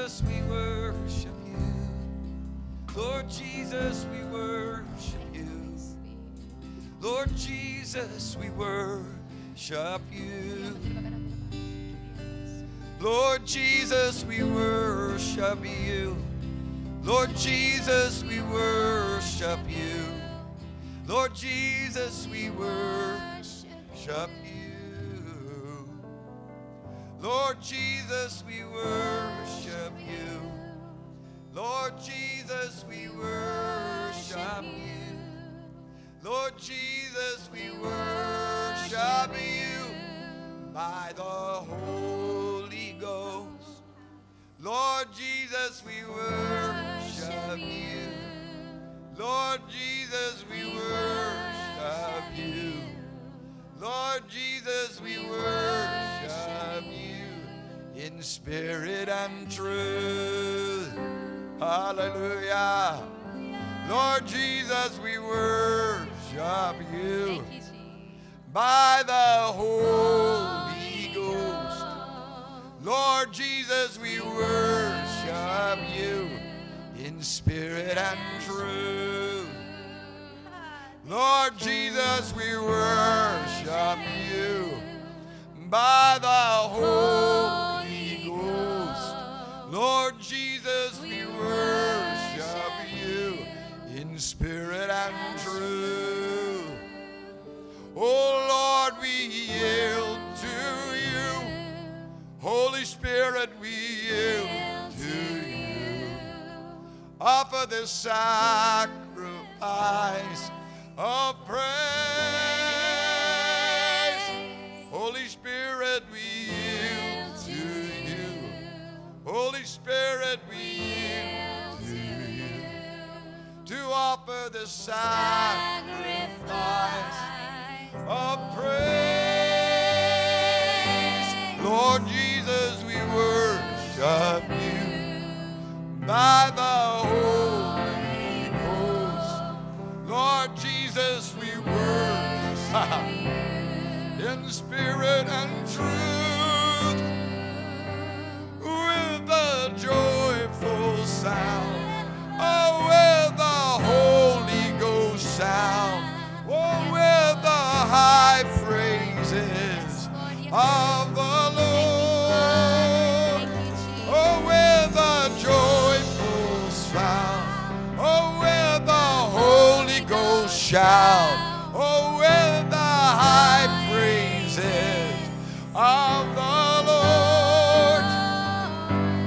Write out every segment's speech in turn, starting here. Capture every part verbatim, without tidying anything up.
Jesus, we worship you. Lord Jesus, we worship you. Lord Jesus, we worship you. Lord Jesus, we worship you. Lord Jesus, we worship you. Lord Jesus, we worship you. Lord Jesus, we worship you. Lord Jesus, we worship you. Lord Jesus, we worship you by the Holy Ghost. Lord Jesus, we worship you. Lord Jesus, we worship you. Lord Jesus, we worship you in spirit and truth. Hallelujah. Lord Jesus, we worship you by the Holy Ghost. Lord Jesus, we worship you in spirit and truth. Lord Jesus, we worship you by the Holy Ghost. Lord Jesus, we worship you in spirit and truth. Oh Lord, we yield to you. Holy Spirit, we yield to you. Offer this sacrifice of praise. Holy Spirit, we yield to you. Holy Spirit, we yield to you. To offer the sacrifice of praise. Lord Jesus, we worship you by the Holy Ghost. Lord Jesus, Jesus, we worship in spirit and truth, with the joyful sound, oh, with the Holy Ghost sound, oh, with the high praises of the Lord, oh, with the joyful sound, oh, with the Holy Ghost shout, oh, with the high praises of the Lord,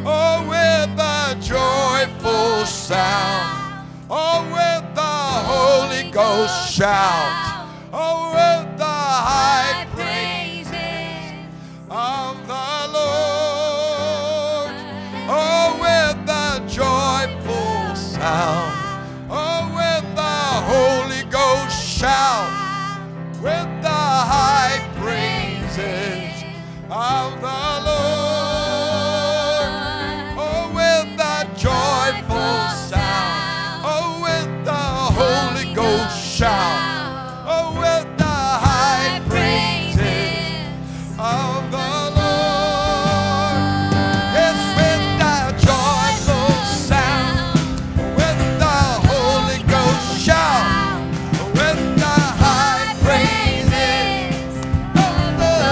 oh, with the joyful sound, oh, with the Holy Ghost shout, oh, with the high praises of the Lord, oh, with the joyful sound, oh, with the Holy shout, with the high praises of the Lord, oh, with the joyful sound, oh, with the Holy Ghost shout, oh, with the high praises of the Lord, yes, with the joyful sound, with the Holy Ghost shout, high praises of the Lord.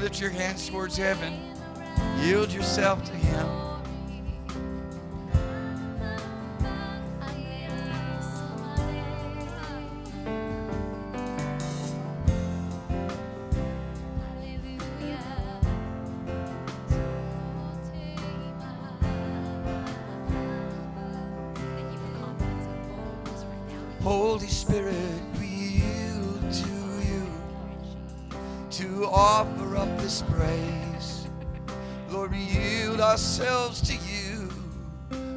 Lift your hands towards heaven. Yield yourself to Him. Holy Spirit, we yield to you to offer up this praise. Lord, we yield ourselves to you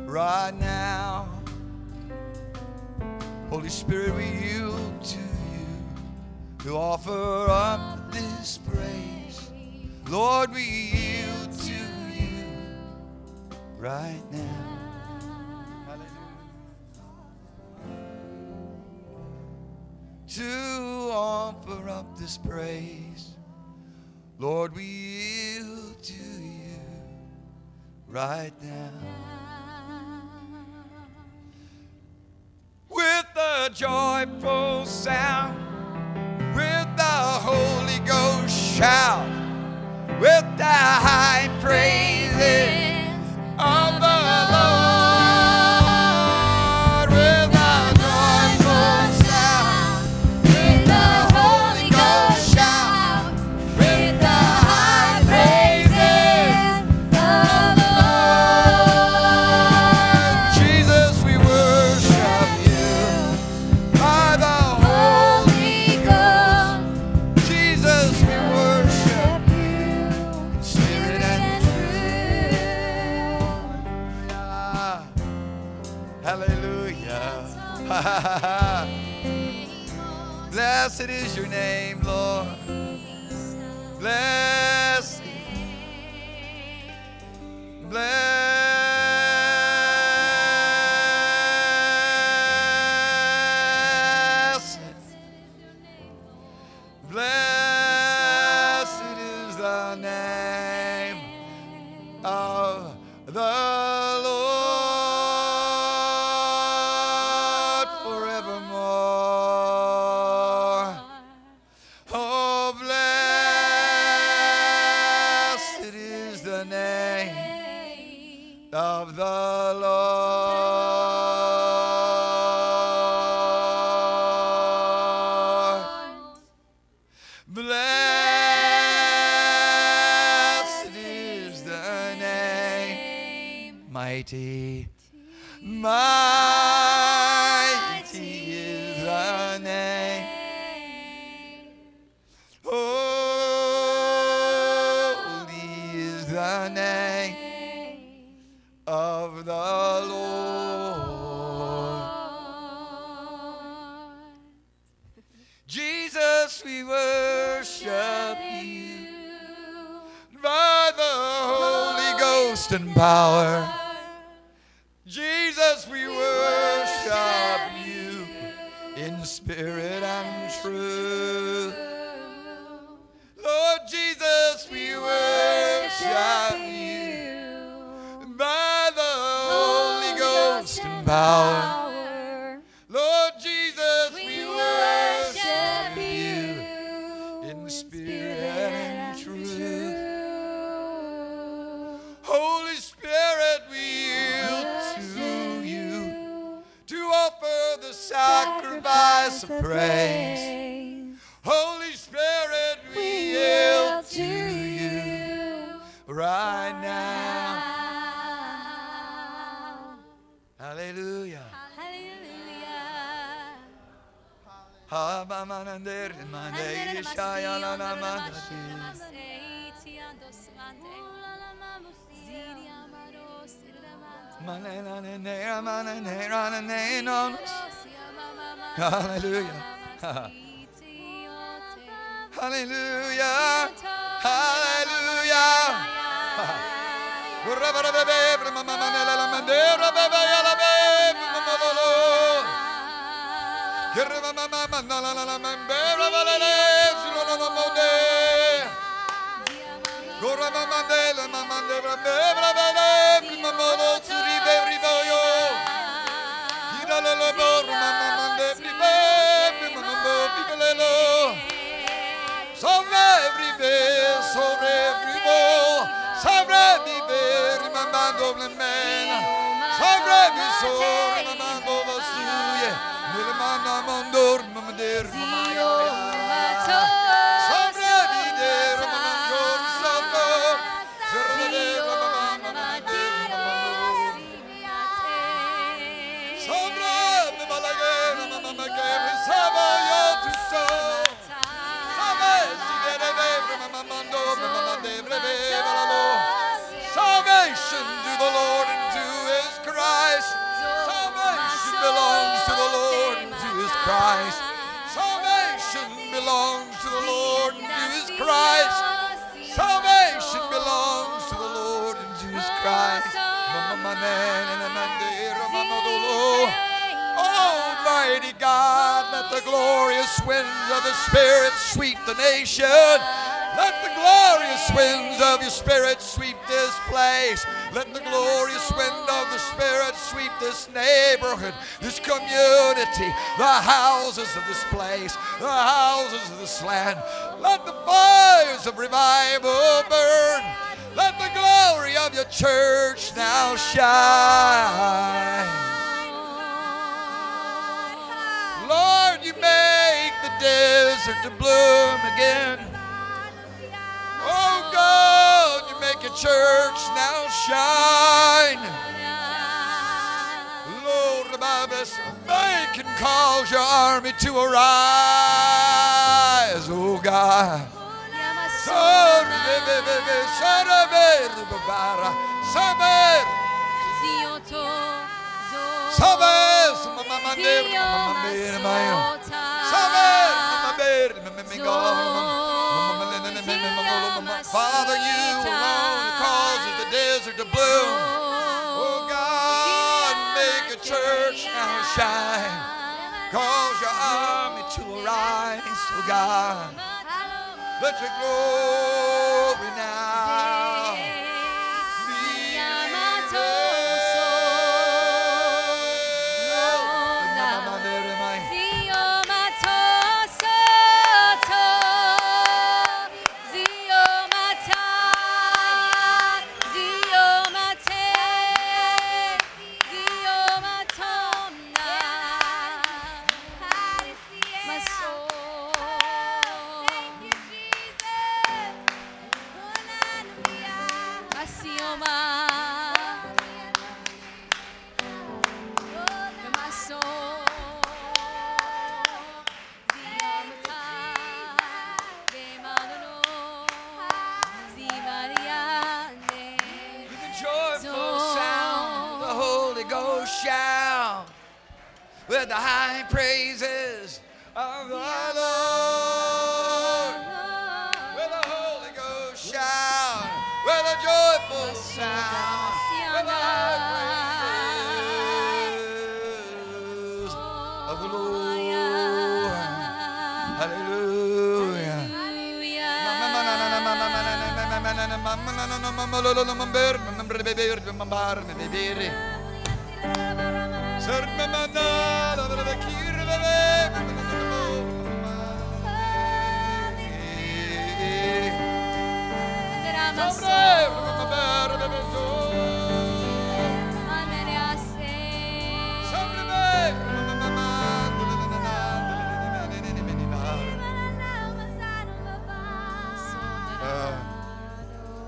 right now. Holy Spirit, we yield to you to offer up this praise. Lord, we yield to you right now. Hallelujah. To offer up this praise. Lord, we yield to you right now. With a joyful sound, with the Holy Ghost shout, with the high praises of the Lord. Blessed is your name, Lord. Blessed, blessed, blessed is the name of the Lord. Blessed is the name mighty, mighty is the name. Holy is the name of the Lord. Jesus, we worship you by the Holy Ghost and power. Jesus, we worship you in spirit and truth. Lord Jesus, we worship you by the Holy Ghost and power. Lord Jesus, we worship you in spirit and truth. Holy Spirit, we yield to you to offer the sacrifice of praise. Holy Spirit, we yield to you right now. Hallelujah. Hallelujah. Hallelujah. Hallelujah, hallelujah. Sobre every veil, sobre every wall, sobre every veil, remember the man, sobre every soul, remember the soul, remember the mandor, remember the sobre every day, remember the soul, sobre every salvation to the Lord and to his Christ. Salvation belongs to the Lord and to his Christ. Salvation belongs to the Lord and to his Christ. Salvation belongs to the Lord and to his Christ. Almighty God, let the glorious winds of the Spirit sweep the nation. Let the glorious winds of your Spirit sweep this place. Let the glorious wind of the Spirit sweep this neighborhood, this community, the houses of this place, the houses of this land. Let the fires of revival burn. Let the glory of your church now shine. Lord, you make the desert to bloom again. Oh God, you make your church now shine. Lord, revive us, make and cause your army to arise. Oh God. Father, you alone causes the desert to bloom. Oh God, make a church now shine. Cause your army to arise, oh God. Let your glory now be revealed. Thank you, Jesus. high praises of the Lord. With a Holy Ghost shout, with a joyful sound, with the high praises of the Lord. Hallelujah.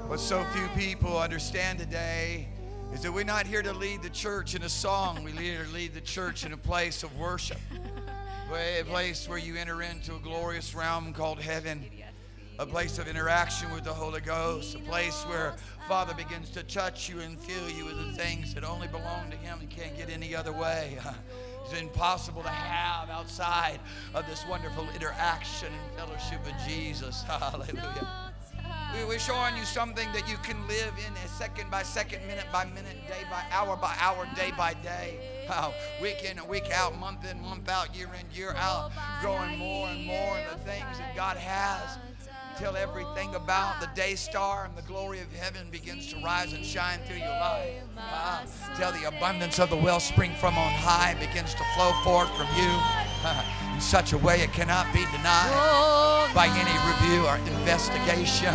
What so few people understand today is that we're not here to lead the church in a song. We lead, lead the church in a place of worship, a place where you enter into a glorious realm called heaven, a place of interaction with the Holy Ghost, a place where Father begins to touch you and fill you with the things that only belong to Him and can't get any other way. It's impossible to have outside of this wonderful interaction and fellowship with Jesus. Hallelujah. We're showing you something that you can live in a second by second, minute by minute, day by hour by hour, day by day. How week in and week out, month in, month out, year in, year out, growing more and more in the things that God has until everything about the day star and the glory of heaven begins to rise and shine through your life. Uh, until the abundance of the wellspring from on high begins to flow forth from you. In such a way it cannot be denied by any review or investigation.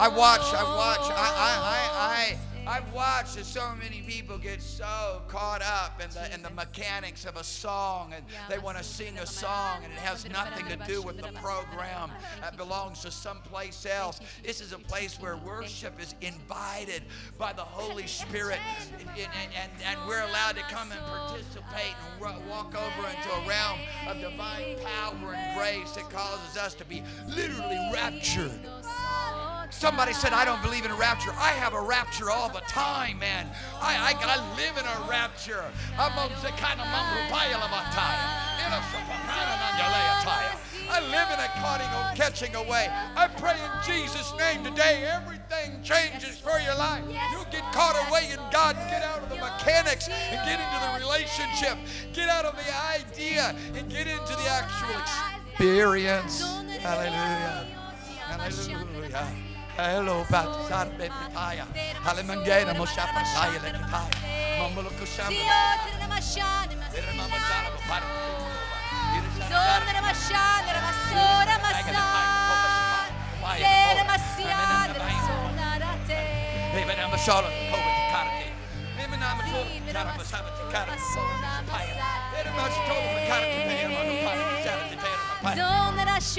I watch, I watch, I, I, I, I, I've watched as so many people get so caught up in the, in the mechanics of a song, and they want to sing a song and it has nothing to do with the program that belongs to someplace else. This is a place where worship is invited by the Holy Spirit, and, and, and, and we're allowed to come and participate and walk over into a realm of divine power and grace that causes us to be literally raptured. Somebody said, I don't believe in a rapture. I have a rapture all the time, man. I, I, I live in a rapture. I live in a caught, catching away. I pray in Jesus' name today, everything changes for your life. You'll get caught away in God. Get out of the mechanics and get into the relationship. Get out of the idea and get into the actual experience. Hallelujah. Hallelujah. Hello, Batsar Bepitaya. Halimangena Moshapataya Lekataya. Mamulukusham.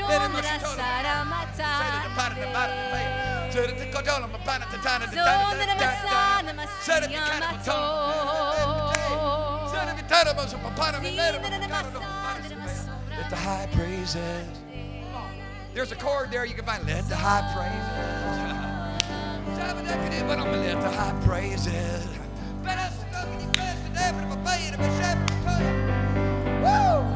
Let the high praises. There's a chord there you can find. Let the high praises. Let the high praises. Woo!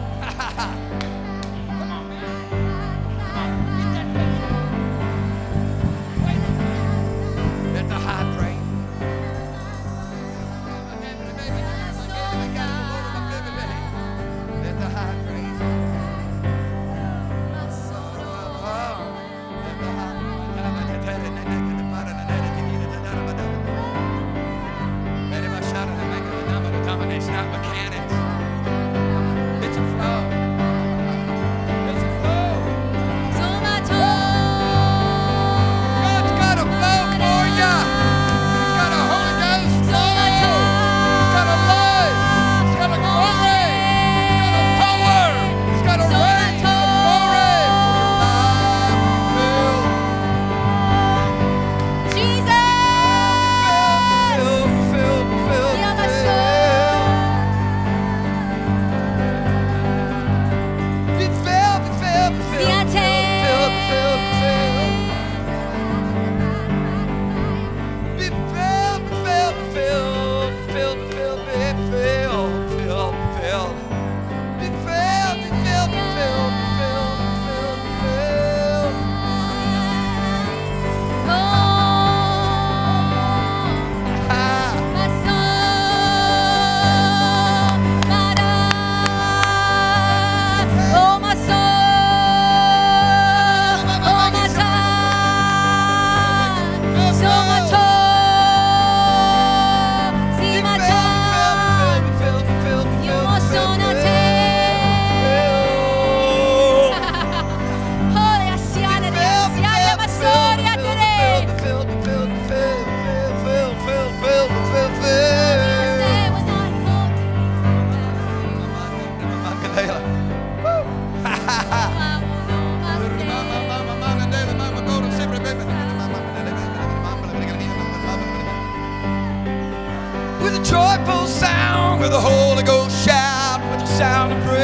joyful sound, with a Holy Ghost shout, with the sound of praise.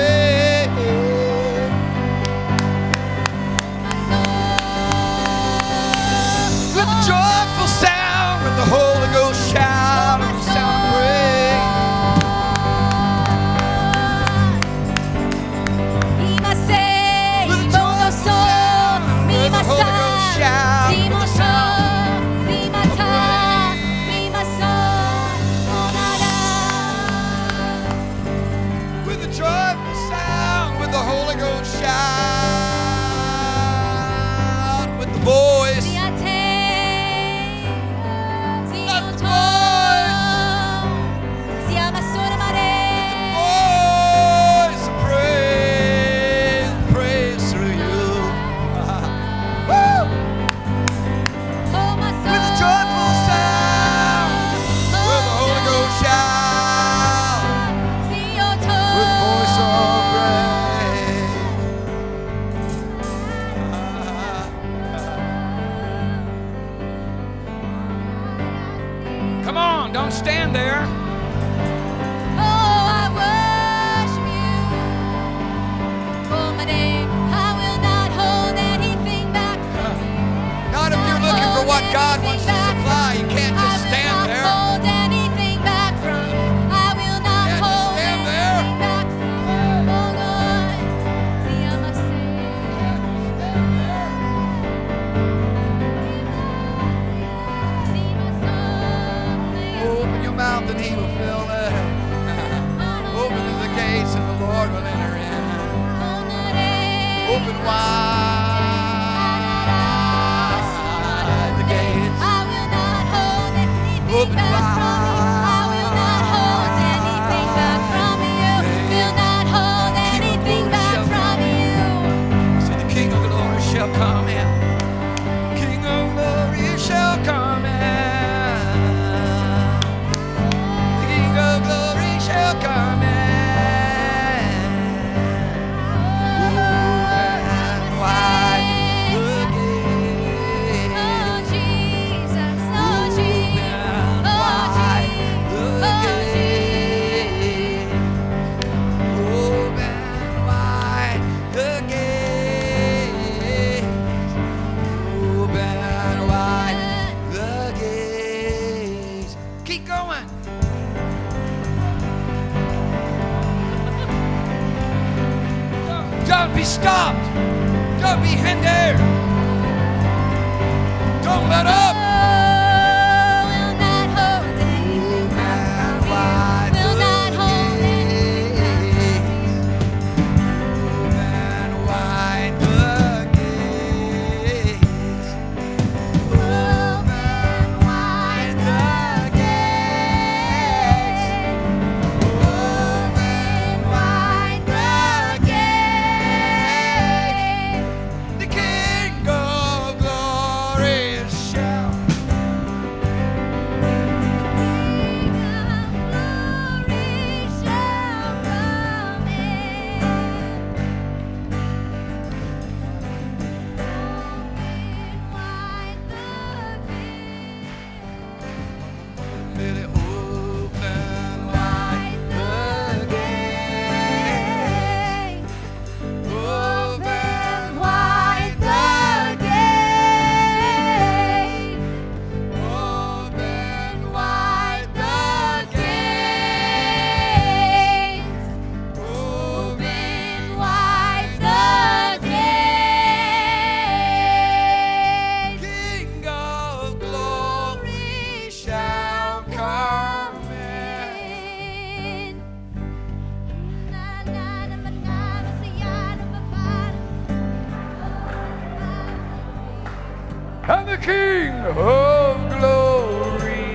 With a joyful sound, with the Holy Ghost shout, with the sound of praise. Mi ma sei, non so, mi ma sai, si mo so. Stand there. Oh, I worship you for my name. I will not hold anything back from you. Not if you're looking for what God wants to supply. You can't just stand there. I will not hold anything back from you. I will not hold anything back from you. Oh Lord, see I must say, see my mouth and He will fill it. Open to the gates and the Lord will enter in. Open wide the gates. I will not hold anything Open back wide. From you. I will not hold anything back from you. Will not hold anything back from you. See, the King of Glory shall come in. King of Glory shall come in. Don't be stopped. Don't be hindered. Don't let up. And the King of Glory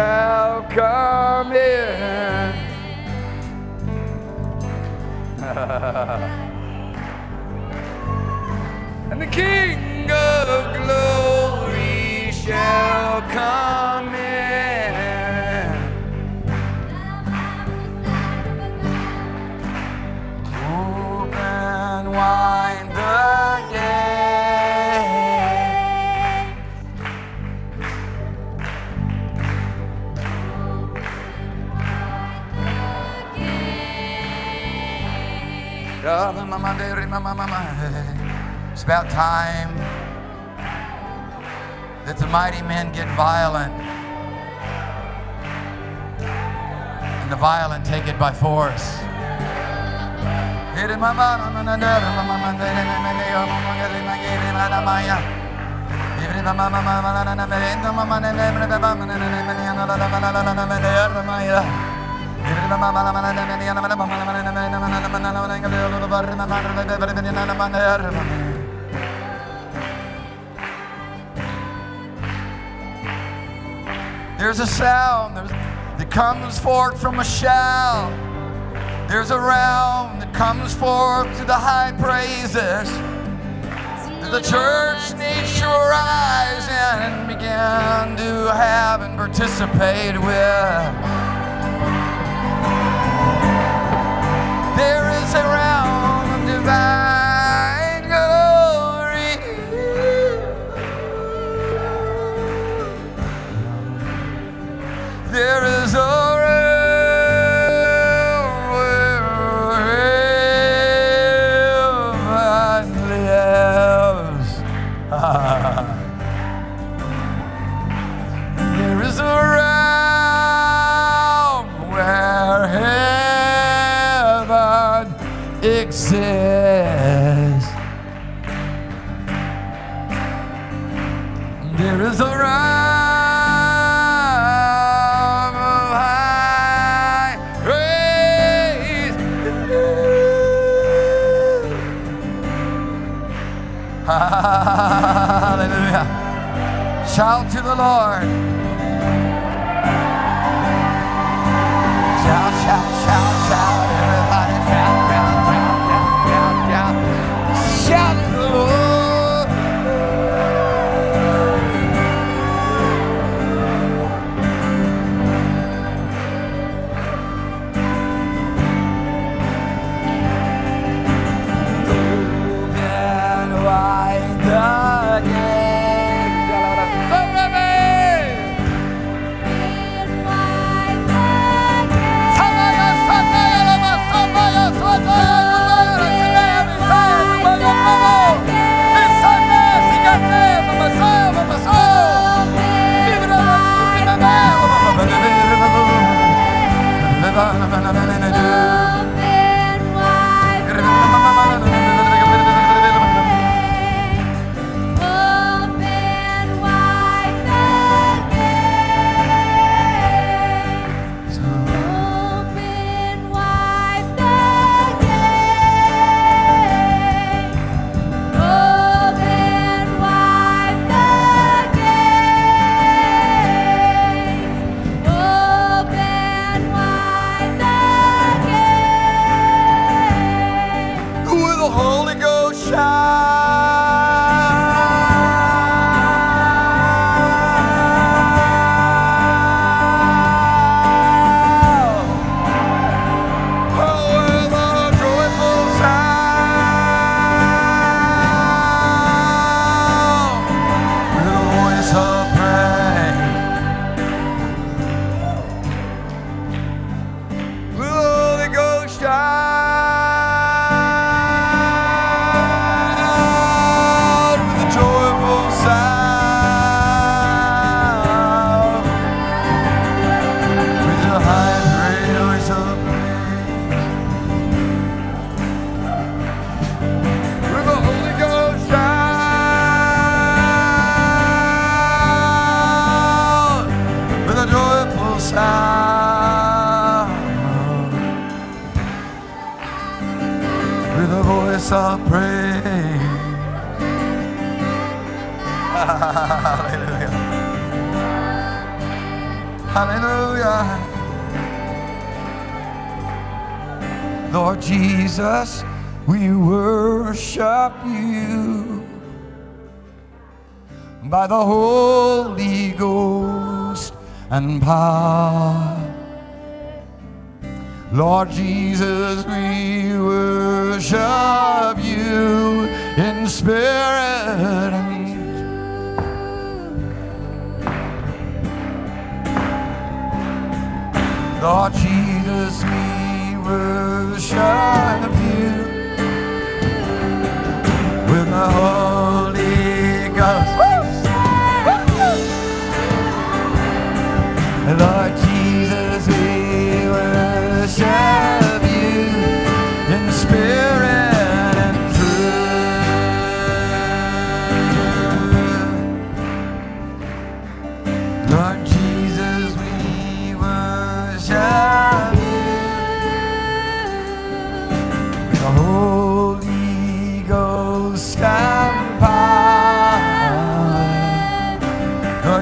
shall come in. And the King of Glory shall come in. Open wide the gate. Bye. It's about time that the mighty men get violent and the violent take it by force. There's a sound that comes forth from a shout. There's a realm that comes forth to the high praises. The church needs to arise and begin to have and participate with. There is a realm of divine glory. There is a realm where heaven lives. Ah. There is a realm where heaven exists. There is a realm of high praise. Hallelujah. Shout to the Lord. Shout, shout, shout, shout. Everybody shout. Jesus, we worship you by the Holy Ghost and power. Lord Jesus, we worship you in spirit and truth. Lord Jesus, we worship you the Holy Ghost. Woo! Woo! Lord Jesus, we worship you in spirit and truth. Lord Jesus, we worship you with the Holy Ghost and power. Lord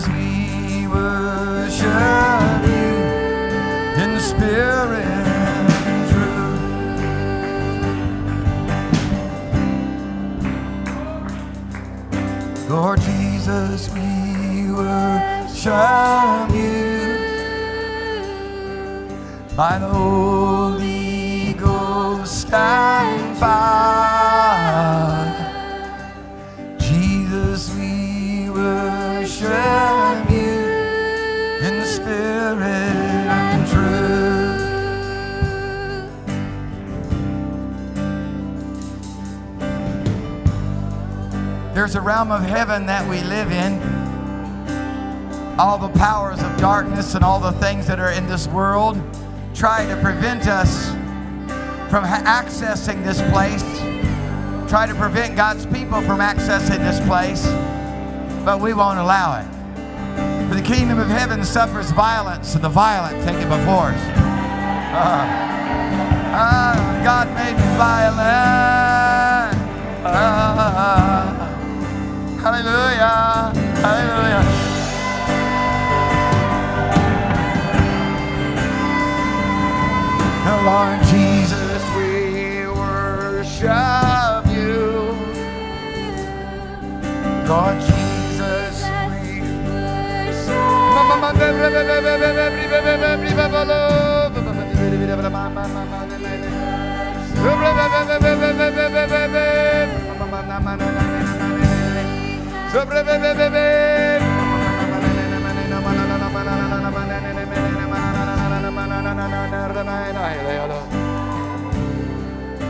Jesus, we worship you in spirit and truth. Lord Jesus, we worship you by the Holy and power. Jesus, we worship you in spirit and truth. There's a realm of heaven that we live in. All the powers of darkness and all the things that are in this world try to prevent us from accessing this place, try to prevent God's people from accessing this place, but we won't allow it. For the kingdom of heaven suffers violence, and the violent take it before us. Uh, uh, God made me violent. Uh, hallelujah, hallelujah. The Lord Jesus, we worship you. Lord Jesus, we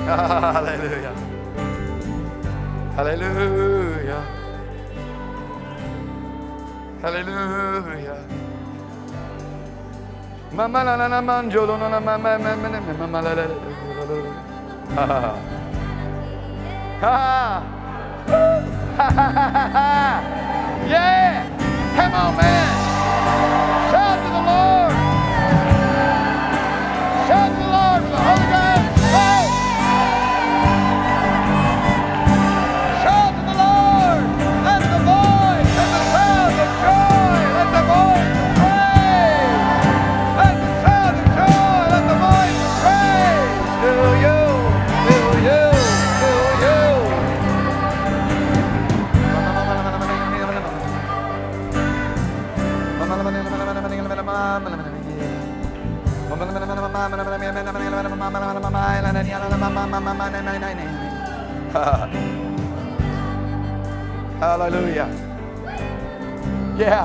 hallelujah. Hallelujah. Hallelujah. Mama la la manjo lo na mama mama la la. Ha ha. Yeah. Come on, man. Shout to the Lord. Shout to the Lord with the Holy Ghost. Hey! Shout to the Lord. Let the voice, let the sound of joy, let the voice of praise. Let the sound of joy, let the voice of praise. To you, to you, to you. Hallelujah. Yeah.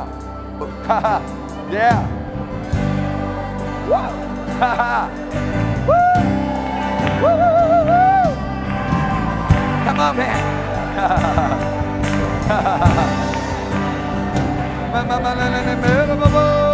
Yeah. Woo. Woo. Come on, man. Hallelujah. Praise the Lord.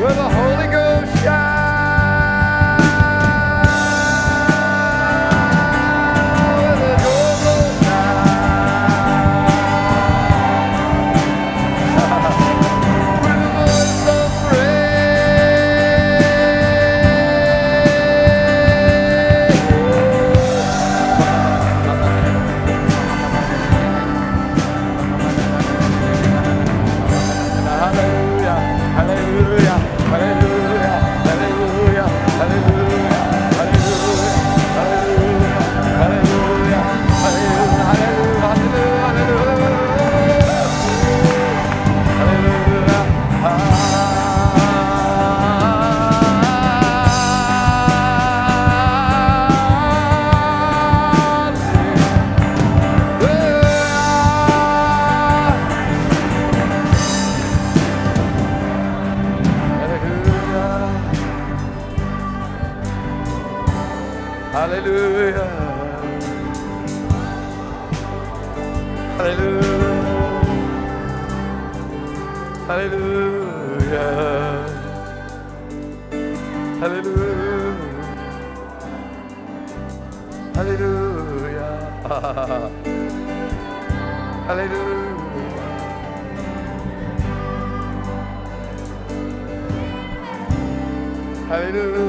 With the Holy Ghost shine. Hallelujah. Hallelujah. Hallelujah. Hallelujah. Hallelujah. Hallelujah. Hallelujah.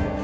Hallelujah.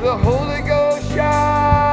The Holy Ghost shine.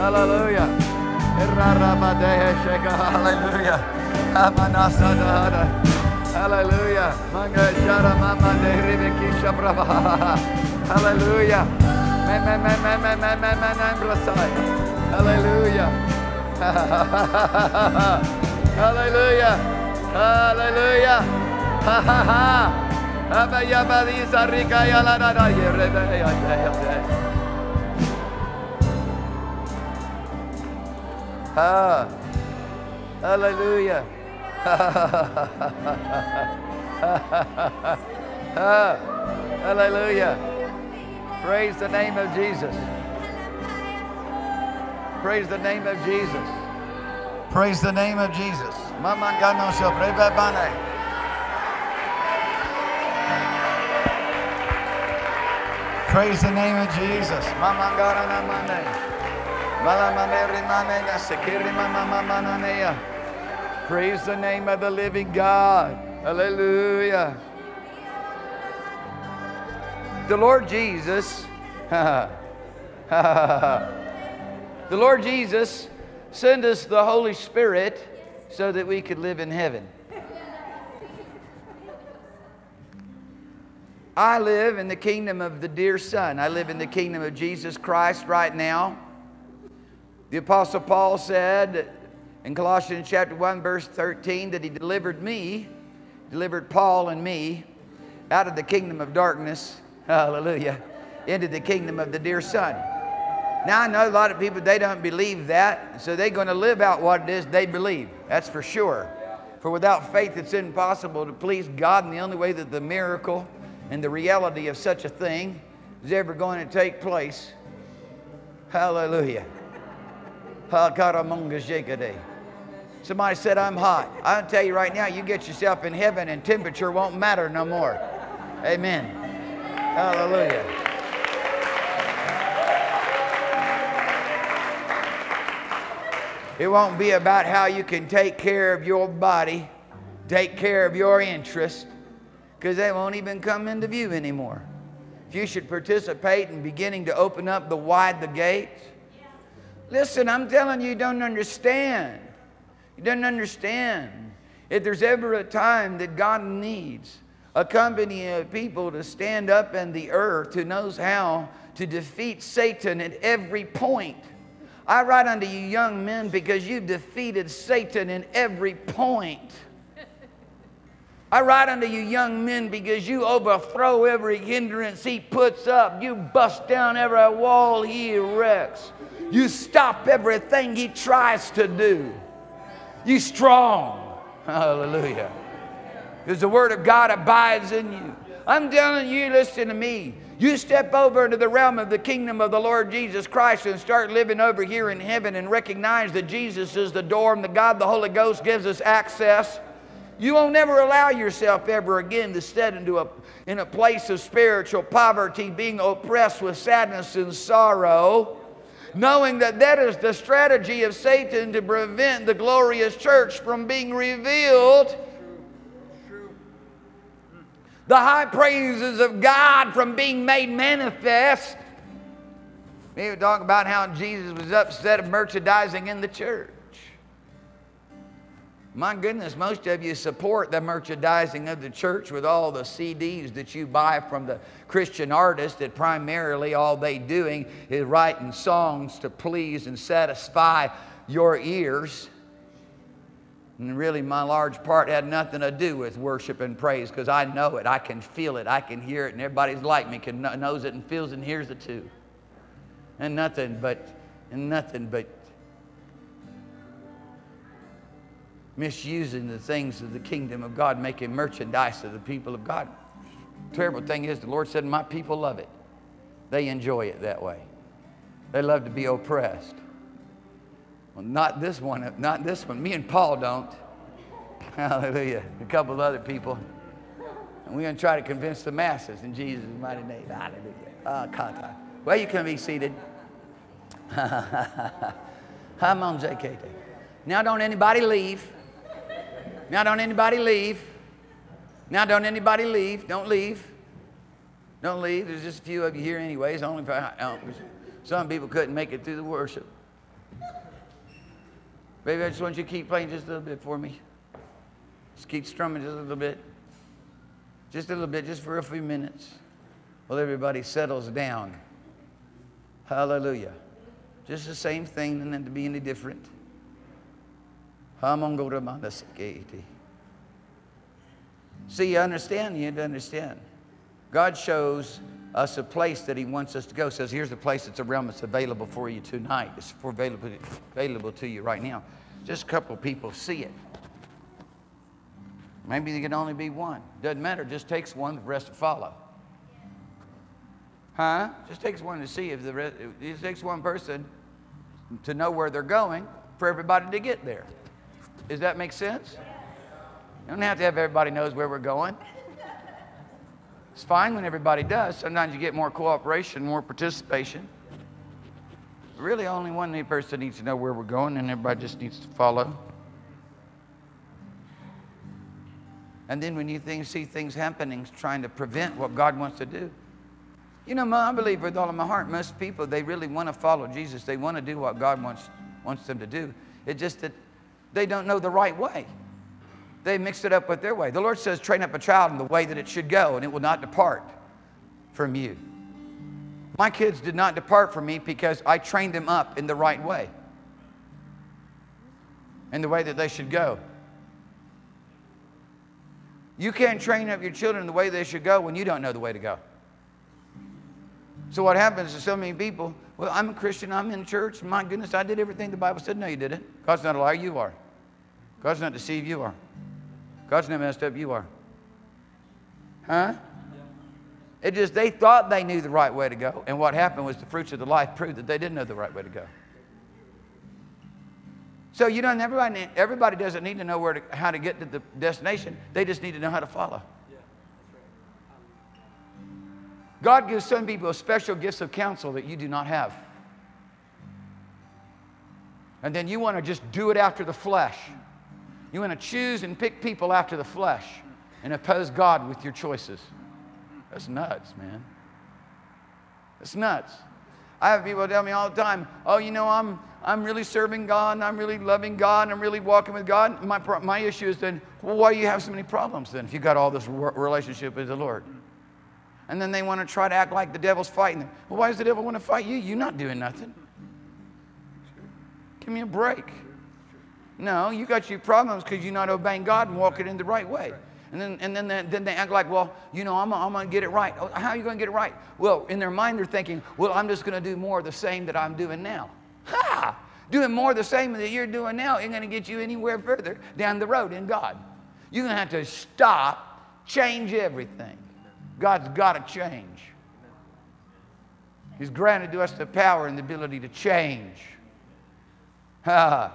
Hallelujah. Hallelujah. Hallelujah. Hallelujah. Ha ha ha. Ah, Hallelujah. Hallelujah. Praise the name of Jesus. Praise the name of Jesus. Praise the name of Jesus. Mama Gano shall pray by banner. Praise the name of Jesus. Mamangara na mane, malamameri mane na sekiri mamamananea. Praise the name of the living God. Hallelujah. The Lord Jesus, the Lord Jesus sent us the Holy Spirit so that we could live in heaven. I live in the kingdom of the dear Son. I live in the kingdom of Jesus Christ right now. The Apostle Paul said in Colossians chapter one, verse thirteen, that he delivered me, delivered Paul and me, out of the kingdom of darkness, hallelujah, into the kingdom of the dear Son. Now I know a lot of people, they don't believe that, so they're going to live out what it is they believe. That's for sure. For without faith, it's impossible to please God, and the only way that the miracle and the reality of such a thing is ever going to take place. Hallelujah. Somebody said, I'm hot. I'll tell you right now, you get yourself in heaven and temperature won't matter no more. Amen. Hallelujah. It won't be about how you can take care of your body, take care of your interests, because they won't even come into view anymore. If you should participate in beginning to open up the wide the gates. Yeah. Listen, I'm telling you, you don't understand. You don't understand. If there's ever a time that God needs a company of people to stand up in the earth who knows how to defeat Satan at every point. I write unto you young men because you've defeated Satan in every point. I write unto you young men because you overthrow every hindrance he puts up. You bust down every wall he erects. You stop everything he tries to do. You strong. Hallelujah. Because the word of God abides in you. I'm telling you, listen to me. You step over into the realm of the kingdom of the Lord Jesus Christ and start living over here in heaven and recognize that Jesus is the door and that God the Holy Ghost gives us access. You won't never allow yourself ever again to set into a, in a place of spiritual poverty, being oppressed with sadness and sorrow, knowing that that is the strategy of Satan to prevent the glorious church from being revealed. True. True. The high praises of God from being made manifest. We would talk about how Jesus was upset at merchandising in the church. My goodness, most of you support the merchandising of the church with all the C Ds that you buy from the Christian artists that primarily all they doing is writing songs to please and satisfy your ears. And really, my large part had nothing to do with worship and praise because I know it. I can feel it. I can hear it. And everybody's like me, can, knows it and feels it and hears it too. And nothing but, and nothing but, misusing the things of the kingdom of God, making merchandise of the people of God. The terrible thing is the Lord said, my people love it. They enjoy it that way. They love to be oppressed. Well, not this one, not this one. Me and Paul don't. Hallelujah. A couple of other people. And we're going to try to convince the masses in Jesus' mighty name. Hallelujah. Ah, kata. Well, you can be seated. Come on, J K. Now don't anybody leave. Now don't anybody leave. Now don't anybody leave. Don't leave. Don't leave. There's just a few of you here anyways. Only some people couldn't make it through the worship. Baby, I just want you to keep playing just a little bit for me. Just keep strumming just a little bit. Just a little bit, just for a few minutes. While everybody settles down. Hallelujah. Just the same thing, doesn't have to be any different. See, you understand? You understand. God shows us a place that he wants us to go. He says, here's the place. It's a realm that's available for you tonight. It's available, available to you right now. Just a couple people see it. Maybe there can only be one. Doesn't matter. Just takes one, the rest to follow. Huh? Just takes one to see if the rest, it just takes one person to know where they're going for everybody to get there. Does that make sense? You don't have to have everybody knows where we're going. It's fine when everybody does. Sometimes you get more cooperation, more participation. Really, only one person needs to know where we're going, and everybody just needs to follow. And then when you think, see things happening, trying to prevent what God wants to do. You know, I believe with all of my heart, most people, they really want to follow Jesus. They want to do what God wants, wants them to do. It's just that they don't know the right way. They mixed it up with their way. The Lord says, train up a child in the way that it should go, and it will not depart from you. My kids did not depart from me because I trained them up in the right way, in the way that they should go. You can't train up your children in the way they should go when you don't know the way to go. So what happens to so many people, well, I'm a Christian, I'm in church, my goodness, I did everything the Bible said. No, you didn't. God's not a liar, you are. God's not deceived, you are. God's not messed up, you are. Huh? It just, they thought they knew the right way to go, and what happened was the fruits of the life proved that they didn't know the right way to go. So you don't, everybody, everybody doesn't need to know where to, how to get to the destination. They just need to know how to follow. God gives some people special gifts of counsel that you do not have. And then you want to just do it after the flesh. You want to choose and pick people after the flesh and oppose God with your choices. That's nuts, man. That's nuts. I have people tell me all the time, oh, you know, I'm, I'm really serving God, and I'm really loving God, and I'm really walking with God. My, my issue is then, well, why do you have so many problems then if you've got all this relationship with the Lord? And then they want to try to act like the devil's fighting them. Well, why does the devil want to fight you? You're not doing nothing. Give me a break. No, you got your problems because you're not obeying God and walking in the right way. And then, and then, they, then they act like, well, you know, I'm, I'm going to get it right. Oh, how are you going to get it right? Well, in their mind, they're thinking, well, I'm just going to do more of the same that I'm doing now. Ha! Doing more of the same that you're doing now ain't going to get you anywhere further down the road in God. You're going to have to stop, change everything. God's got to change. He's granted to us the power and the ability to change. Ha!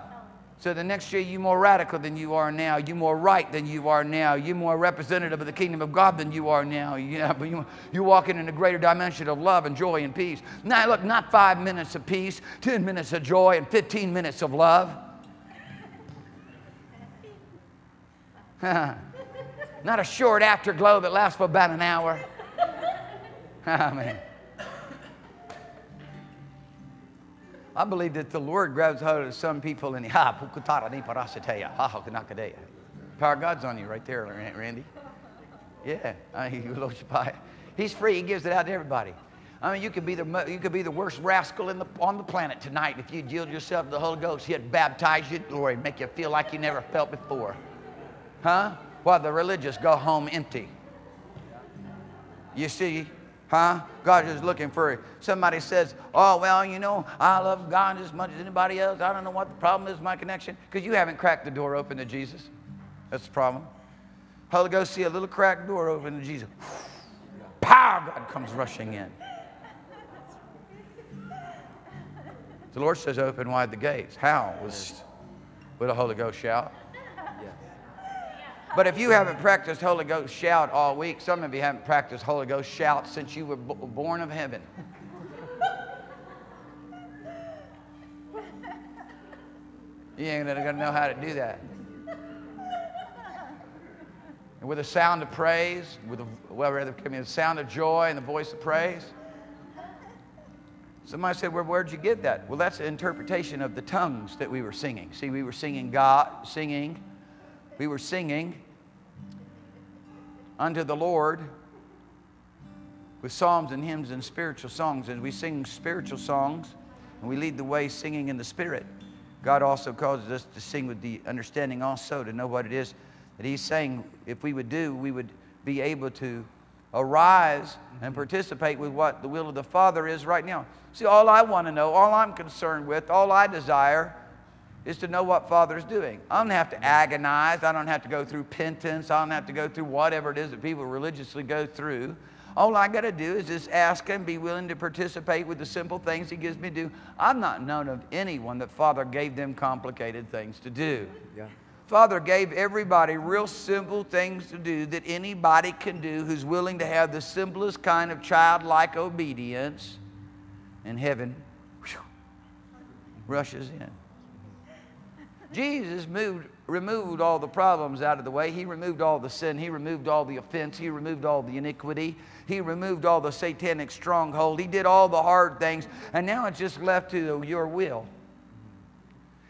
So the next year, you're more radical than you are now. You're more right than you are now. You're more representative of the kingdom of God than you are now. Yeah, but you, you're walking in a greater dimension of love and joy and peace. Now, look, not five minutes of peace, ten minutes of joy, and fifteen minutes of love. Not a short afterglow that lasts for about an hour. I mean, I believe that the Lord grabes hold of some people and ha, pukutara ni parasateya, ha hakanakadeya. Power of God's on you right there, Randy. Yeah, He's free. He gives it out to everybody. I mean, you could be the you could be the worst rascal in the, on the planet tonight if you yield yourself to the Holy Ghost. He'd baptize you, glory, make you feel like you never felt before, huh? While the religious go home empty. You see. Huh? God is looking for it. Somebody says, oh, well, you know, I love God as much as anybody else. I don't know what the problem is with my connection. Because you haven't cracked the door open to Jesus. That's the problem. Holy Ghost, see a little cracked door open to Jesus. Power of God comes rushing in. The Lord says, open wide the gates. How? With, with a Holy Ghost shout. But if you haven't practiced Holy Ghost shout all week, some of you haven't practiced Holy Ghost shout since you were born of heaven. You ain't going to know how to do that. And with a sound of praise, with a, well, rather, I mean, a sound of joy and the voice of praise. Somebody said, well, where'd you get that? Well, that's an interpretation of the tongues that we were singing. See, we were singing God, singing. We were singing unto the Lord with psalms and hymns and spiritual songs. And we sing spiritual songs, and we lead the way singing in the Spirit. God also causes us to sing with the understanding also, to know what it is that He's saying. If we would do, we would be able to arise and participate with what the will of the Father is right now. See, all I want to know, all I'm concerned with, all I desire is to know what Father's doing. I don't have to agonize. I don't have to go through penance. I don't have to go through whatever it is that people religiously go through. All I got to do is just ask Him, be willing to participate with the simple things He gives me to do. I've not known of anyone that Father gave them complicated things to do. Yeah. Father gave everybody real simple things to do that anybody can do who's willing to have the simplest kind of childlike obedience, and heaven whew, rushes in. Jesus moved, removed all the problems out of the way. He removed all the sin. He removed all the offense. He removed all the iniquity. He removed all the satanic stronghold. He did all the hard things. And now it's just left to your will.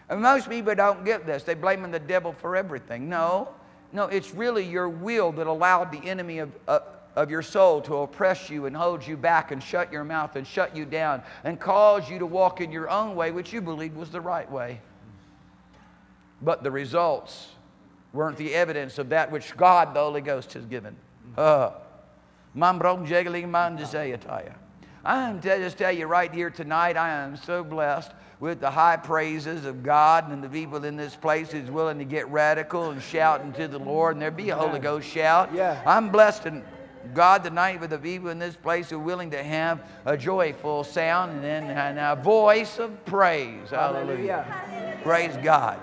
And most people don't get this. They're blaming the devil for everything. No. No, it's really your will that allowed the enemy of, uh, of your soul to oppress you and hold you back and shut your mouth and shut you down and cause you to walk in your own way, which you believed was the right way. But the results weren't the evidence of that which God, the Holy Ghost, has given. Uh, I just tell you right here tonight, I am so blessed with the high praises of God and the people in this place who's willing to get radical and shouting to the Lord, and there be a Holy Ghost shout. Yeah. I'm blessed in God tonight with the people in this place who are willing to have a joyful sound and, and a voice of praise. Hallelujah. Hallelujah. Praise God.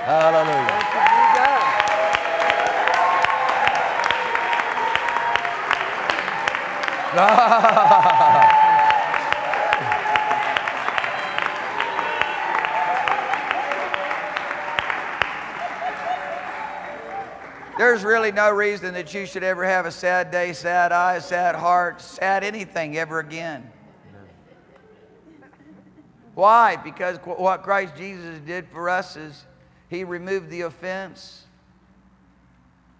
Hallelujah. There's really no reason that you should ever have a sad day, sad eyes, sad heart, sad anything ever again. Why? Because what Christ Jesus did for us is He removed the offense.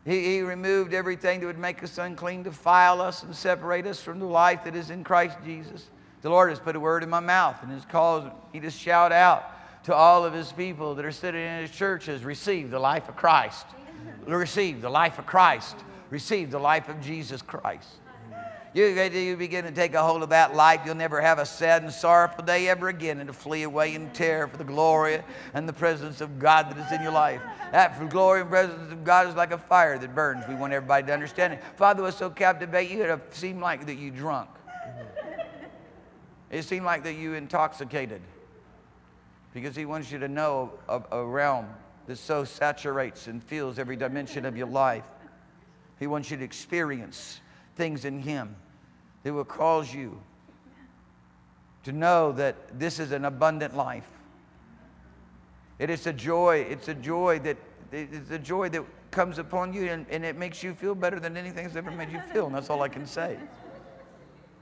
He, he removed everything that would make us unclean, defile us, and separate us from the life that is in Christ Jesus. The Lord has put a word in my mouth and has caused me to shout out to all of His people that are sitting in His churches, receive the life of Christ. Receive the life of Christ. Receive the life of Jesus Christ. You, you begin to take a hold of that life, you'll never have a sad and sorrowful day ever again, and to flee away in terror for the glory and the presence of God that is in your life. That glory and presence of God is like a fire that burns. We want everybody to understand it. Father was so captivated, you it seemed like that you drunk. It seemed like that you intoxicated, because He wants you to know a, a realm that so saturates and fills every dimension of your life. He wants you to experience things in Him that will cause you to know that this is an abundant life. It is a joy. It's a joy that it's a joy that comes upon you, and, and it makes you feel better than anything that's ever made you feel. And that's all I can say.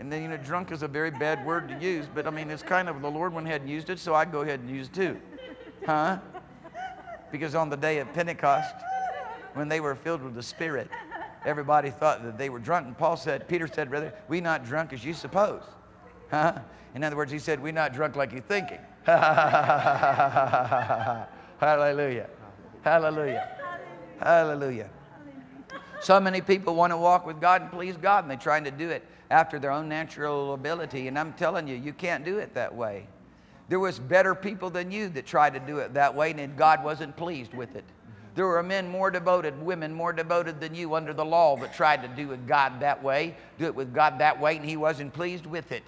And then, you know, drunk is a very bad word to use, but I mean, it's kind of the Lord went ahead and used it, so I go ahead and use it too, huh? Because on the day of Pentecost, when they were filled with the Spirit, everybody thought that they were drunk. And Paul said, Peter said, brother, we not drunk as you suppose. Huh? In other words, he said, we not drunk like you're thinking. Hallelujah. Hallelujah. Hallelujah. Hallelujah. So many people want to walk with God and please God, and they're trying to do it after their own natural ability. And I'm telling you, you can't do it that way. There was better people than you that tried to do it that way, and God wasn't pleased with it. There were men more devoted, women more devoted than you under the law that tried to do it God that way, do it with God that way, and He wasn't pleased with it.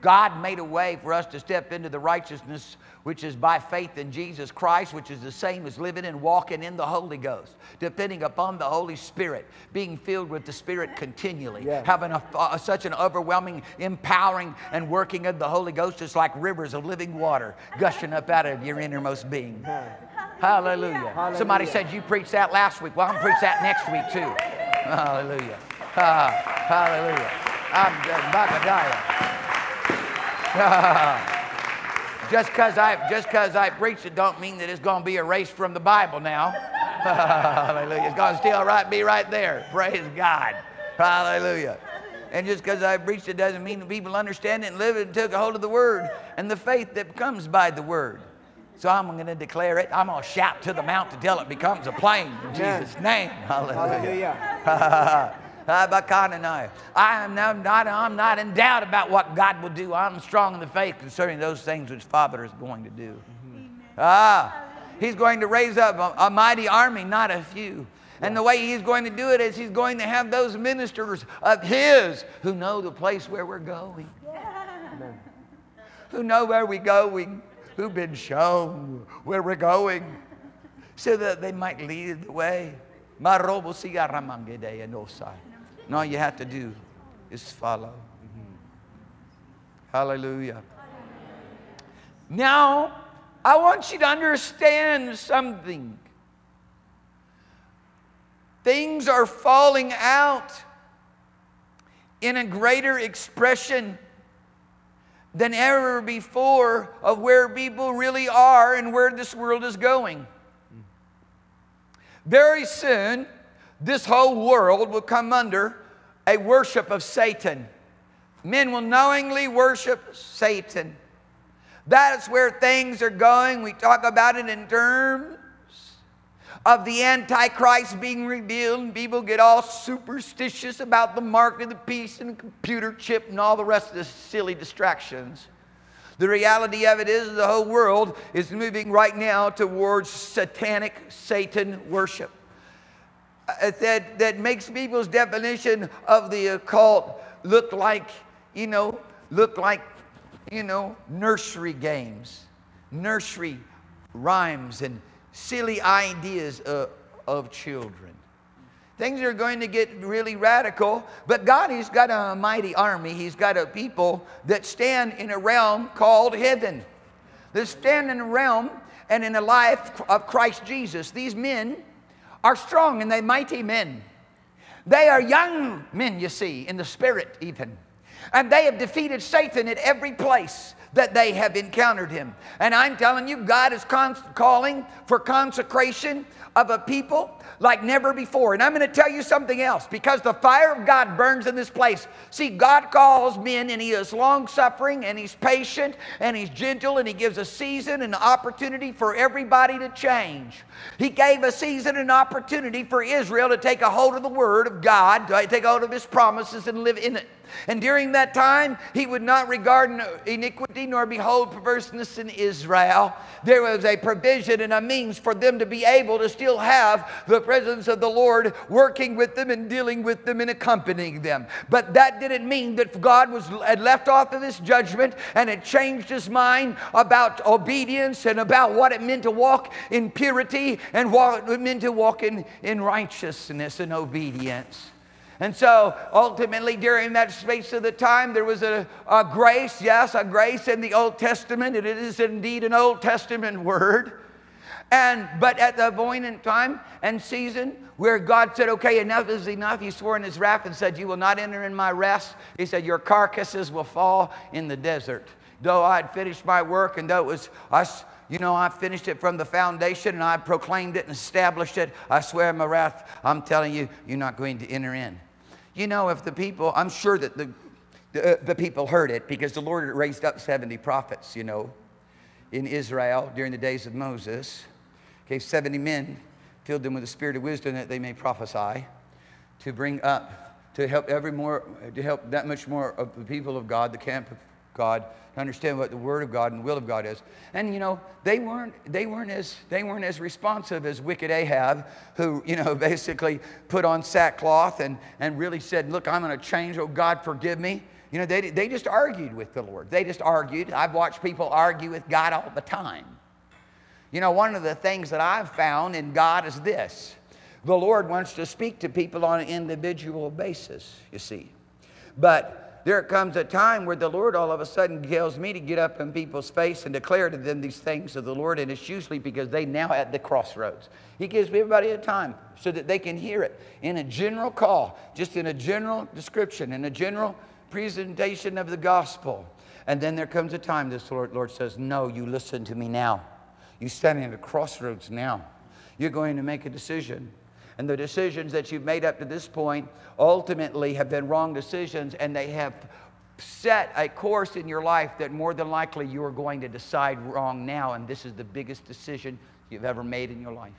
God made a way for us to step into the righteousness which is by faith in Jesus Christ, which is the same as living and walking in the Holy Ghost, depending upon the Holy Spirit, being filled with the Spirit continually, yeah. having a, uh, such an overwhelming, empowering, and working of the Holy Ghost. It's like rivers of living water gushing up out of your innermost being. Hallelujah. Hallelujah. Somebody said you preached that last week. Well, I'm preach that next week too. Hallelujah. Uh, hallelujah. I'm about to die. Just because I, just because I preached it don't mean that it's going to be erased from the Bible now. Hallelujah. It's going to still right, be right there. Praise God. Hallelujah. And just because I preached it doesn't mean that people understand it and live it and took a hold of the Word and the faith that comes by the Word. So I'm going to declare it. I'm going to shout to the mountain until it becomes a plain in Jesus' name. Hallelujah. Hallelujah. I am not, I'm not in doubt about what God will do. I'm strong in the faith concerning those things which Father is going to do. Mm-hmm. Ah, He's going to raise up a, a mighty army, not a few. And the way He's going to do it is He's going to have those ministers of His who know the place where we're going. Yeah. Who know where we're going, who've been shown where we're going, so that they might lead the way. And all you have to do is follow. Mm-hmm. Hallelujah. Hallelujah. Now, I want you to understand something. Things are falling out in a greater expression than ever before of where people really are and where this world is going. Very soon, this whole world will come under a worship of Satan. Men will knowingly worship Satan. That's where things are going. We talk about it in terms of the Antichrist being revealed, and people get all superstitious about the mark of the beast and the computer chip and all the rest of the silly distractions. The reality of it is the whole world is moving right now towards satanic Satan worship. Uh, that, that makes people's definition of the occult look like, you know, look like, you know, nursery games, nursery rhymes and silly ideas of, of children. Things are going to get really radical, but God, He's got a mighty army. He's got a people that stand in a realm called heaven. They stand in a realm and in a life of Christ Jesus. These men are strong and they're mighty men. They are young men, you see, in the spirit even. And they have defeated Satan at every place that they have encountered him. And I'm telling you, God is calling for consecration of a people like never before. And I'm going to tell you something else, because the fire of God burns in this place. See, God calls men, and He is long-suffering, and He's patient, and He's gentle, and He gives a season and opportunity for everybody to change. He gave a season and opportunity for Israel to take a hold of the Word of God, to take hold of His promises and live in it. And during that time, He would not regard iniquity nor behold perverseness in Israel. There was a provision and a means for them to be able to still have the presence of the Lord working with them and dealing with them and accompanying them. But that didn't mean that God was, had left off of His judgment and had changed His mind about obedience and about what it meant to walk in purity and what it meant to walk in, in righteousness and obedience. And so, ultimately, during that space of the time, there was a, a grace, yes, a grace in the Old Testament. It is indeed an Old Testament word. And, but at the point in time and season where God said, okay, enough is enough, He swore in His wrath and said, you will not enter in my rest. He said, your carcasses will fall in the desert. Though I had finished my work, and though it was us, you know, I finished it from the foundation, and I proclaimed it and established it, I swear in my wrath, I'm telling you, you're not going to enter in. You know, if the people, I'm sure that the, the, the people heard it, because the Lord raised up seventy prophets, you know, in Israel during the days of Moses. Gave seventy men, filled them with the spirit of wisdom that they may prophesy, to bring up, to help every more, to help that much more of the people of God, the camp of God, to understand what the Word of God and the will of God is. And, you know, they weren't, they weren't, as, they weren't as responsive as wicked Ahab, who, you know, basically put on sackcloth and, and really said, look, I'm going to change. Oh, God, forgive me. You know, they, they just argued with the Lord. They just argued. I've watched people argue with God all the time. You know, one of the things that I've found in God is this. The Lord wants to speak to people on an individual basis, you see. But there comes a time where the Lord all of a sudden tells me to get up in people's face and declare to them these things of the Lord, and it's usually because they now at the crossroads. He gives everybody a time so that they can hear it in a general call, just in a general description, in a general presentation of the gospel. And then there comes a time this Lord, Lord says, no, you listen to me now. You're standing at a crossroads now. You're going to make a decision. And the decisions that you've made up to this point ultimately have been wrong decisions, and they have set a course in your life that more than likely you are going to decide wrong now, and this is the biggest decision you've ever made in your life.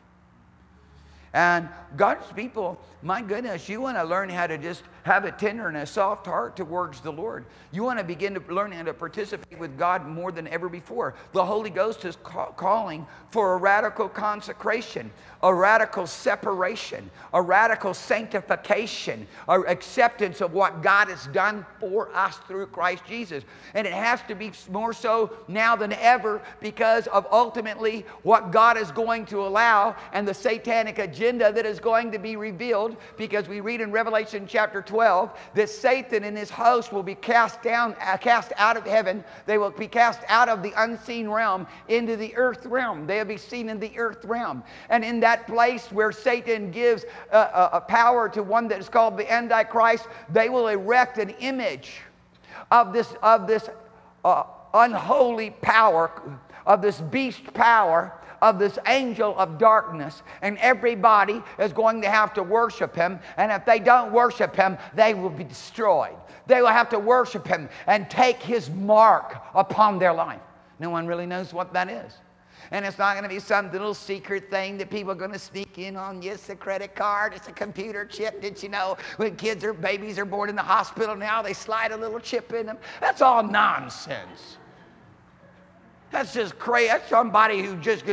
And God's people, my goodness, you want to learn how to just have a tender and a soft heart towards the Lord. You want to begin to learn how to participate with God more than ever before. The Holy Ghost is ca- calling for a radical consecration, a radical separation, a radical sanctification, an acceptance of what God has done for us through Christ Jesus. And it has to be more so now than ever because of ultimately what God is going to allow and the satanic agenda agenda that is going to be revealed, because we read in Revelation chapter twelve that Satan and his host will be cast down, uh, cast out of heaven. They will be cast out of the unseen realm into the earth realm. They will be seen in the earth realm. And in that place where Satan gives a, a, a power to one that is called the Antichrist, they will erect an image of this, of this uh, unholy power, of this beast power, of this angel of darkness, and everybody is going to have to worship him, and if they don't worship him, they will be destroyed. They will have to worship him and take his mark upon their life. No one really knows what that is. And it's not going to be some little secret thing that people are going to sneak in on. Yes, a credit card. It's a computer chip. Did you know when kids or babies are born in the hospital now, they slide a little chip in them? That's all nonsense. That's just crazy. That's somebody who just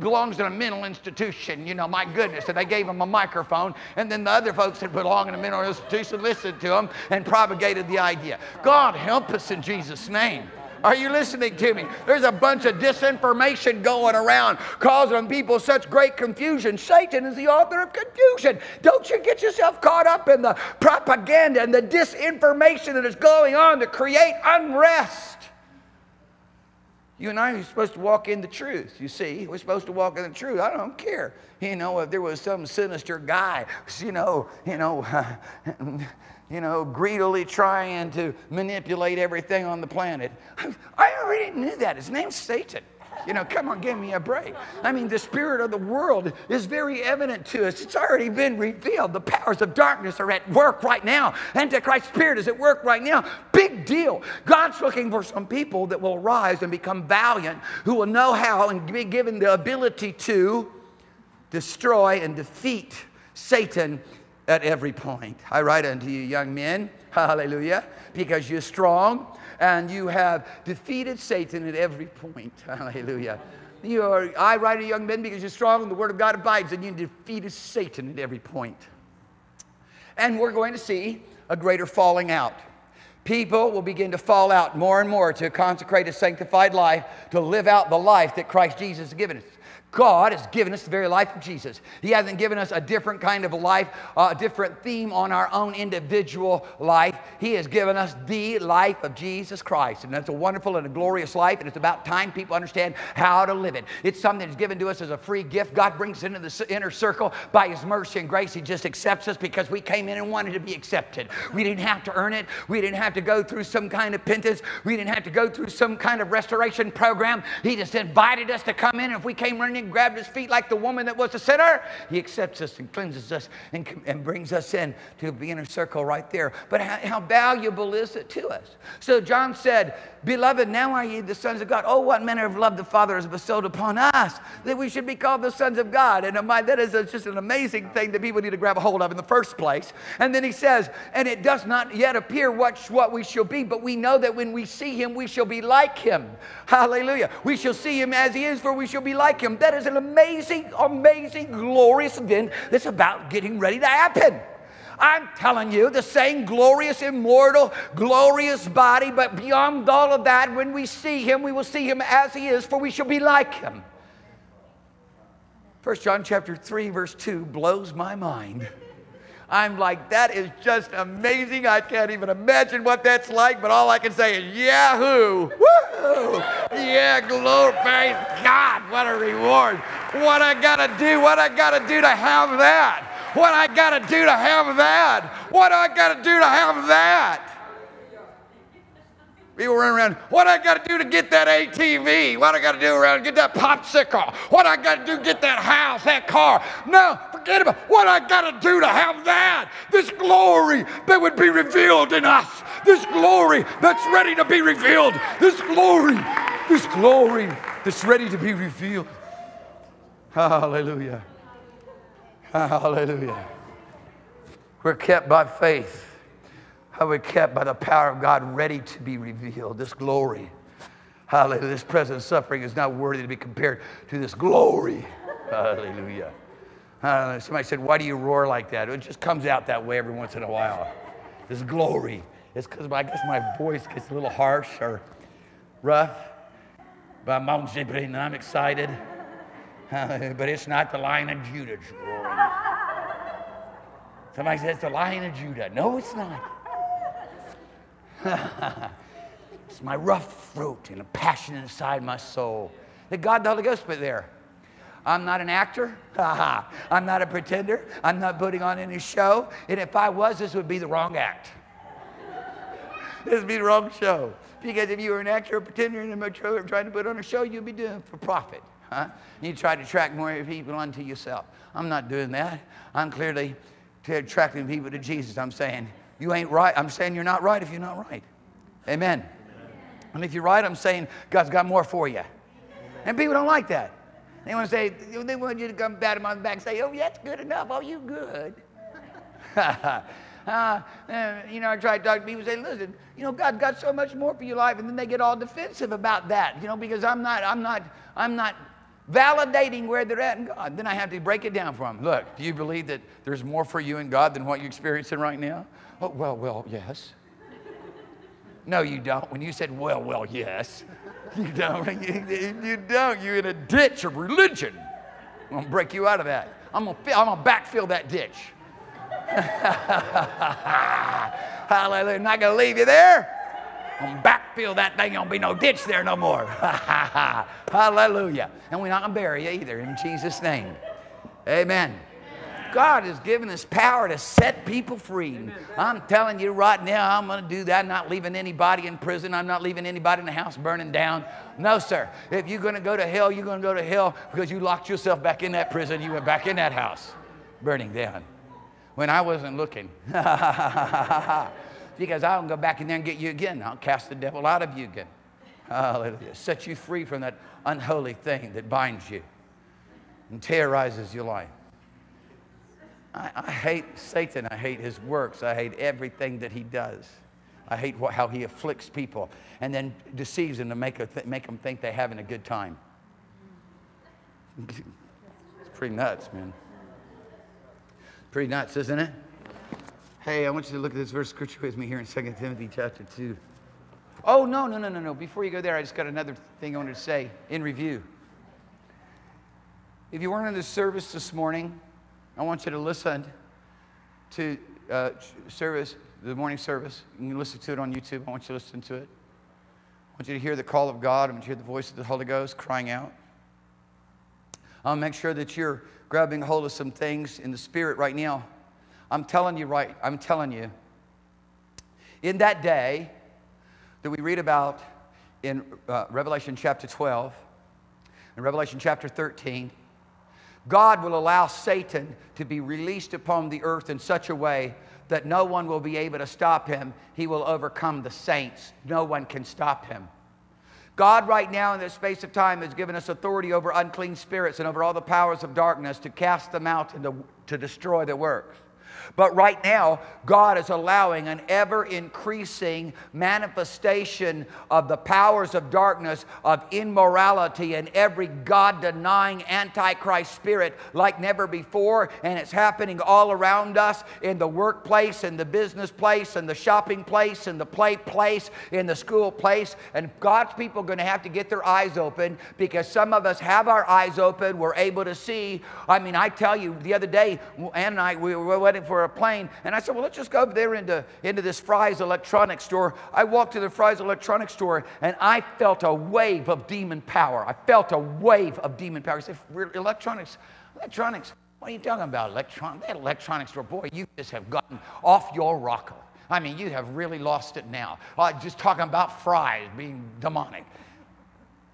belongs in a mental institution. You know, my goodness. And they gave him a microphone. And then the other folks that belong in a mental institution listened to him and propagated the idea. God help us in Jesus' name. Are you listening to me? There's a bunch of disinformation going around, causing people such great confusion. Satan is the author of confusion. Don't you get yourself caught up in the propaganda and the disinformation that is going on to create unrest. You and I are supposed to walk in the truth, you see. We're supposed to walk in the truth. I don't care, you know, if there was some sinister guy, you know, you know, you know, greedily trying to manipulate everything on the planet. I already knew that. His name's Satan. You know, come on, give me a break. I mean, the spirit of the world is very evident to us. It's already been revealed. The powers of darkness are at work right now. Antichrist spirit is at work right now. Big deal. God's looking for some people that will rise and become valiant, who will know how and be given the ability to destroy and defeat Satan at every point. I write unto you, young men, hallelujah, because you're strong and you have defeated Satan at every point. Hallelujah. You are, I write unto you, young men, because you're strong and the word of God abides, and you defeated Satan at every point. And we're going to see a greater falling out. People will begin to fall out more and more to consecrate a sanctified life, to live out the life that Christ Jesus has given us. God has given us the very life of Jesus. He hasn't given us a different kind of life, a different theme on our own individual life. He has given us the life of Jesus Christ. And that's a wonderful and a glorious life, and it's about time people understand how to live it. It's something that's given to us as a free gift. God brings us into the inner circle by His mercy and grace. He just accepts us because we came in and wanted to be accepted. We didn't have to earn it. We didn't have to go through some kind of repentance. We didn't have to go through some kind of restoration program. He just invited us to come in, and if we came running and grabbed his feet like the woman that was a sinner, he accepts us and cleanses us and, and brings us in to the inner circle right there. But how, how valuable is it to us? So John said, beloved, now are ye the sons of God. Oh, what manner of love the Father has bestowed upon us, that we should be called the sons of God. And that is just an amazing thing that people need to grab a hold of in the first place. And then he says, and it does not yet appear what, what we shall be, but we know that when we see him, we shall be like him. Hallelujah. We shall see him as he is, for we shall be like him. That is an amazing, amazing, glorious event that's about getting ready to happen. I'm telling you, the same glorious, immortal, glorious body, but beyond all of that, when we see him, we will see him as he is, for we shall be like him. First John chapter three, verse two blows my mind. I'm like, that is just amazing. I can't even imagine what that's like, but all I can say is, yahoo, woo-hoo, yeah, glory, praise God, what a reward. What I gotta do, what I gotta do to have that. What I gotta do to have that. What do I gotta do to have that? People run around, what I gotta do to get that A T V? What I gotta do around get that popsicle? What I gotta do to get that house, that car? No, forget about what I gotta do to have that. This glory that would be revealed in us. This glory that's ready to be revealed. This glory, this glory that's ready to be revealed. Hallelujah. Hallelujah. We're kept by faith. How we're kept by the power of God, ready to be revealed. This glory. Hallelujah. This present suffering is not worthy to be compared to this glory. Hallelujah. Hallelujah. Somebody said, why do you roar like that? It just comes out that way every once in a while. This glory. It's because I guess my voice gets a little harsh or rough. But I'm excited. But it's not the Lion of Judah roaring. Somebody says, it's the Lion of Judah. No, it's not. It's my rough throat and a passion inside my soul. That God the Holy Ghost put there. I'm not an actor. I'm not a pretender. I'm not putting on any show. And if I was, this would be the wrong act. This would be the wrong show. Because if you were an actor or pretender and trying to put on a show, you'd be doing it for profit. Huh? You try to attract more people unto yourself. I'm not doing that. I'm clearly attracting people to Jesus. I'm saying, you ain't right. I'm saying you're not right if you're not right. Amen. Amen. And if you're right, I'm saying God's got more for you. Amen. And people don't like that. They want to say, they want you to come bat him on the back and say, oh, yeah, that's good enough. Oh, you good. Uh, you know, I try to talk to people and say, listen, you know, God's got so much more for your life. And then they get all defensive about that, you know, because I'm not, I'm not, I'm not validating where they're at in God. Then I have to break it down for them. Look, do you believe that there's more for you in God than what you're experiencing right now? Oh, well, well, yes. No, you don't. When you said, well, well, yes, you don't. You, you don't. You're in a ditch of religion. I'm going to break you out of that. I'm going to, I'm going to backfill that ditch. Hallelujah. I'm not going to leave you there. I'm going to backfill that thing. There won't be no ditch there no more. Hallelujah. And we're not going to bury you either, in Jesus' name. Amen. God has given us power to set people free. Amen. I'm telling you right now, I'm going to do that. I'm not leaving anybody in prison. I'm not leaving anybody in the house burning down. No, sir. If you're going to go to hell, you're going to go to hell because you locked yourself back in that prison. You went back in that house burning down. When I wasn't looking. Because I'll go back in there and get you again. I'll cast the devil out of you again. Hallelujah. Set you free from that unholy thing that binds you and terrorizes your life. I, I hate Satan. I hate his works. I hate everything that he does. I hate what, how he afflicts people and then deceives them to make, a th make them think they're having a good time. It's pretty nuts, man. Pretty nuts, isn't it? Hey, I want you to look at this verse of scripture with me here in Second Timothy chapter two. Oh, no, no, no, no, no. Before you go there, I just got another thing I wanted to say in review. If you weren't in the service this morning, I want you to listen to uh, service, the morning service. You can listen to it on YouTube. I want you to listen to it. I want you to hear the call of God. I want you to hear the voice of the Holy Ghost crying out. I'll make sure that you're grabbing hold of some things in the spirit right now. I'm telling you right, I'm telling you. In that day that we read about in uh, Revelation chapter twelve and Revelation chapter thirteen, God will allow Satan to be released upon the earth in such a way that no one will be able to stop him. He will overcome the saints. No one can stop him. God right now in this space of time has given us authority over unclean spirits and over all the powers of darkness to cast them out and to, to destroy their works. But right now, God is allowing an ever-increasing manifestation of the powers of darkness, of immorality, and every God-denying antichrist spirit like never before. And it's happening all around us in the workplace, in the business place, in the shopping place, in the play place, in the school place. And God's people are going to have to get their eyes open, because some of us have our eyes open. We're able to see. I mean, I tell you, the other day, Ann and I, we were waiting for a plane, and I said, well, let's just go over there into, into this Fry's electronics store. I walked to the Fry's electronics store, and I felt a wave of demon power. I felt a wave of demon power. I said, electronics, electronics, what are you talking about? Electron that electronics store, boy, you just have gotten off your rocker. I mean, you have really lost it now. Uh, just talking about Fry's being demonic.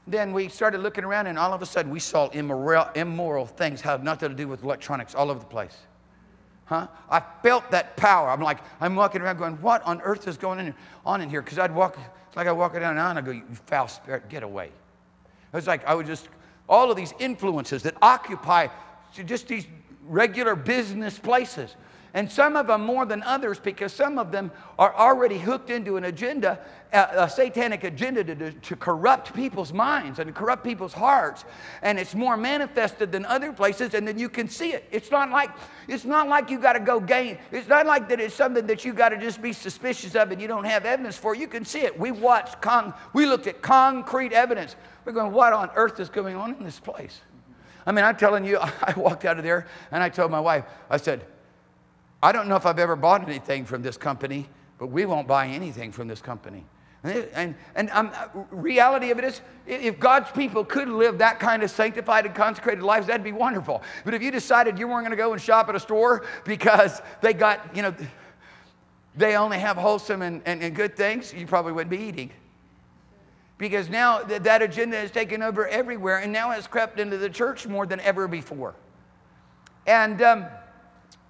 Then we started looking around, and all of a sudden, we saw immoral, immoral things have nothing to do with electronics all over the place. Huh? I felt that power. I'm like, I'm walking around going, what on earth is going on in here? Because I'd walk, it's like I walk down and I go, you foul spirit, get away. It was like I would just, all of these influences that occupy, just these regular business places. And some of them more than others, because some of them are already hooked into an agenda, a, a satanic agenda to, to corrupt people's minds and corrupt people's hearts. And it's more manifested than other places, and then you can see it. It's not like, it's not like you got to go gain. It's not like that it's something that you got to just be suspicious of and you don't have evidence for. You can see it. We watched, con we looked at concrete evidence. We're going, what on earth is going on in this place? I mean, I'm telling you, I walked out of there and I told my wife, I said, I don't know if I've ever bought anything from this company, but we won't buy anything from this company. And, and, and um, reality of it is, if God's people could live that kind of sanctified and consecrated lives, that'd be wonderful. But if you decided you weren't going to go and shop at a store because they got, you know, they only have wholesome and, and, and good things, you probably wouldn't be eating. Because now th that agenda has taken over everywhere, and now has crept into the church more than ever before. And... Um,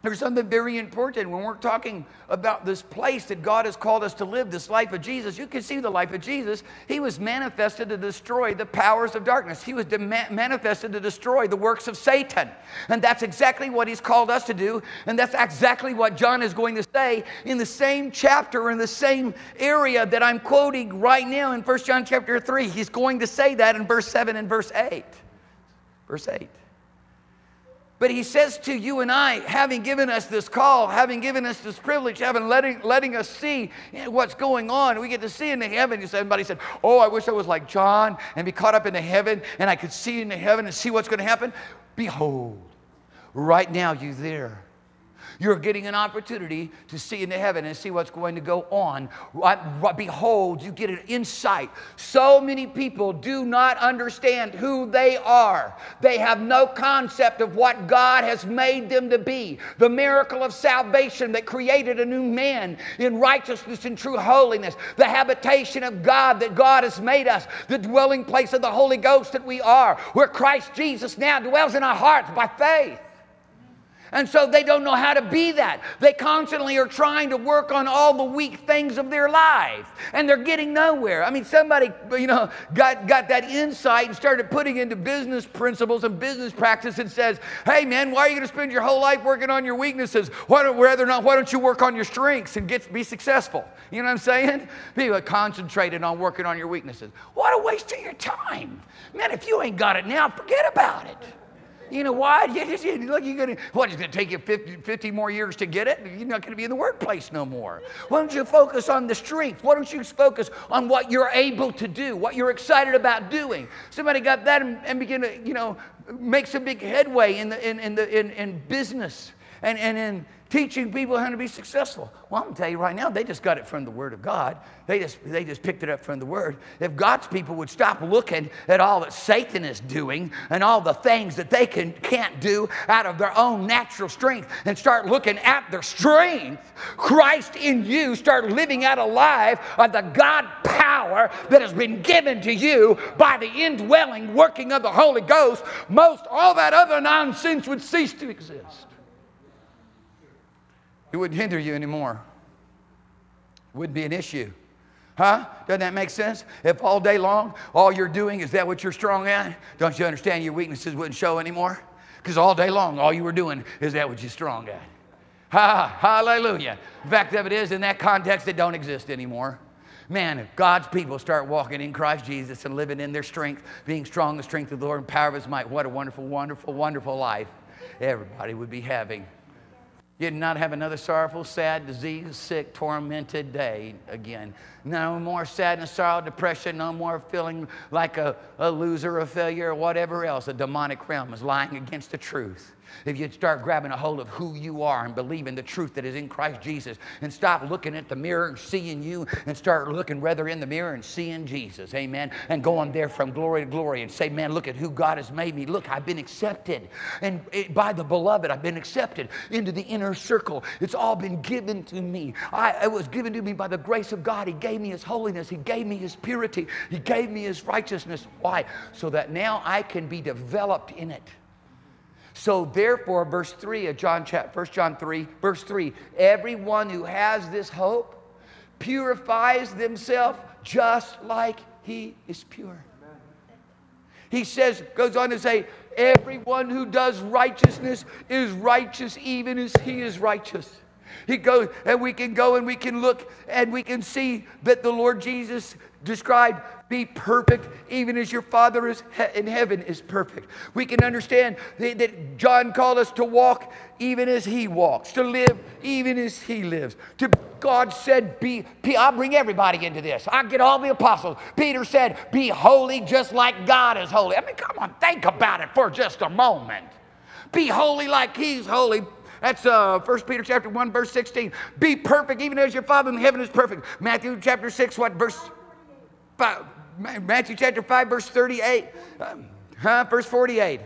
There's something very important when we're talking about this place that God has called us to live, this life of Jesus. You can see the life of Jesus. He was manifested to destroy the powers of darkness. He was manifested to destroy the works of Satan. And that's exactly what he's called us to do. And that's exactly what John is going to say in the same chapter, in the same area that I'm quoting right now in First John chapter three. He's going to say that in verse seven and verse eight. Verse eight. But he says to you and I, having given us this call, having given us this privilege, having letting, letting us see what's going on, we get to see into heaven. Somebody said, oh, I wish I was like John and be caught up into heaven and I could see into heaven and see what's going to happen. Behold, right now you're there. You're getting an opportunity to see into heaven and see what's going to go on. Behold, you get an insight. So many people do not understand who they are. They have no concept of what God has made them to be. The miracle of salvation that created a new man in righteousness and true holiness. The habitation of God that God has made us. The dwelling place of the Holy Ghost that we are. Where Christ Jesus now dwells in our hearts by faith. And so they don't know how to be that. They constantly are trying to work on all the weak things of their life. And they're getting nowhere. I mean, somebody, you know, got, got that insight and started putting into business principles and business practice and says, hey, man, why are you going to spend your whole life working on your weaknesses? Why don't, rather not, why don't you work on your strengths and get, be successful? You know what I'm saying? People are concentrated on working on your weaknesses. What a waste of your time. Man, if you ain't got it now, forget about it. You know why? You just, you, look, you're gonna, what, it's going to take you fifty, fifty more years to get it? You're not going to be in the workplace no more. Why don't you focus on the strength? Why don't you focus on what you're able to do, what you're excited about doing? Somebody got that and, and began to, you know, make some big headway in, the, in, in, the, in, in business and, and in teaching people how to be successful. Well, I'm going to tell you right now, they just got it from the Word of God. They just, they just picked it up from the Word. If God's people would stop looking at all that Satan is doing and all the things that they can, can't do out of their own natural strength and start looking at their strength, Christ in you, start living out a life of the God power that has been given to you by the indwelling working of the Holy Ghost, most all that other nonsense would cease to exist. It wouldn't hinder you anymore. It wouldn't be an issue. Huh? Doesn't that make sense? If all day long, all you're doing is that what you're strong at, don't you understand your weaknesses wouldn't show anymore? Because all day long, all you were doing is that what you're strong at. Ha! Hallelujah. The fact of it is, in that context, it don't exist anymore. Man, if God's people start walking in Christ Jesus and living in their strength, being strong in the strength of the Lord and power of His might, what a wonderful, wonderful, wonderful life everybody would be having. You did not have another sorrowful, sad, diseased, sick, tormented day again. No more sadness, sorrow, depression, no more feeling like a, a loser, a failure, or whatever else. The demonic realm is lying against the truth. If you'd start grabbing a hold of who you are and believing the truth that is in Christ Jesus and stop looking at the mirror and seeing you and start looking rather in the mirror and seeing Jesus, amen, and going there from glory to glory and say, man, look at who God has made me. Look, I've been accepted and it, by the beloved. I've been accepted into the inner circle. It's all been given to me. I, it was given to me by the grace of God. He gave me His holiness. He gave me His purity. He gave me His righteousness. Why? So that now I can be developed in it. So therefore, verse three of John, First John three, verse three, everyone who has this hope purifies themselves just like he is pure. Amen. He says, goes on to say, Everyone who does righteousness is righteous even as he is righteous. He goes, and we can go and we can look and we can see that the Lord Jesus described, be perfect even as your Father is he in heaven is perfect. We can understand that, that John called us to walk even as he walks, to live even as he lives. To God said, be, be, I'll bring everybody into this. I'll get all the apostles. Peter said, be holy just like God is holy. I mean, come on, think about it for just a moment. Be holy like he's holy. That's uh, First Peter chapter one, verse sixteen. Be perfect, even as your Father in heaven is perfect. Matthew chapter six, what verse? Five, Matthew chapter five, verse thirty-eight. Um, huh? Verse forty-eight.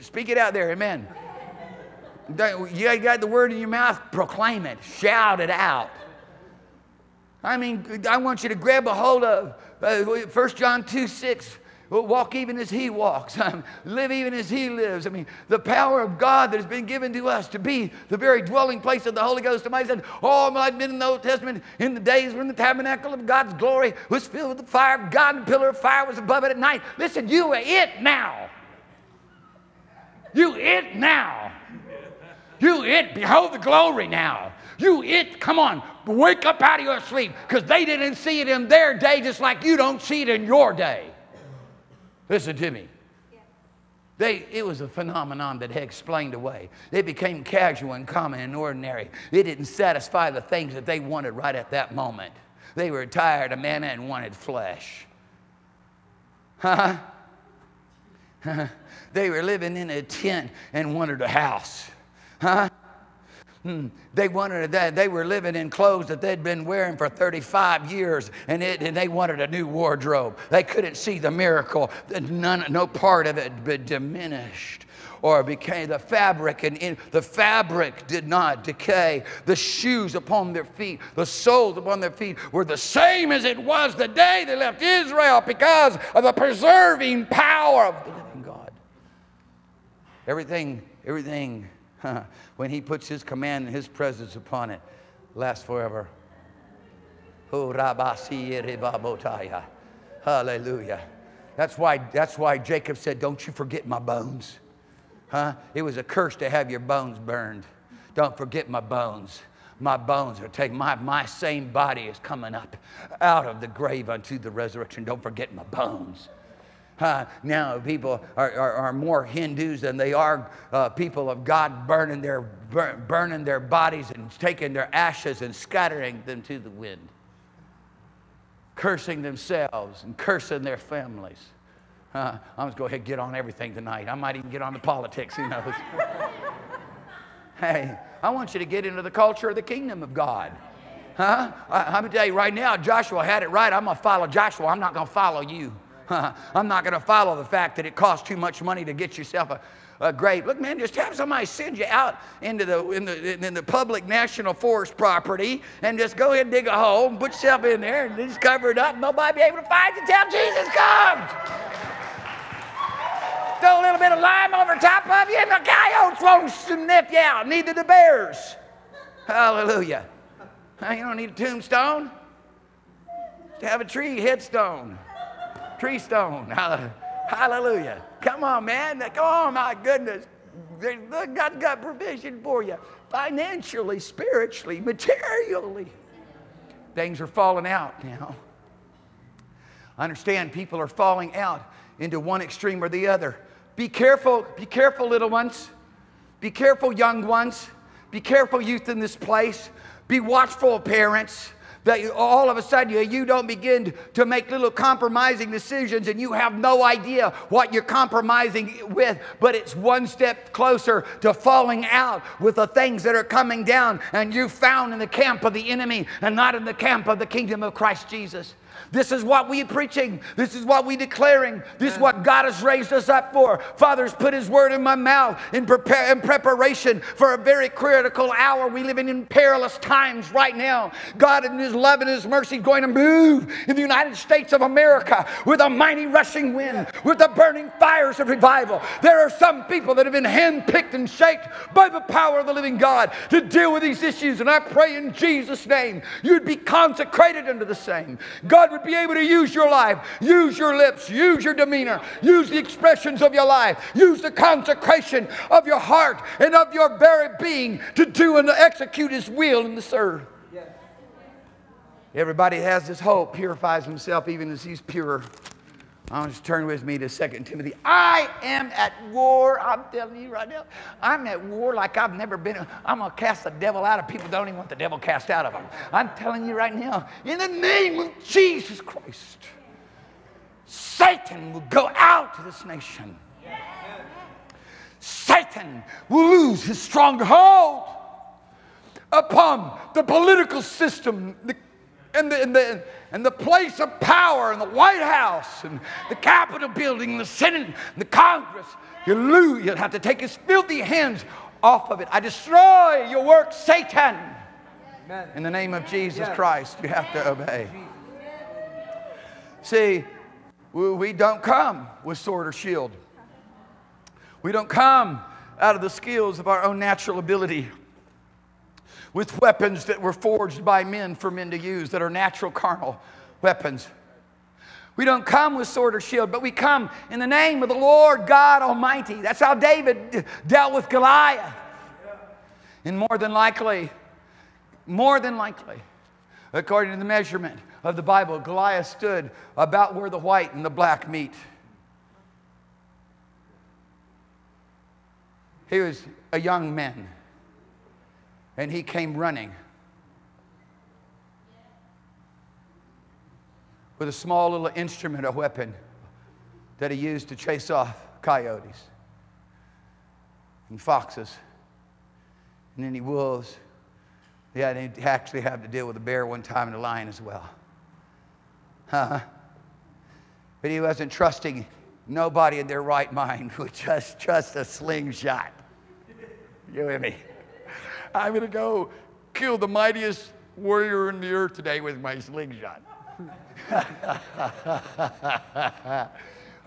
Speak it out there, amen. You got the word in your mouth, proclaim it. Shout it out. I mean, I want you to grab a hold of uh, First John two, six. Walk even as he walks. Um, live even as he lives. I mean, the power of God that has been given to us to be the very dwelling place of the Holy Ghost. Somebody said, oh, I've been in the Old Testament in the days when the tabernacle of God's glory was filled with the fire of God and the pillar of fire was above it at night. Listen, you are it now. You it now. You it. Behold the glory now. You it. Come on. Wake up out of your sleep, because they didn't see it in their day just like you don't see it in your day. Listen to me. They, it was a phenomenon that had explained away. It became casual and common and ordinary. It didn't satisfy the things that they wanted right at that moment. They were tired of manna and wanted flesh. Huh? Huh? They were living in a tent and wanted a house. Huh? Hmm. They wanted that. They were living in clothes that they'd been wearing for thirty-five years, and, it, and they wanted a new wardrobe. They couldn't see the miracle. None, no part of it but diminished or became the fabric, and in, the fabric did not decay. The shoes upon their feet, the soles upon their feet were the same as it was the day they left Israel because of the preserving power of the living God. Everything, everything. When he puts his command and his presence upon it, lasts forever. Hallelujah. That's why, that's why Jacob said, don't you forget my bones. Huh? It was a curse to have your bones burned. Don't forget my bones. My bones are taken. My, my same body is coming up out of the grave unto the resurrection. Don't forget my bones. Uh, now people are, are, are more Hindus than they are uh, people of God, burning their, burn, burning their bodies and taking their ashes and scattering them to the wind. Cursing themselves and cursing their families. Uh, I'm just going to go ahead and get on everything tonight. I might even get on the politics, who knows. Hey, I want you to get into the culture of the kingdom of God. Huh? I, I'm going to tell you right now, Joshua had it right. I'm going to follow Joshua. I'm not going to follow you. I'm not going to follow the fact that it costs too much money to get yourself a, a grave. Look, man, just have somebody send you out into the, in the, in the public national forest property and just go ahead and dig a hole and put yourself in there and just cover it up. Nobody be able to find you until Jesus comes. Throw a little bit of lime over top of you and the coyotes won't sniff you out, neither the bears. Hallelujah. You don't need a tombstone. Just have a tree headstone. Tree stone. Hallelujah. Come on, man. Come on, my goodness. God's got provision for you. Financially, spiritually, materially. Things are falling out now. I understand people are falling out into one extreme or the other. Be careful. Be careful, little ones. Be careful, young ones. Be careful, youth in this place. Be watchful, parents. That you, all of a sudden you don't begin to make little compromising decisions and you have no idea what you're compromising with, but it's one step closer to falling out with the things that are coming down and you found in the camp of the enemy and not in the camp of the kingdom of Christ Jesus. This is what we're preaching. This is what we're declaring. This is what God has raised us up for. Father's put his word in my mouth in, prepare, in preparation for a very critical hour. We're living in perilous times right now. God in his love and his mercy is going to move in the United States of America with a mighty rushing wind, with the burning fires of revival. There are some people that have been handpicked and shaped by the power of the living God to deal with these issues. And I pray in Jesus' name you'd be consecrated unto the same. God God would be able to use your life. Use your lips. Use your demeanor. Use the expressions of your life. Use the consecration of your heart and of your very being to do and to execute His will and to serve. Yes. Everybody has this hope, purifies himself even as he's pure. I want you to turn with me to Second Timothy. I am at war. I'm telling you right now, I'm at war like I've never been. I'm going to cast the devil out of people that don't even want the devil cast out of them. I'm telling you right now, in the name of Jesus Christ, Satan will go out to this nation. Yeah. Satan will lose his stronghold upon the political system, the And the, and, the, and the place of power, and the White House, and the Capitol building, and the Senate, and the Congress. You lose. You'll have to take his filthy hands off of it. I destroy your work, Satan. Amen. In the name of Jesus yes. Christ, you have to obey. See, we don't come with sword or shield. We don't come out of the skills of our own natural ability, with weapons that were forged by men for men to use, that are natural carnal weapons. We don't come with sword or shield, but we come in the name of the Lord God Almighty. That's how David dealt with Goliath. And more than likely, more than likely, according to the measurement of the Bible, Goliath stood about where the white and the black meet. He was a young man. And he came running with a small little instrument, a weapon that he used to chase off coyotes and foxes and any wolves. Yeah, they actually had to deal with a bear one time and a lion as well. Huh? But he wasn't trusting nobody in their right mind who just trust a slingshot. You hear me? I'm going to go kill the mightiest warrior in the earth today with my slingshot.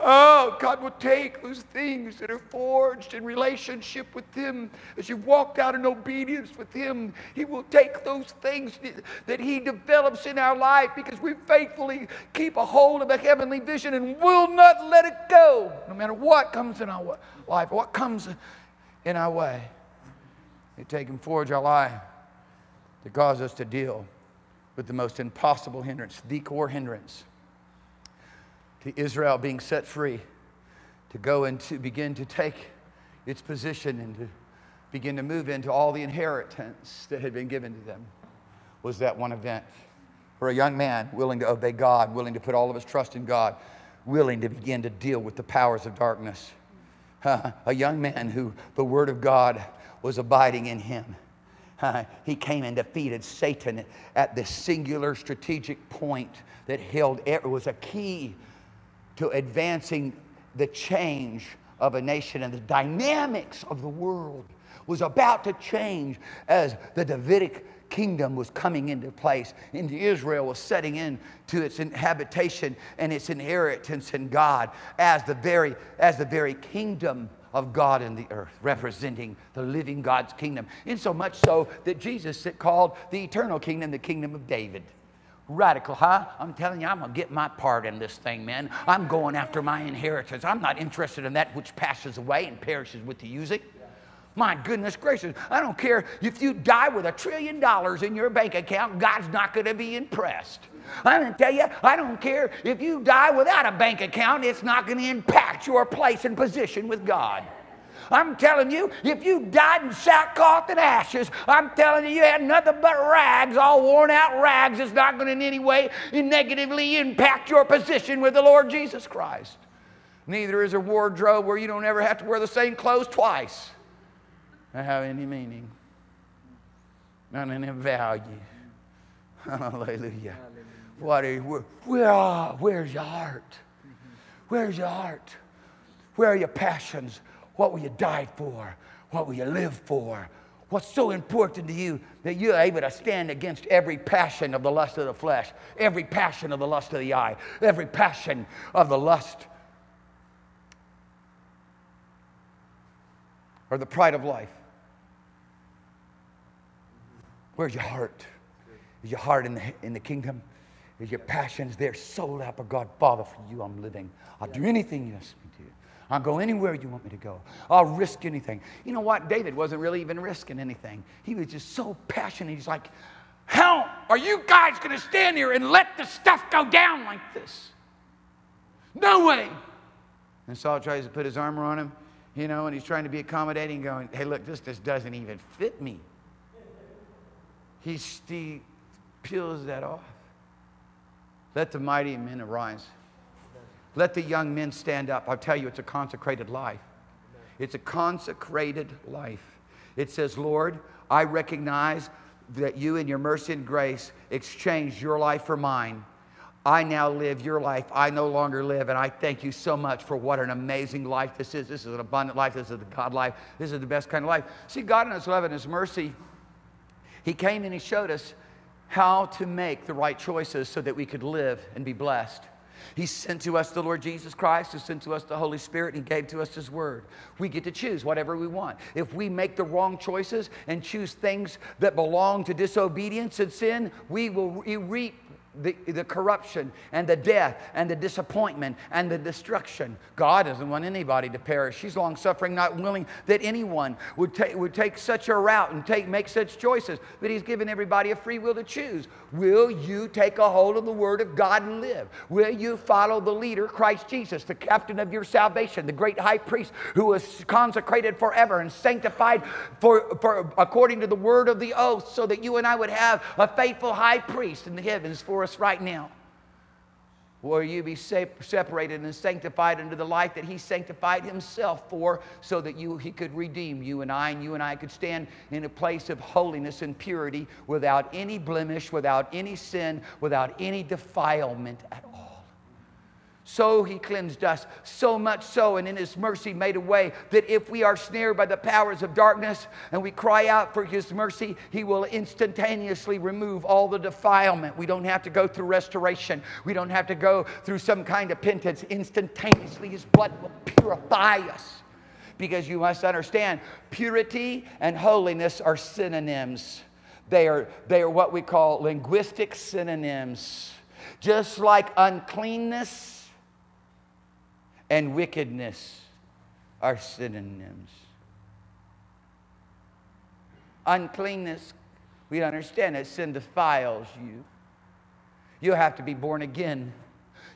Oh, God will take those things that are forged in relationship with Him. As you've walked out in obedience with Him, He will take those things that He develops in our life because we faithfully keep a hold of the heavenly vision and will not let it go, no matter what comes in our life, what comes in our way. They take and forge our life to cause us to deal with the most impossible hindrance, the core hindrance to Israel being set free, to go and to begin to take its position and to begin to move into all the inheritance that had been given to them. Was that one event for a young man willing to obey God, willing to put all of his trust in God, willing to begin to deal with the powers of darkness. Uh, a young man who the Word of God was abiding in him. Uh, he came and defeated Satan at this singular strategic point that held, it was a key to advancing the change of a nation, and the dynamics of the world was about to change as the Davidic kingdom was coming into place, and Israel was setting in to its habitation and its inheritance in God as the very, as the very kingdom of God in the earth, representing the living God's kingdom. In so much so that Jesus called the eternal kingdom the kingdom of David. Radical, huh? I'm telling you, I'm going to get my part in this thing, man. I'm going after my inheritance. I'm not interested in that which passes away and perishes with the using. My goodness gracious, I don't care if you die with a trillion dollars in your bank account, God's not going to be impressed. I'm going to tell you, I don't care if you die without a bank account, it's not going to impact your place and position with God. I'm telling you, if you died in sackcloth and ashes, I'm telling you, you had nothing but rags, all worn out rags, it's not going to in any way negatively impact your position with the Lord Jesus Christ. Neither is a wardrobe where you don't ever have to wear the same clothes twice. Not have any meaning, not any value. Hallelujah. Hallelujah. What are you, where, where are, where's your heart? Where's your heart? Where are your passions? What will you die for? What will you live for? What's so important to you that you're able to stand against every passion of the lust of the flesh, every passion of the lust of the eye, every passion of the lust or the pride of life? Where's your heart? Is your heart in the, in the kingdom? is your passions. They're sold out for God. Father, for you I'm living. I'll do anything you ask me to. I'll go anywhere you want me to go. I'll risk anything. You know what? David wasn't really even risking anything. He was just so passionate. He's like, how are you guys going to stand here and let the stuff go down like this? No way. And Saul tries to put his armor on him, you know, and he's trying to be accommodating, going, hey, look, this just doesn't even fit me. He, he peels that off. Let the mighty men arise. Let the young men stand up. I'll tell you, it's a consecrated life. It's a consecrated life. It says, Lord, I recognize that you in your mercy and grace exchanged your life for mine. I now live your life. I no longer live. And I thank you so much for what an amazing life this is. This is an abundant life. This is the God life. This is the best kind of life. See, God in his love and his mercy, he came and he showed us how to make the right choices so that we could live and be blessed. He sent to us the Lord Jesus Christ, who sent to us the Holy Spirit, and he gave to us his word. We get to choose whatever we want. If we make the wrong choices and choose things that belong to disobedience and sin, we will reap the, the corruption and the death and the disappointment and the destruction. God doesn't want anybody to perish. He's long-suffering, not willing that anyone would, ta would take such a route and take, make such choices. But he's given everybody a free will to choose. Will you take a hold of the Word of God and live? Will you follow the leader, Christ Jesus, the captain of your salvation, the great high priest who was consecrated forever and sanctified for, for, according to the word of the oath, so that you and I would have a faithful high priest in the heavens for us right now? Will you be separated and sanctified unto the life that he sanctified himself for, so that you he could redeem you and I, and you and I could stand in a place of holiness and purity without any blemish, without any sin, without any defilement at all? So he cleansed us, so much so, and in his mercy made a way that if we are snared by the powers of darkness and we cry out for his mercy, he will instantaneously remove all the defilement. We don't have to go through restoration. We don't have to go through some kind of penance. Instantaneously, his blood will purify us. Because you must understand, purity and holiness are synonyms. They are, they are what we call linguistic synonyms. Just like uncleanness and wickedness are synonyms. Uncleanness, we understand that sin defiles you. You'll have to be born again.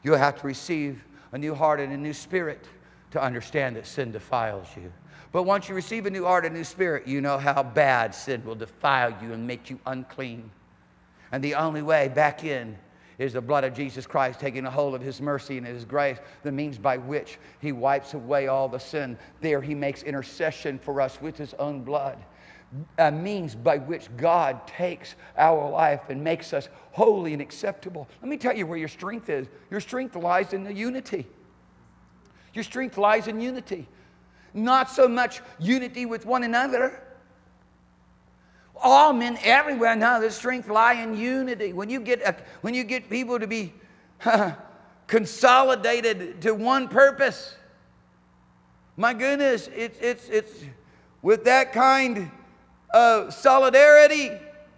You'll have to receive a new heart and a new spirit to understand that sin defiles you. But once you receive a new heart and a new spirit, you know how bad sin will defile you and make you unclean. And the only way back in is the blood of Jesus Christ, taking a hold of his mercy and his grace, the means by which he wipes away all the sin. There he makes intercession for us with his own blood. A means by which God takes our life and makes us holy and acceptable. Let me tell you where your strength is. Your strength lies in the unity. Your strength lies in unity. Not so much unity with one another. All men everywhere now, their strength lie in unity. When you get, a, when you get people to be consolidated to one purpose, my goodness, it's, it's, it's, with that kind of solidarity,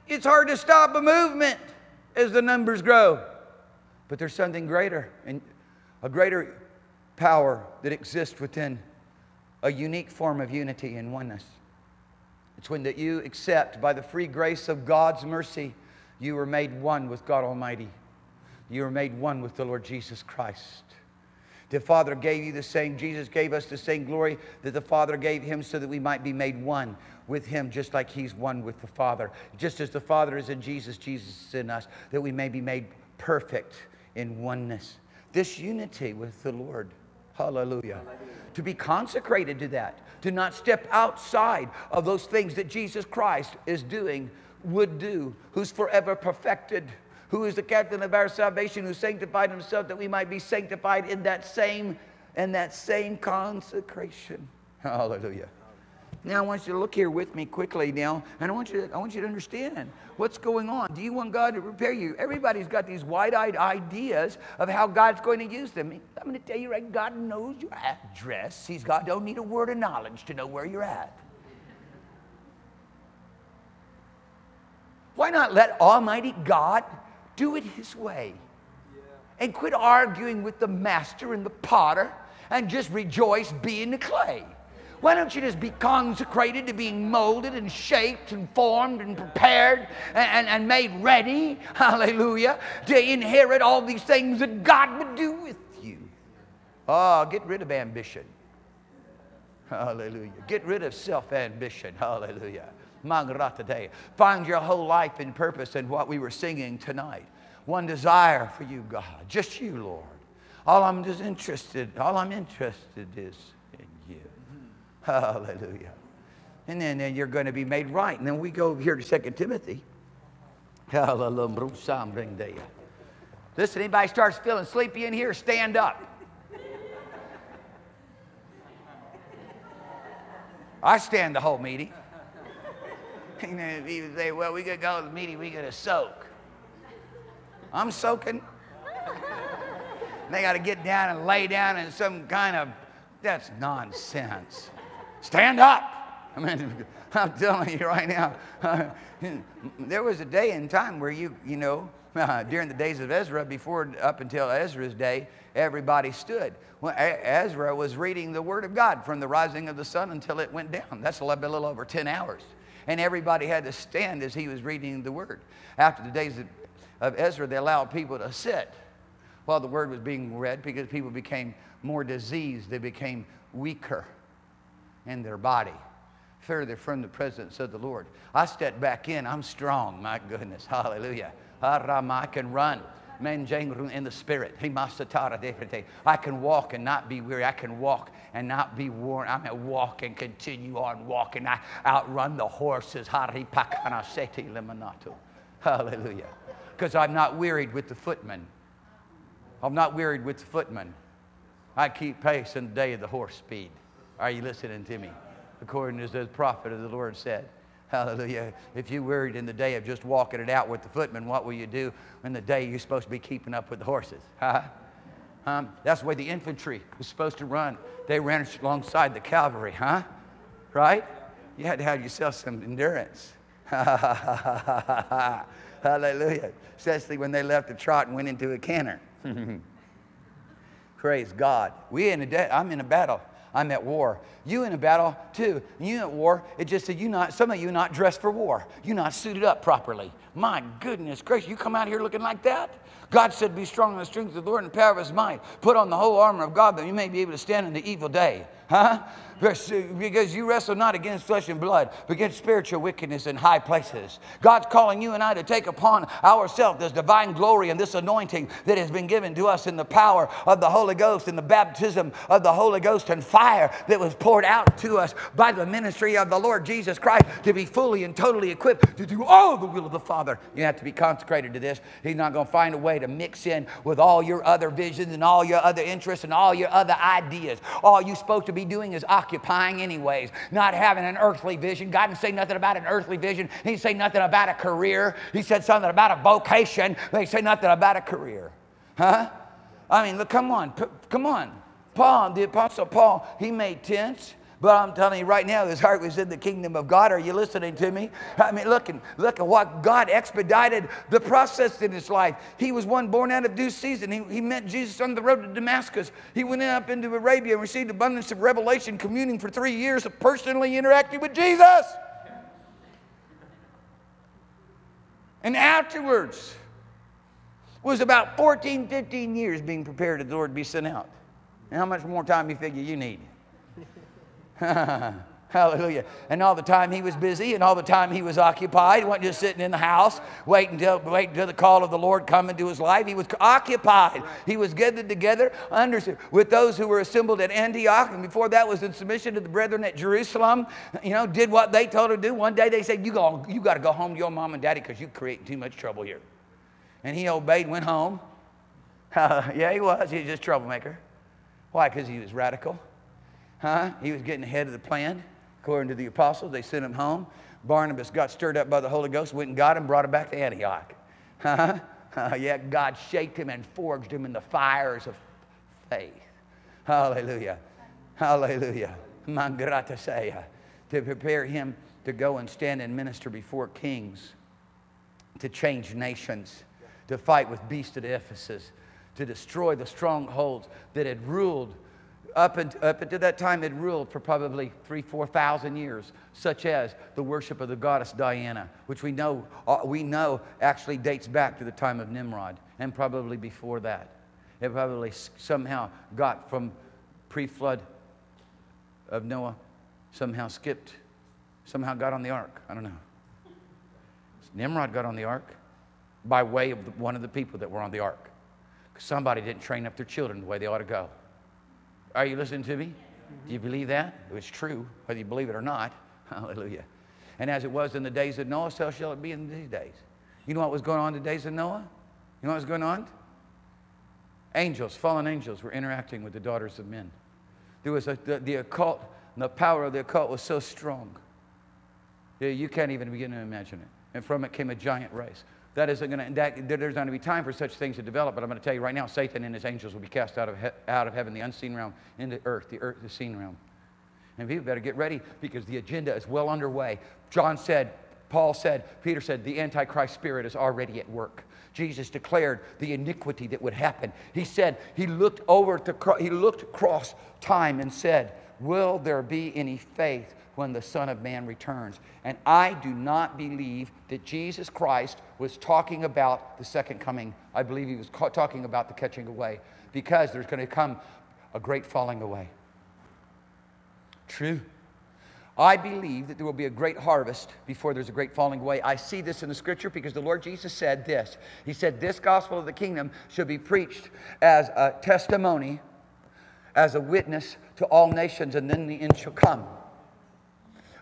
it's hard to stop a movement as the numbers grow. But there's something greater, and a greater power that exists within a unique form of unity and oneness. It's when that you accept, by the free grace of God's mercy, you were made one with God Almighty. You were made one with the Lord Jesus Christ. The Father gave you the same. Jesus gave us the same glory that the Father gave him, so that we might be made one with him, just like he's one with the Father. Just as the Father is in Jesus, Jesus is in us, that we may be made perfect in oneness. This unity with the Lord. Hallelujah. To be consecrated to that. To not step outside of those things that Jesus Christ is doing, would do, who's forever perfected, who is the captain of our salvation, who sanctified himself that we might be sanctified in that same, in that same consecration. Hallelujah. Now I want you to look here with me quickly now, and I want you to, I want you to understand what's going on. Do you want God to prepare you? Everybody's got these wide-eyed ideas of how God's going to use them. I'm going to tell you right, God knows your address. He's God don't need a word of knowledge to know where you're at. Why not let Almighty God do it his way? and quit arguing with the master and the potter and just rejoice being the clay? Why don't you just be consecrated to being molded and shaped and formed and prepared and, and, and made ready, hallelujah, to inherit all these things that God would do with you? Oh, get rid of ambition. Hallelujah. Get rid of self-ambition. Hallelujah. Find your whole life in purpose in what we were singing tonight. One desire for you, God. Just you, Lord. All I'm just interested, all I'm interested is in you. Hallelujah. And then, then you're going to be made right. And then we go over here to Second Timothy. Hallelujah. Listen, anybody starts feeling sleepy in here, stand up. I stand the whole meeting. And then people say, well, we could go to the meeting, we could soak. I'm soaking. They got to get down and lay down in some kind of, that's nonsense. Stand up. I mean, I'm telling you right now, uh, there was a day and time where you, you know, uh, during the days of Ezra, before up until Ezra's day, everybody stood. Well, Ezra was reading the Word of God from the rising of the sun until it went down. That's a little, a little over ten hours. And everybody had to stand as he was reading the Word. After the days of, of Ezra, they allowed people to sit while the Word was being read, because people became more diseased. They became weaker in their body, further from the presence of the Lord. I step back in. I'm strong. My goodness. Hallelujah. I can run in the Spirit. I can walk and not be weary. I can walk and not be worn. I'm at walk and continue on walking. I outrun the horses. Hallelujah. Because I'm not wearied with the footman. I'm not wearied with the footman. I keep pace in the day of the horse speed. Are you listening to me? According to the prophet of the Lord said, hallelujah. If you wearied in the day of just walking it out with the footman, what will you do in the day you're supposed to be keeping up with the horses? Huh? Um, that's the way the infantry was supposed to run. They ran alongside the cavalry, huh? Right? You had to have yourself some endurance. Hallelujah. Especially when they left the trot and went into a canter. Praise God. We in a I'm in a battle. I'm at war. You in a battle too. You at war. It just said you not. Some of you not dressed for war. You not suited up properly. My goodness gracious! You come out here looking like that. God said, "Be strong in the strength of the Lord and the power of His might. Put on the whole armor of God, that you may be able to stand in the evil day." Huh? Because you wrestle not against flesh and blood, but against spiritual wickedness in high places. God's calling you and I to take upon ourselves this divine glory and this anointing that has been given to us in the power of the Holy Ghost, in the baptism of the Holy Ghost and fire that was poured out to us by the ministry of the Lord Jesus Christ, to be fully and totally equipped to do all the will of the Father. You have to be consecrated to this. He's not going to find a way to mix in with all your other visions and all your other interests and all your other ideas. All you're supposed to be doing is occupying. Occupying anyways, not having an earthly vision. God didn't say nothing about an earthly vision. He didn't say nothing about a career. He said something about a vocation. They say nothing about a career. Huh? I mean, look, come on. P come on. Paul, the Apostle Paul, he made tents. But I'm telling you right now, his heart was in the kingdom of God. Are you listening to me? I mean, look, and look at what God expedited the process in his life. He was one born out of due season. He, he met Jesus on the road to Damascus. He went up into Arabia and received abundance of revelation, communing for three years of personally interacting with Jesus. And afterwards, it was about fourteen, fifteen years being prepared to the Lord to be sent out. And how much more time do you figure you need? Hallelujah. And all the time he was busy, and all the time he was occupied. He wasn't just sitting in the house waiting till, waiting till the call of the Lord come into his life. He was occupied. He was gathered together under, with those who were assembled at Antioch. And before that was in submission to the brethren at Jerusalem. You know, did what they told him to do. One day they said, you go, you got to go home to your mom and daddy because you're creating too much trouble here. And he obeyed and went home. Uh, yeah, he was. He was just a troublemaker. Why? Because he was radical. Huh? He was getting ahead of the plan. According to the apostles, they sent him home. Barnabas got stirred up by the Holy Ghost, went and got him, brought him back to Antioch. Huh? Uh, yeah, God shaped him and forged him in the fires of faith. Hallelujah. Hallelujah. Mangratasaya. To prepare him to go and stand and minister before kings, to change nations, to fight with beasts at Ephesus, to destroy the strongholds that had ruled up, and, up until that time had ruled for probably three, four thousand years, such as the worship of the goddess Diana, which we know, we know actually dates back to the time of Nimrod and probably before that. It probably somehow got from pre-flood of Noah, somehow skipped, somehow got on the ark. I don't know. Nimrod got on the ark by way of the, one of the people that were on the ark. Because somebody didn't train up their children the way they ought to go. Are you listening to me? Do you believe that? It's true, whether you believe it or not. Hallelujah. And as it was in the days of Noah, so shall it be in these days. You know what was going on in the days of Noah? You know what was going on? Angels, fallen angels were interacting with the daughters of men. There was a, the, the occult, and the power of the occult was so strong. You can't even begin to imagine it. And from it came a giant race. That isn't going to, that, there's not going to be time for such things to develop, but I'm going to tell you right now, Satan and his angels will be cast out of, he, out of heaven, the unseen realm, into earth, the earth, the seen realm. And people better get ready because the agenda is well underway. John said, Paul said, Peter said, the Antichrist spirit is already at work. Jesus declared the iniquity that would happen. He said, he looked over at the, he looked across time and said, will there be any faith when the Son of Man returns? And I do not believe that Jesus Christ was talking about the second coming. I believe he was talking about the catching away, because there's going to come a great falling away. True. I believe that there will be a great harvest before there's a great falling away. I see this in the Scripture because the Lord Jesus said this. He said, this gospel of the kingdom shall be preached as a testimony, as a witness to all nations, and then the end shall come.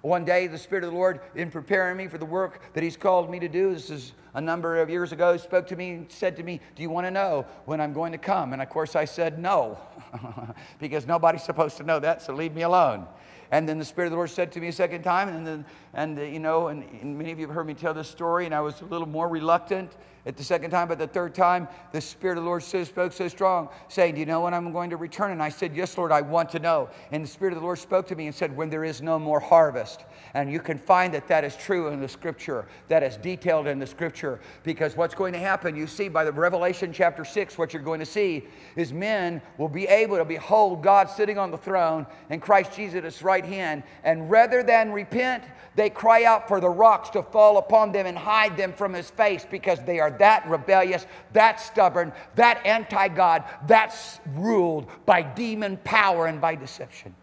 One day, the Spirit of the Lord, in preparing me for the work that He's called me to do, this is a number of years ago, spoke to me and said to me, do you want to know when I'm going to come? And of course, I said no, because nobody's supposed to know that, so leave me alone. And then the Spirit of the Lord said to me a second time, and then, and the, you know, and, and many of you have heard me tell this story, and I was a little more reluctant at the second time, but the third time, the Spirit of the Lord spoke so strong, saying, do you know when I'm going to return? And I said, yes, Lord, I want to know. And the Spirit of the Lord spoke to me and said, when there is no more harvest. And you can find that that is true in the Scripture. That is detailed in the Scripture. Because what's going to happen, you see, by the Revelation chapter six, what you're going to see is men will be able to behold God sitting on the throne and Christ Jesus at His right hand. And rather than repent, they cry out for the rocks to fall upon them and hide them from His face, because they are that rebellious, that stubborn, that anti-God, that's ruled by demon power and by deception.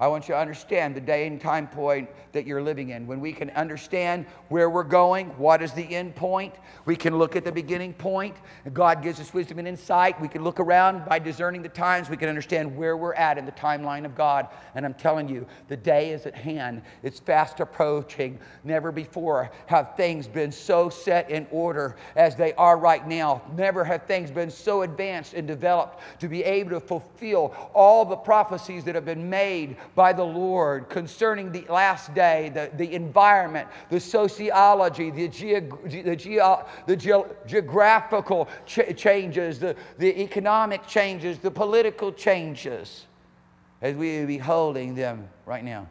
I want you to understand the day and time point that you're living in. When we can understand where we're going, what is the end point, we can look at the beginning point. God gives us wisdom and insight. We can look around by discerning the times. We can understand where we're at in the timeline of God. And I'm telling you, the day is at hand. It's fast approaching. Never before have things been so set in order as they are right now. Never have things been so advanced and developed to be able to fulfill all the prophecies that have been made by the Lord concerning the last day, the, the environment, the sociology, the, geog the, geo the ge geographical ch changes, the, the economic changes, the political changes, as we are beholding them right now.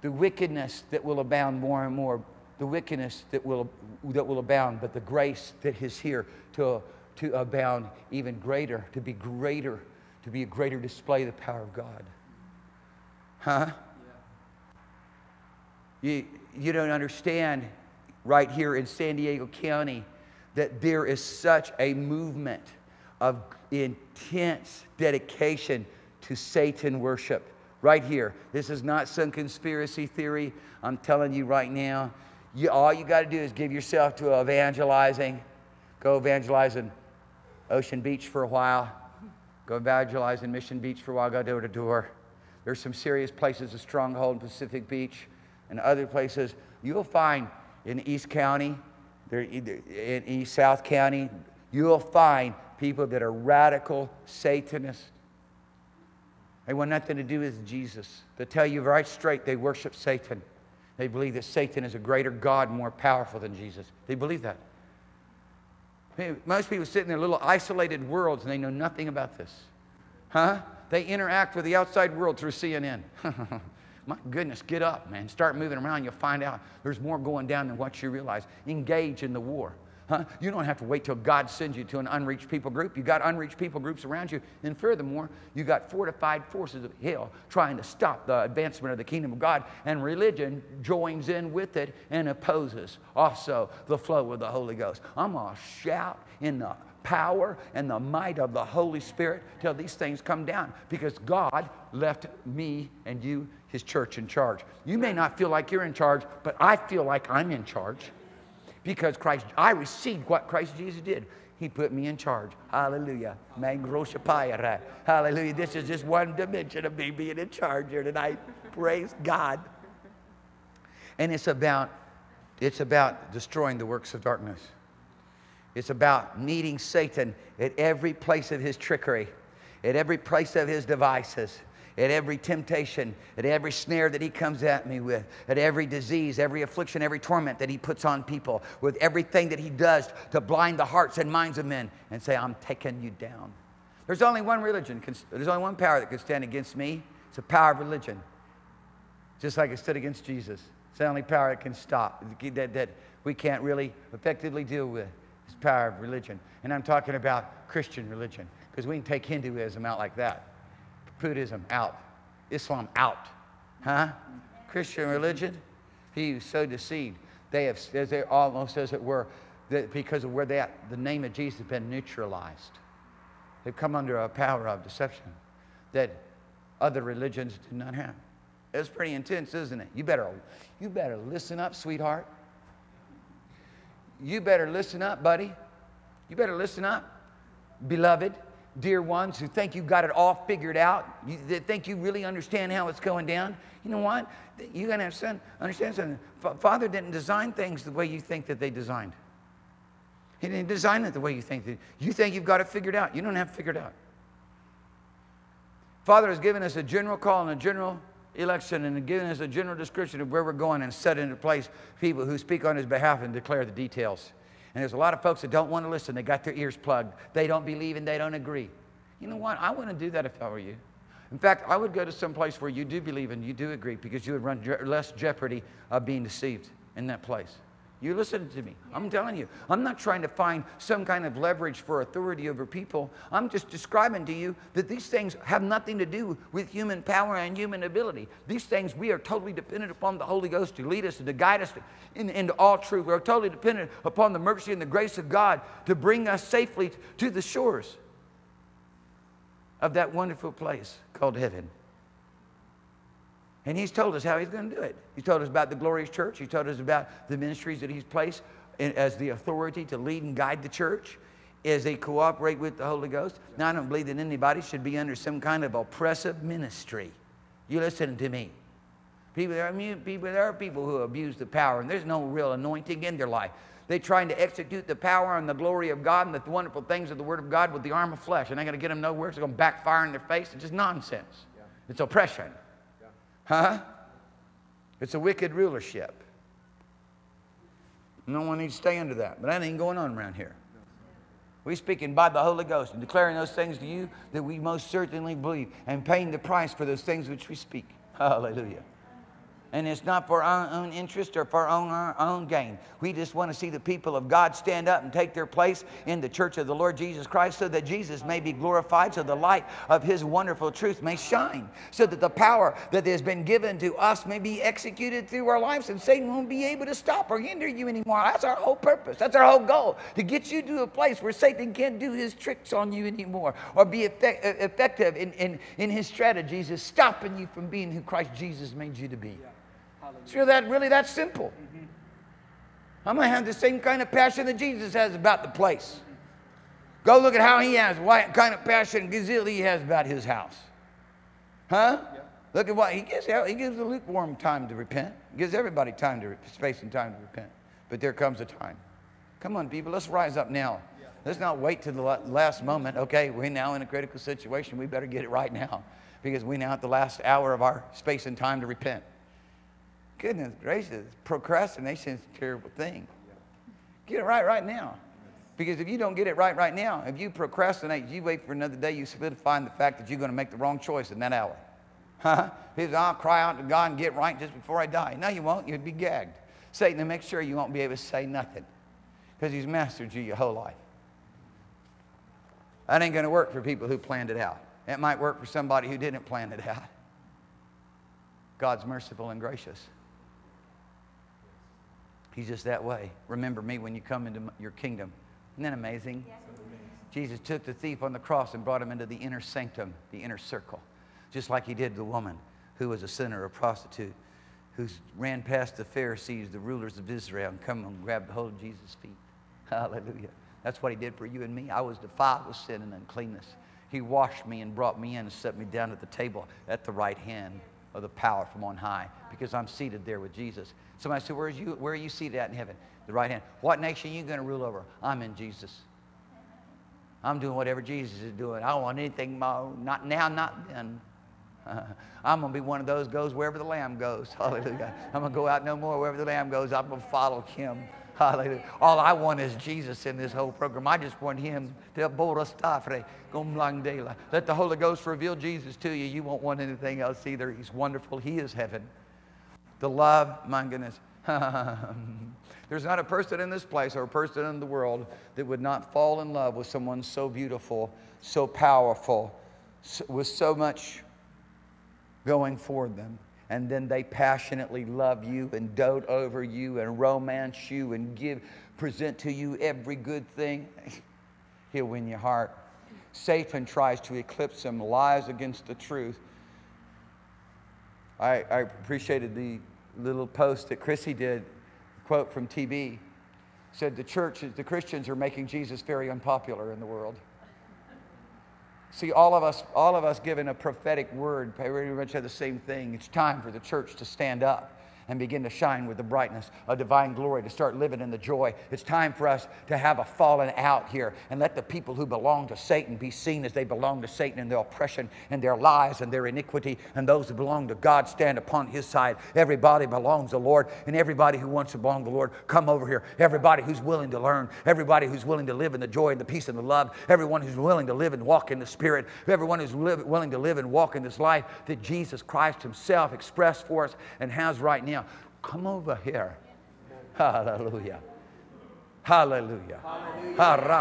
The wickedness that will abound more and more, the wickedness that will, that will abound, but the grace that is here to, to abound even greater, to be greater, to be a greater display of the power of God. Huh? Yeah. You, you don't understand right here in San Diego County that there is such a movement of intense dedication to Satan worship. Right here. This is not some conspiracy theory. I'm telling you right now, you, all you got to do is give yourself to evangelizing. Go evangelize in Ocean Beach for a while. Go evangelize in Mission Beach for a while, go door to door. There's some serious places, a stronghold in Pacific Beach and other places. You'll find in East County, in East South County, you'll find people that are radical Satanists. They want nothing to do with Jesus. They'll tell you right straight they worship Satan. They believe that Satan is a greater God, more powerful than Jesus. They believe that. Most people sit in their little isolated worlds and they know nothing about this. Huh? They interact with the outside world through C N N. My goodness, get up, man. Start moving around. You'll find out there's more going down than what you realize. Engage in the war. Huh? You don't have to wait till God sends you to an unreached people group. You got unreached people groups around you. And furthermore, you got fortified forces of hell trying to stop the advancement of the kingdom of God. And religion joins in with it and opposes also the flow of the Holy Ghost. I'm going to shout in the power and the might of the Holy Spirit till these things come down, because God left me and you, His church, in charge. You may not feel like you're in charge, but I feel like I'm in charge, because Christ, I received what Christ Jesus did. He put me in charge. Hallelujah. Hallelujah. This is just one dimension of me being in charge here tonight. Praise God. And it's about, it's about destroying the works of darkness. It's about needing Satan at every place of his trickery, at every place of his devices, at every temptation, at every snare that he comes at me with, at every disease, every affliction, every torment that he puts on people, with everything that he does to blind the hearts and minds of men and say, I'm taking you down. There's only one religion, there's only one power that can stand against me. It's the power of religion. Just like it stood against Jesus. It's the only power that can stop, that, that we can't really effectively deal with. It's the power of religion. And I'm talking about Christian religion, because we can take Hinduism out like that. Buddhism out, Islam out, huh? Christian religion, he who so deceived, they have, as they almost as it were, that because of where they at, the name of Jesus has been neutralized. They've come under a power of deception that other religions do not have. It's pretty intense, isn't it? You better, you better listen up, sweetheart. You better listen up, buddy. You better listen up, beloved. Dear ones who think you've got it all figured out, you, they think you really understand how it's going down. You know what? You're going to have son, understand something. F Father didn't design things the way you think that they designed. He didn't design it the way you think. That you think you've got it figured out. You don't have it figured out. Father has given us a general call and a general election and given us a general description of where we're going and set into place people who speak on His behalf and declare the details. And there's a lot of folks that don't want to listen. They got their ears plugged. They don't believe and they don't agree. You know what? I wouldn't do that if I were you. In fact, I would go to some place where you do believe and you do agree, because you would run je- less jeopardy of being deceived in that place. You listen to me. I'm telling you. I'm not trying to find some kind of leverage for authority over people. I'm just describing to you that these things have nothing to do with human power and human ability. These things, we are totally dependent upon the Holy Ghost to lead us and to guide us in, into all truth. We're totally dependent upon the mercy and the grace of God to bring us safely to the shores of that wonderful place called heaven. And He's told us how He's going to do it. He's told us about the glorious church. He told us about the ministries that He's placed in, as the authority to lead and guide the church as they cooperate with the Holy Ghost. Now, I don't believe that anybody should be under some kind of oppressive ministry. You listen to me. People, there are, people, there are people who abuse the power, and there's no real anointing in their life. They're trying to execute the power and the glory of God and the wonderful things of the Word of God with the arm of flesh. And they're going to get them nowhere. It's going to backfire in their face. It's just nonsense. Yeah. It's oppression. Huh? It's a wicked rulership. No one needs to stay under that. But that ain't going on around here. We're speaking by the Holy Ghost and declaring those things to you that we most certainly believe, and paying the price for those things which we speak. Hallelujah. And it's not for our own interest or for our own, our own gain. We just want to see the people of God stand up and take their place in the church of the Lord Jesus Christ, so that Jesus may be glorified, so the light of His wonderful truth may shine, so that the power that has been given to us may be executed through our lives, and Satan won't be able to stop or hinder you anymore. That's our whole purpose. That's our whole goal, to get you to a place where Satan can't do his tricks on you anymore or be effect effective in, in, in his strategies of stopping you from being who Christ Jesus made you to be. Yeah. It's really that, really that simple. Mm-hmm. I'm going to have the same kind of passion that Jesus has about the place. Go look at how He has, what kind of passion gazelle He has about His house. Huh? Yeah. Look at what He gives. He gives the lukewarm time to repent. He gives everybody time to, space and time to repent. But there comes a time. Come on, people. Let's rise up now. Yeah. Let's not wait to the last moment. Okay, we're now in a critical situation. We better get it right now, because we're now at the last hour of our space and time to repent. Goodness gracious, procrastination is a terrible thing. Get it right right now. Because if you don't get it right right now, if you procrastinate, you wait for another day, you solidify the fact that you're going to make the wrong choice in that hour. Huh? People say, I'll cry out to God and get right just before I die. No, you won't. You'd be gagged. Satan will make sure you won't be able to say nothing. because He's mastered you your whole life. That ain't going to work for people who planned it out. It might work for somebody who didn't plan it out. God's merciful and gracious. He's just that way. Remember me when you come into your kingdom. Isn't that amazing? Yes. Jesus took the thief on the cross and brought him into the inner sanctum, the inner circle, just like He did the woman who was a sinner, a prostitute, who ran past the Pharisees, the rulers of Israel, and come and grabbed hold of Jesus' feet. Hallelujah. That's what He did for you and me. I was defiled with sin and uncleanness. He washed me and brought me in and set me down at the table at the right hand of the power from on high, because I'm seated there with Jesus. Somebody said, where, is you, where are you seated at in heaven? The right hand. What nation are you going to rule over? I'm in Jesus. I'm doing whatever Jesus is doing. I don't want anything more, not now, not then. Uh, I'm going to be one of those goes wherever the Lamb goes. Hallelujah. I'm going to go out no more. Wherever the Lamb goes, I'm going to follow Him. Hallelujah. All I want is Jesus in this whole program. I just want Him. Let the Holy Ghost reveal Jesus to you. You won't want anything else either. He's wonderful. He is heaven. The love, my goodness. There's not a person in this place or a person in the world that would not fall in love with someone so beautiful, so powerful, so, with so much going for them. And then they passionately love you and dote over you and romance you and give, present to you every good thing. He'll win your heart. Satan tries to eclipse him, lies against the truth. I, I appreciated the little post that Chrissy did, quote from T B, said the church, the Christians are making Jesus very unpopular in the world. See, all of us, all of us given a prophetic word, pretty much have the same thing. It's time for the church to stand up and begin to shine with the brightness of divine glory, to start living in the joy. It's time for us to have a falling out here and let the people who belong to Satan be seen as they belong to Satan and their oppression and their lies and their iniquity, and those who belong to God stand upon His side. Everybody belongs to the Lord, and everybody who wants to belong to the Lord, come over here. Everybody who's willing to learn, everybody who's willing to live in the joy and the peace and the love, everyone who's willing to live and walk in the Spirit, everyone who's live, willing to live and walk in this life that Jesus Christ Himself expressed for us and has right now. Come over here. Hallelujah. Hallelujah. I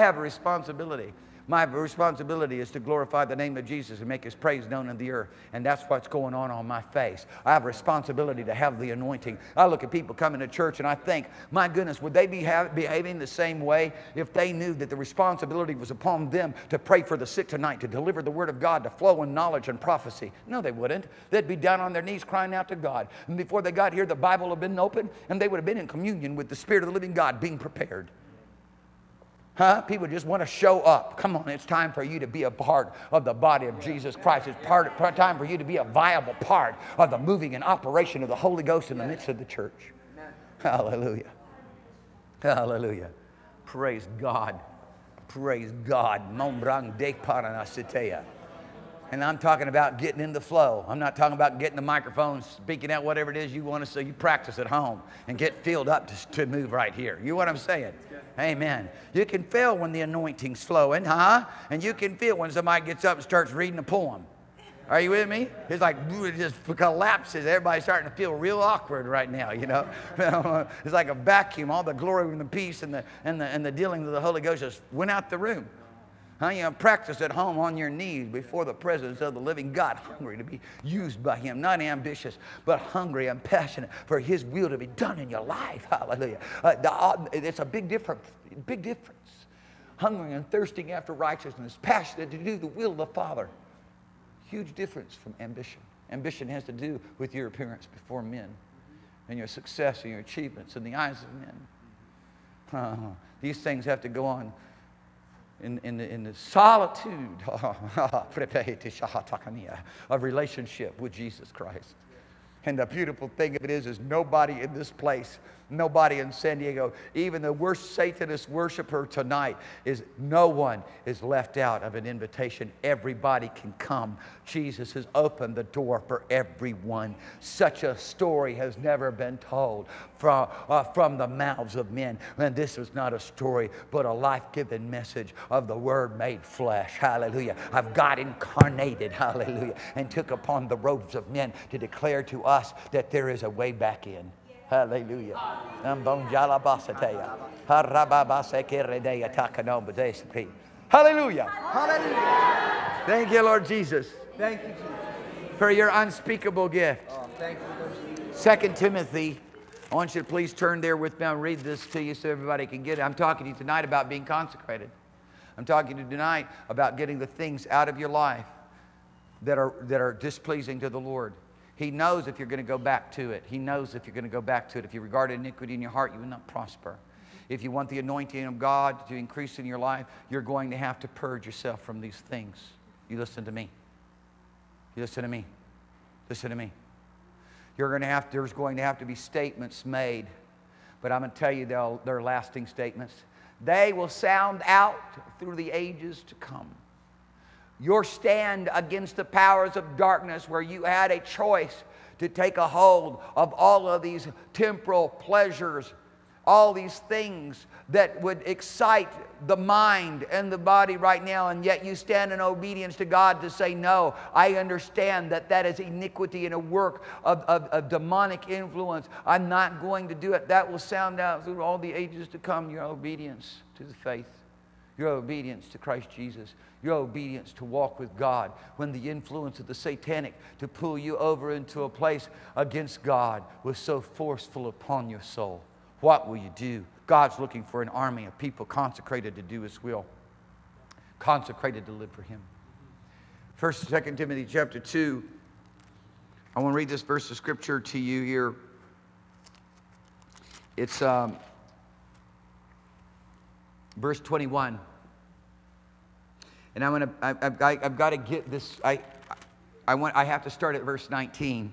have a responsibility. My responsibility is to glorify the name of Jesus and make His praise known in the earth. And that's what's going on on my face. I have a responsibility to have the anointing. I look at people coming to church and I think, my goodness, would they be behaving the same way if they knew that the responsibility was upon them to pray for the sick tonight, to deliver the Word of God, to flow in knowledge and prophecy? No, they wouldn't. They'd be down on their knees crying out to God. And before they got here, the Bible had been opened and they would have been in communion with the Spirit of the living God, being prepared. Huh? People just want to show up. Come on, it's time for you to be a part of the body of Jesus Christ. It's part, part, time for you to be a viable part of the moving and operation of the Holy Ghost in the midst of the church. Hallelujah. Hallelujah. Praise God. Praise God. And I'm talking about getting in the flow. I'm not talking about getting the microphone, speaking out whatever it is you want to say. You practice at home and get filled up to, to move right here. You know what I'm saying? Amen. You can feel when the anointing's flowing, huh? And you can feel when somebody gets up and starts reading a poem. Are you with me? It's like, it just collapses. Everybody's starting to feel real awkward right now, you know. It's like a vacuum. All the glory and the peace and the, and the, and the dealing of the Holy Ghost just went out the room. Huh? You know, practice at home on your knees before the presence of the living God, hungry to be used by Him. Not ambitious, but hungry and passionate for His will to be done in your life. Hallelujah. Uh, the, uh, it's a big difference. Big difference. Hungry and thirsting after righteousness, passionate to do the will of the Father. Huge difference from ambition. Ambition has to do with your appearance before men and your success and your achievements in the eyes of men. Uh, these things have to go on In, in, the, in the solitude of relationship with Jesus Christ. And the beautiful thing of it is, is nobody in this place, nobody in San Diego, even the worst Satanist worshiper tonight, is no one is left out of an invitation. Everybody can come. Jesus has opened the door for everyone. Such a story has never been told from, uh, from the mouths of men. And this is not a story, but a life-giving message of the Word made flesh. Hallelujah. Of God incarnated. Hallelujah. And took upon the robes of men to declare to us that there is a way back in. Hallelujah. Hallelujah. Hallelujah. Thank you, Lord Jesus. Thank you, Jesus, for your unspeakable gift. Oh, thank you, Second Timothy. I want you to please turn there with me. I'll read this to you so everybody can get it. I'm talking to you tonight about being consecrated. I'm talking to you tonight about getting the things out of your life that are, that are displeasing to the Lord. He knows if you're going to go back to it. He knows if you're going to go back to it. If you regard iniquity in your heart, you will not prosper. If you want the anointing of God to increase in your life, you're going to have to purge yourself from these things. You listen to me. You listen to me. Listen to me. You're going to have to, there's going to have to be statements made, but I'm going to tell you they'll, they're lasting statements. They will sound out through the ages to come. Your stand against the powers of darkness, where you had a choice to take a hold of all of these temporal pleasures, all these things that would excite the mind and the body right now, and yet you stand in obedience to God to say, no, I understand that that is iniquity and a work of, of, of demonic influence. I'm not going to do it. That will sound out through all the ages to come, your obedience to the faith, your obedience to Christ Jesus, your obedience to walk with God, when the influence of the satanic to pull you over into a place against God was so forceful upon your soul. What will you do? God's looking for an army of people consecrated to do His will, consecrated to live for Him. First and Second Timothy chapter two. I want to read this verse of Scripture to you here. It's um, verse twenty-one. And I'm gonna, I, I, I've got to get this. I, I want. I have to start at verse nineteen.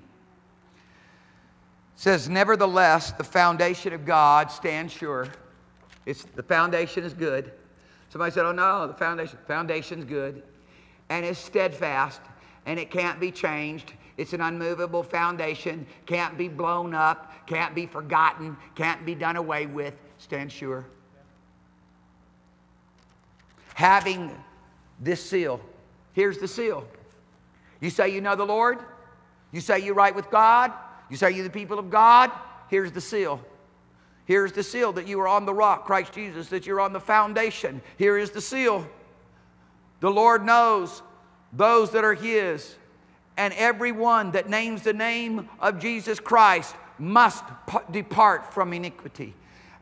It says, nevertheless, the foundation of God stands sure. It's, the foundation is good. Somebody said, oh no, the foundation, foundation's good. And it's steadfast, and it can't be changed. It's an unmovable foundation, can't be blown up, can't be forgotten, can't be done away with. Stands sure. Having this seal. Here's the seal. You say you know the Lord. You say you're right with God. You say you're the people of God. Here's the seal. Here's the seal that you are on the rock, Christ Jesus, that you're on the foundation. Here is the seal. The Lord knows those that are His, and everyone that names the name of Jesus Christ must depart from iniquity.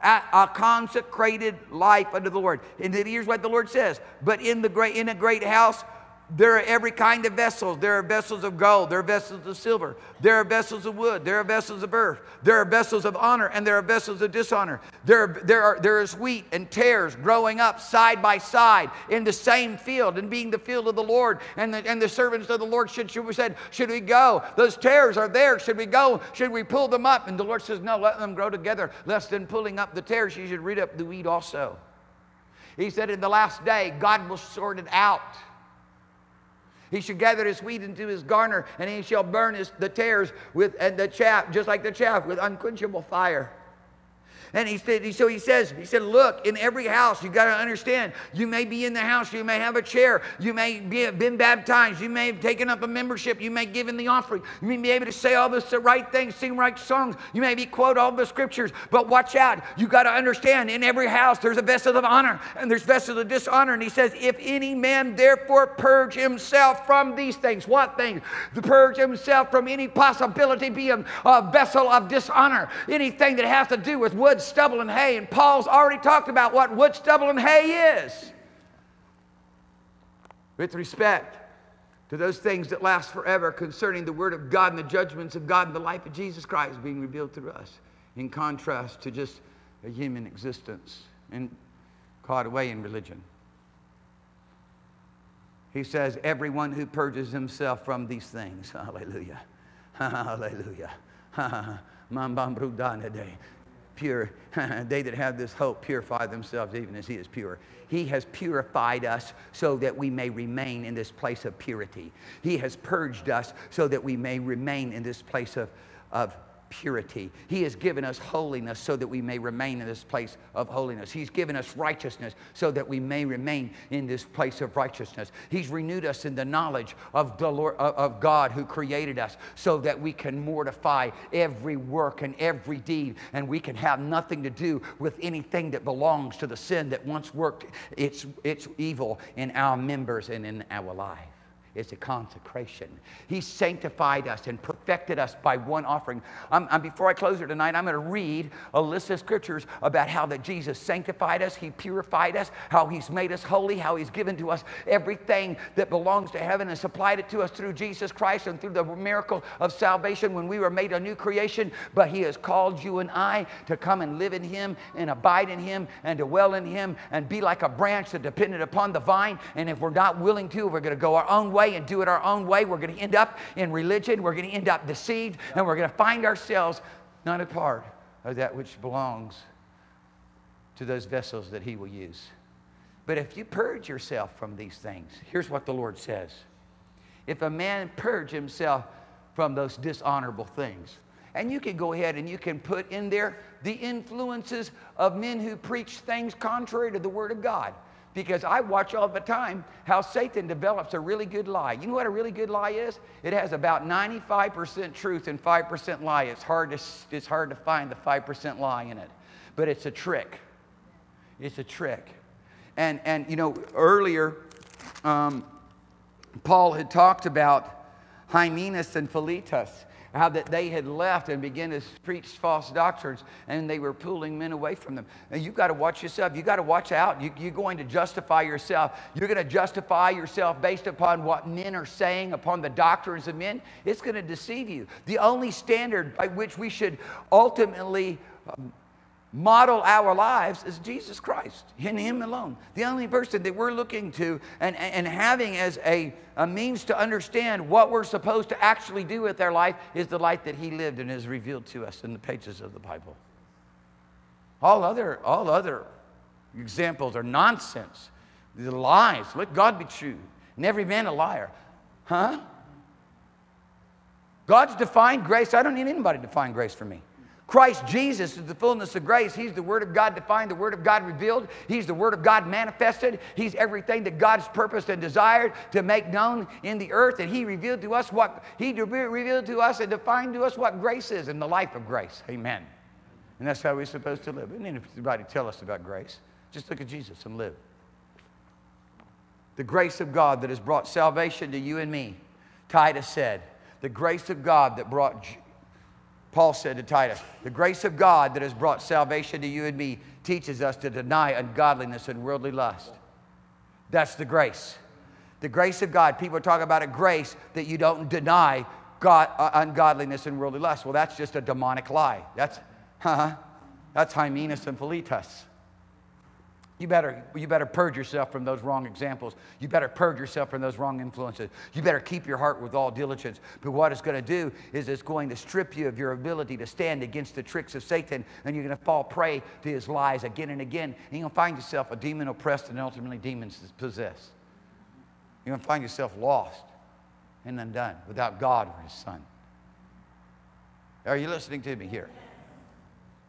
A consecrated life unto the Lord. And here's what the Lord says, but in, the great, in a great house, there are every kind of vessels. There are vessels of gold. There are vessels of silver. There are vessels of wood. There are vessels of earth. There are vessels of honor, and there are vessels of dishonor. There, are, there, are, there is wheat and tares growing up side by side in the same field, and being the field of the Lord. And the, and the servants of the Lord should, should we said, should we go? Those tares are there. Should we go? Should we pull them up? And the Lord says, no, let them grow together. Lest than pulling up the tares, you should root up the wheat also. He said, in the last day, God will sort it out. He should gather his wheat into his garner, and he shall burn his, the tares with, and the chaff, just like the chaff, with unquenchable fire. And he said, so he says, he said, look, in every house, you've got to understand, you may be in the house, you may have a chair, you may be, have been baptized, you may have taken up a membership, you may give in the offering, you may be able to say all the right things, sing right songs, you may be quote all the scriptures, but watch out, you've got to understand, in every house there's a vessel of honor, and there's vessels of dishonor. And he says, if any man therefore purge himself from these things, what things? To purge himself from any possibility being a vessel of dishonor, anything that has to do with wood, stubble, and hay. And Paul's already talked about what wood, stubble, and hay is with respect to those things that last forever concerning the Word of God and the judgments of God and the life of Jesus Christ being revealed through us, in contrast to just a human existence and caught away in religion. He says, everyone who purges himself from these things, hallelujah, Hallelujah. Pure. They that have this hope purify themselves even as he is pure. He has purified us so that we may remain in this place of purity. He has purged us so that we may remain in this place of, of purity. He has given us holiness so that we may remain in this place of holiness. He's given us righteousness so that we may remain in this place of righteousness. He's renewed us in the knowledge of the Lord, of God who created us, so that we can mortify every work and every deed, and we can have nothing to do with anything that belongs to the sin that once worked its, its evil in our members and in our life. It's a consecration. He sanctified us and perfected us by one offering. I'm, I'm, before I close here tonight, I'm going to read a list of scriptures about how that Jesus sanctified us, he purified us, how he's made us holy, how he's given to us everything that belongs to heaven and supplied it to us through Jesus Christ and through the miracle of salvation when we were made a new creation. But he has called you and I to come and live in him and abide in him and dwell in him and be like a branch that depended upon the vine. And if we're not willing to, we're going to go our own way and do it our own way. We're going to end up in religion. We're going to end up deceived, and we're going to find ourselves not a part of that which belongs to those vessels that he will use. But if you purge yourself from these things, here's what the Lord says. If a man purge himself from those dishonorable things, and you can go ahead and you can put in there the influences of men who preach things contrary to the Word of God. Because I watch all the time how Satan develops a really good lie. You know what a really good lie is? It has about ninety-five percent truth and five percent lie. It's hard to, it's hard to find the five percent lie in it. But it's a trick. It's a trick. And, and you know, earlier, um, Paul had talked about Hymenaeus and Philetus, how that they had left and began to preach false doctrines, and they were pulling men away from them. And you've got to watch yourself. You've got to watch out. You, you're going to justify yourself. You're going to justify yourself based upon what men are saying, upon the doctrines of men. It's going to deceive you. The only standard by which we should ultimately um, model our lives is Jesus Christ, in him alone. The only person that we're looking to and, and having as a, a means to understand what we're supposed to actually do with our life is the life that he lived and is revealed to us in the pages of the Bible. All other, all other examples are nonsense. They're lies. Let God be true and every man a liar. Huh? God's defined grace. I don't need anybody to define grace for me. Christ Jesus is the fullness of grace. He's the Word of God defined, the Word of God revealed. He's the Word of God manifested. He's everything that God's purposed and desired to make known in the earth. And he revealed to us what, he revealed to us and defined to us what grace is and the life of grace. Amen. And that's how we're supposed to live. And if anybody tell us about grace, just look at Jesus and live. The grace of God that has brought salvation to you and me, Titus said. The grace of God that brought Paul said to Titus, the grace of God that has brought salvation to you and me teaches us to deny ungodliness and worldly lust. That's the grace. The grace of God. People talk about a grace that you don't deny God, uh, ungodliness and worldly lust. Well, that's just a demonic lie. That's, uh-huh, that's Hymenaeus and Philetus. You better, you better purge yourself from those wrong examples. You better purge yourself from those wrong influences. You better keep your heart with all diligence. But what it's going to do is it's going to strip you of your ability to stand against the tricks of Satan, and you're going to fall prey to his lies again and again. And you're going to find yourself a demon oppressed and ultimately demons possessed. You're going to find yourself lost and undone without God or his Son. Are you listening to me here?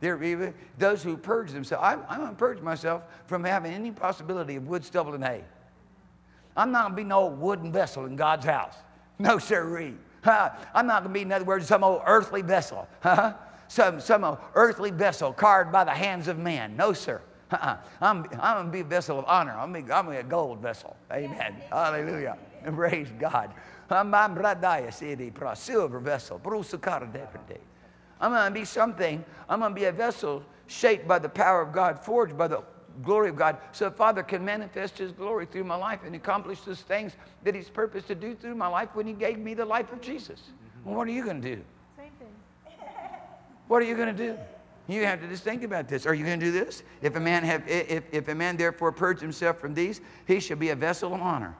There, those who purge themselves. I'm, I'm going to purge myself from having any possibility of wood, stubble, and hay. I'm not going to be no wooden vessel in God's house. No, sirree. I'm not going to be, in other words, some old earthly vessel. some, some old earthly vessel carved by the hands of man. No, sir. I'm, I'm going to be a vessel of honor. I'm going to be a gold vessel. Amen. Hallelujah. Praise God. I'm a silver vessel. I'm going to be something. I'm going to be a vessel shaped by the power of God, forged by the glory of God, so the Father can manifest his glory through my life and accomplish those things that he's purposed to do through my life when he gave me the life of Jesus. Mm-hmm. Well, what are you going to do? Same thing. What are you going to do? You have to just think about this. Are you going to do this? If a man have, if, if a man therefore purge himself from these, he shall be a vessel of honor.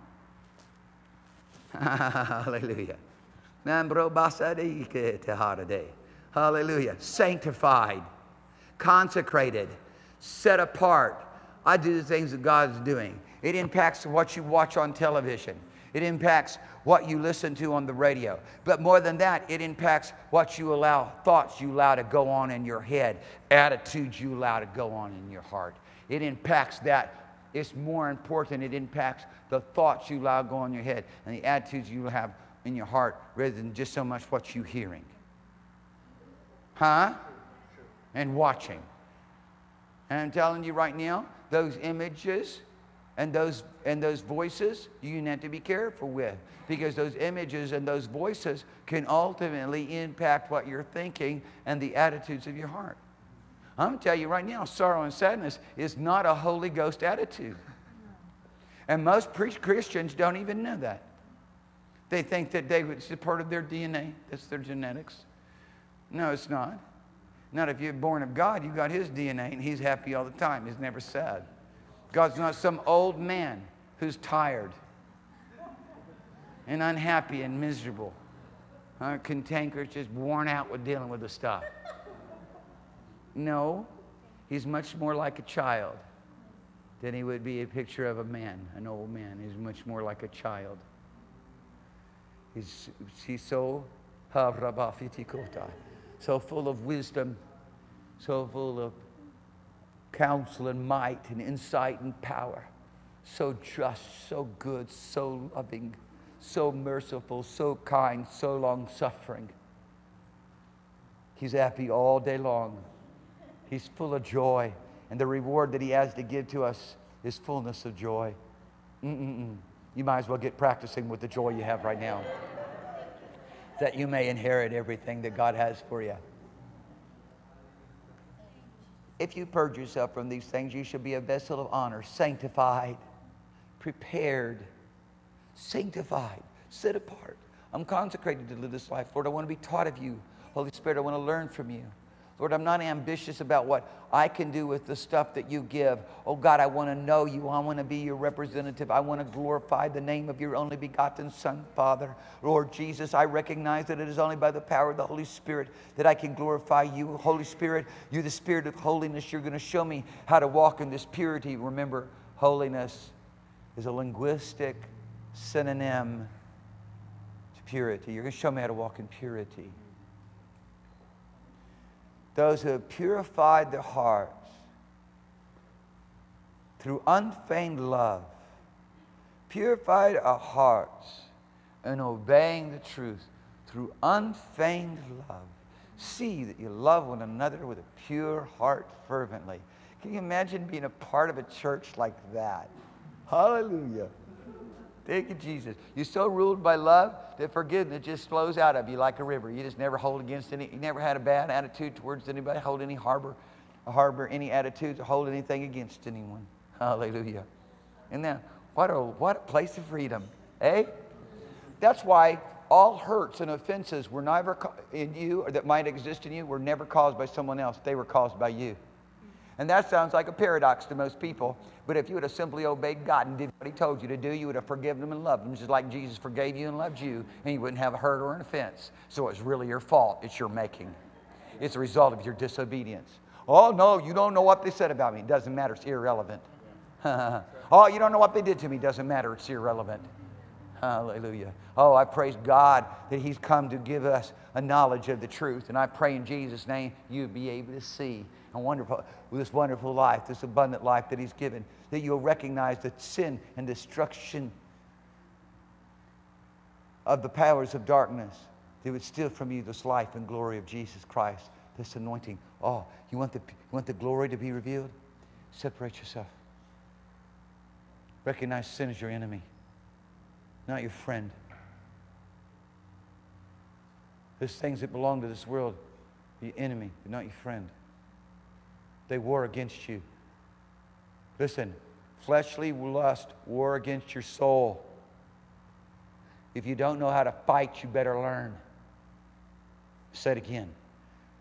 Hallelujah. Hallelujah. Sanctified, consecrated, set apart. I do the things that God's doing. It impacts what you watch on television. It impacts what you listen to on the radio. But more than that, it impacts what you allow, thoughts you allow to go on in your head, attitudes you allow to go on in your heart. It impacts that. It's more important. It impacts the thoughts you allow go on your head and the attitudes you have in your heart rather than just so much what you're hearing. Huh? And watching. And I'm telling you right now, those images and those, and those voices, you need to be careful with, because those images and those voices can ultimately impact what you're thinking and the attitudes of your heart. I'm going to tell you right now, sorrow and sadness is not a Holy Ghost attitude. And most Christians don't even know that. They think that they, it's part of their D N A. That's their genetics. No, it's not. Not if you're born of God. You've got His D N A, and He's happy all the time. He's never sad. God's not some old man who's tired and unhappy and miserable. Uh, cantankerous, just worn out with dealing with the stuff. No, He's much more like a child than He would be a picture of a man, an old man. He's much more like a child. He's, he's so, so full of wisdom, so full of counsel and might and insight and power, so just, so good, so loving, so merciful, so kind, so long-suffering. He's happy all day long. He's full of joy, and the reward that He has to give to us is fullness of joy. Mm-mm-mm. You might as well get practicing with the joy you have right now, that you may inherit everything that God has for you. If you purge yourself from these things, you shall be a vessel of honor, sanctified, prepared, sanctified, set apart. I'm consecrated to live this life. Lord, I want to be taught of You. Holy Spirit, I want to learn from You. Lord, I'm not ambitious about what I can do with the stuff that You give. Oh, God, I want to know You. I want to be Your representative. I want to glorify the name of Your only begotten Son, Father. Lord Jesus, I recognize that it is only by the power of the Holy Spirit that I can glorify You. Holy Spirit, You're the Spirit of holiness. You're going to show me how to walk in this purity. Remember, holiness is a linguistic synonym to purity. You're going to show me how to walk in purity. Those who have purified their hearts through unfeigned love, purified our hearts in obeying the truth through unfeigned love. See that you love one another with a pure heart fervently. Can you imagine being a part of a church like that? Hallelujah. Thank you, Jesus. You're so ruled by love that forgiveness just flows out of you like a river. You just never hold against any, you never had a bad attitude towards anybody, hold any harbor, harbor any attitudes, or hold anything against anyone. Hallelujah. And then, what a, what a place of freedom, eh? That's why all hurts and offenses were never in you, or that might exist in you, were never caused by someone else. They were caused by you. And that sounds like a paradox to most people, but if you would have simply obeyed God and did what He told you to do, you would have forgiven Him and loved Him, just like Jesus forgave you and loved you, and you wouldn't have a hurt or an offense. So it's really your fault. It's your making. It's a result of your disobedience. Oh, no, you don't know what they said about me. It doesn't matter. It's irrelevant. Oh, you don't know what they did to me. It doesn't matter. It's irrelevant. Hallelujah. Oh, I praise God that He's come to give us a knowledge of the truth, and I pray in Jesus' name you'd be able to see a wonderful, this wonderful life, this abundant life that He's given, that you'll recognize the sin and destruction of the powers of darkness that would steal from you this life and glory of Jesus Christ, this anointing. Oh, you want the, you want the glory to be revealed? Separate yourself. Recognize sin as your enemy, not your friend. Those things that belong to this world are your enemy, but not your friend. They war against you. Listen, fleshly lust war against your soul. If you don't know how to fight, you better learn. Say it again.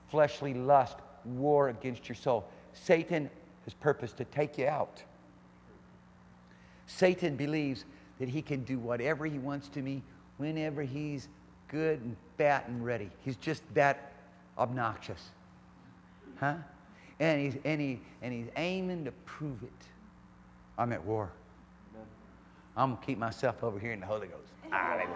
Fleshly lust war against your soul. Satan has purposed to take you out. Satan believes that he can do whatever he wants to me, whenever he's good and fat and ready. He's just that obnoxious. Huh? And he's, and, he, and he's aiming to prove it. I'm at war. I'm going to keep myself over here in the Holy Ghost. Hallelujah.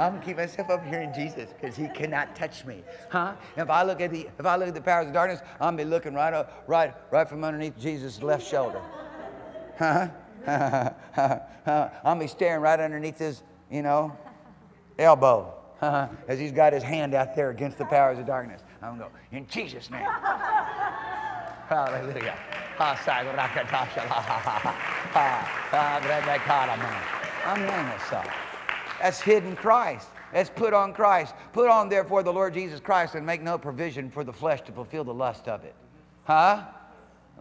I'm going to keep myself over here in Jesus because he cannot touch me. Huh? And if I look at the, if I look at the powers of darkness, I'm going to be looking right, up, right, right from underneath Jesus' left shoulder. Huh? I'm be staring right underneath his, you know, elbow as he's got his hand out there against the powers of darkness. I'm going to go, in Jesus' name. Hallelujah. I'm laying this up. That's hidden Christ. That's put on Christ. Put on, therefore, the Lord Jesus Christ and make no provision for the flesh to fulfill the lust of it. Huh?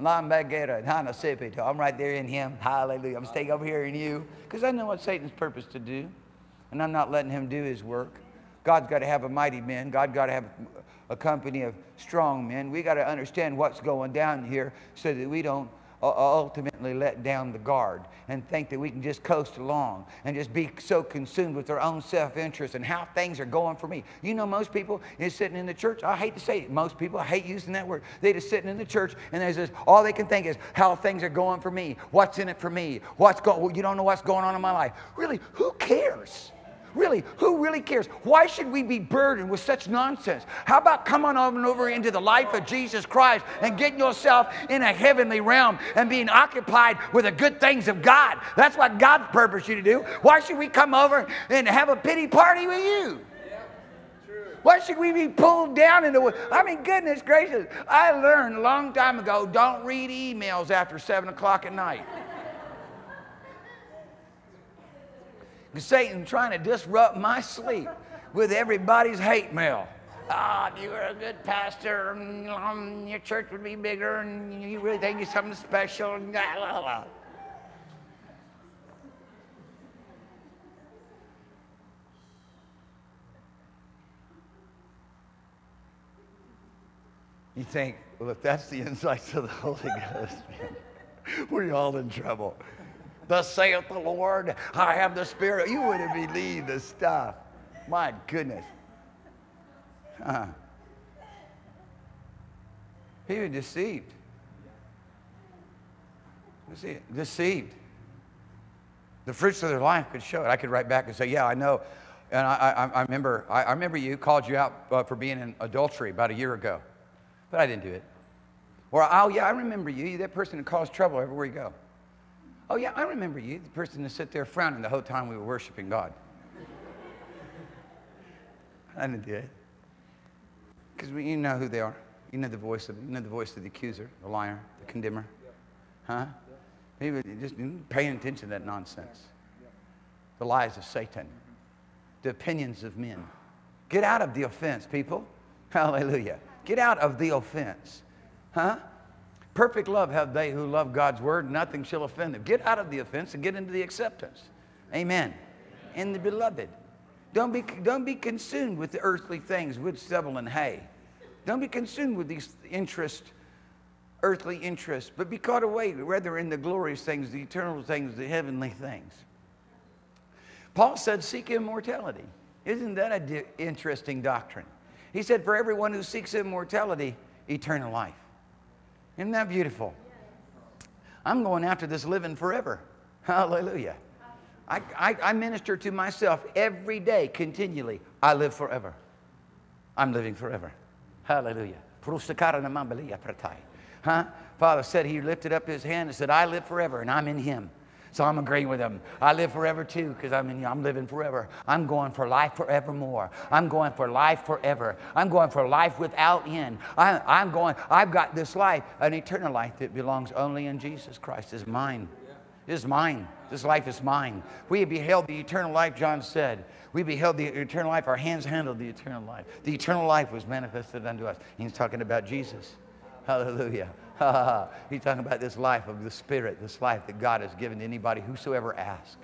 I'm right there in him. Hallelujah. I'm staying over here in you. Because I know what Satan's purpose to do. And I'm not letting him do his work. God's got to have a mighty man. God's got to have a company of strong men. We've got to understand what's going down here so that we don't ultimately let down the guard and think that we can just coast along and just be so consumed with their own self-interest and how things are going for me. You know, most people is sitting in the church. I hate to say it. Most people, I hate using that word. They just sitting in the church and there's this, all they can think is how things are going for me. What's in it for me? What's going? Well, you don't know what's going on in my life. Really, who cares? Really, who really cares? Why should we be burdened with such nonsense? How about coming on over into the life of Jesus Christ and getting yourself in a heavenly realm and being occupied with the good things of God? That's what God purposed you to do. Why should we come over and have a pity party with you? Why should we be pulled down into it? I mean, goodness gracious, I learned a long time ago, don't read emails after seven o'clock at night. Satan trying to disrupt my sleep with everybody's hate mail. Ah, if you were a good pastor, um, your church would be bigger, and you really think you're something special. Blah, blah, blah. You think, well, if that's the insights of the Holy Ghost, man, we're all in trouble. Thus saith the Lord, I have the Spirit. You wouldn't believe this stuff. My goodness. Huh. He was deceived. Deceived. The fruits of their life could show it. I could write back and say, yeah, I know. And I, I, I remember I, I remember you called you out uh, for being in adultery about a year ago. But I didn't do it. Or, oh, yeah, I remember you. You're that person that caused trouble everywhere you go. Oh, yeah, I remember you, the person that sat there frowning the whole time we were worshiping God. I didn't do it. Because you know who they are. You know the voice of, you know the voice of the accuser, the liar, the condemner. Huh? People just paying attention to that nonsense. The lies of Satan. The opinions of men. Get out of the offense, people. Hallelujah. Get out of the offense. Huh? Perfect love have they who love God's word. Nothing shall offend them. Get out of the offense and get into the acceptance. Amen. And the beloved. Don't be, don't be consumed with the earthly things, wood, stubble, and hay. Don't be consumed with these interests, earthly interests, but be caught away rather in the glorious things, the eternal things, the heavenly things. Paul said, seek immortality. Isn't that an interesting doctrine? He said, for everyone who seeks immortality, eternal life. Isn't that beautiful? I'm going after this living forever. Hallelujah. I, I, I minister to myself every day, continually. I live forever. I'm living forever. Hallelujah. Huh? Father said he lifted up his hand and said, I live forever and I'm in him. So I'm agreeing with him. I live forever too because I'm, in, I'm living forever. I'm going for life forevermore. I'm going for life forever. I'm going for life without end. I, I'm going, I've got this life, an eternal life that belongs only in Jesus Christ. It's mine. It's mine. This life is mine. We beheld the eternal life, John said. We beheld the eternal life. Our hands handled the eternal life. The eternal life was manifested unto us. He's talking about Jesus. Hallelujah. He's talking about this life of the Spirit, this life that God has given to anybody, whosoever asks,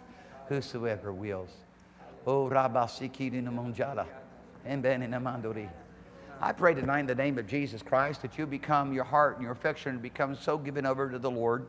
whosoever wills. Oh, I pray tonight in the name of Jesus Christ that you become, your heart and your affection becomes so given over to the Lord.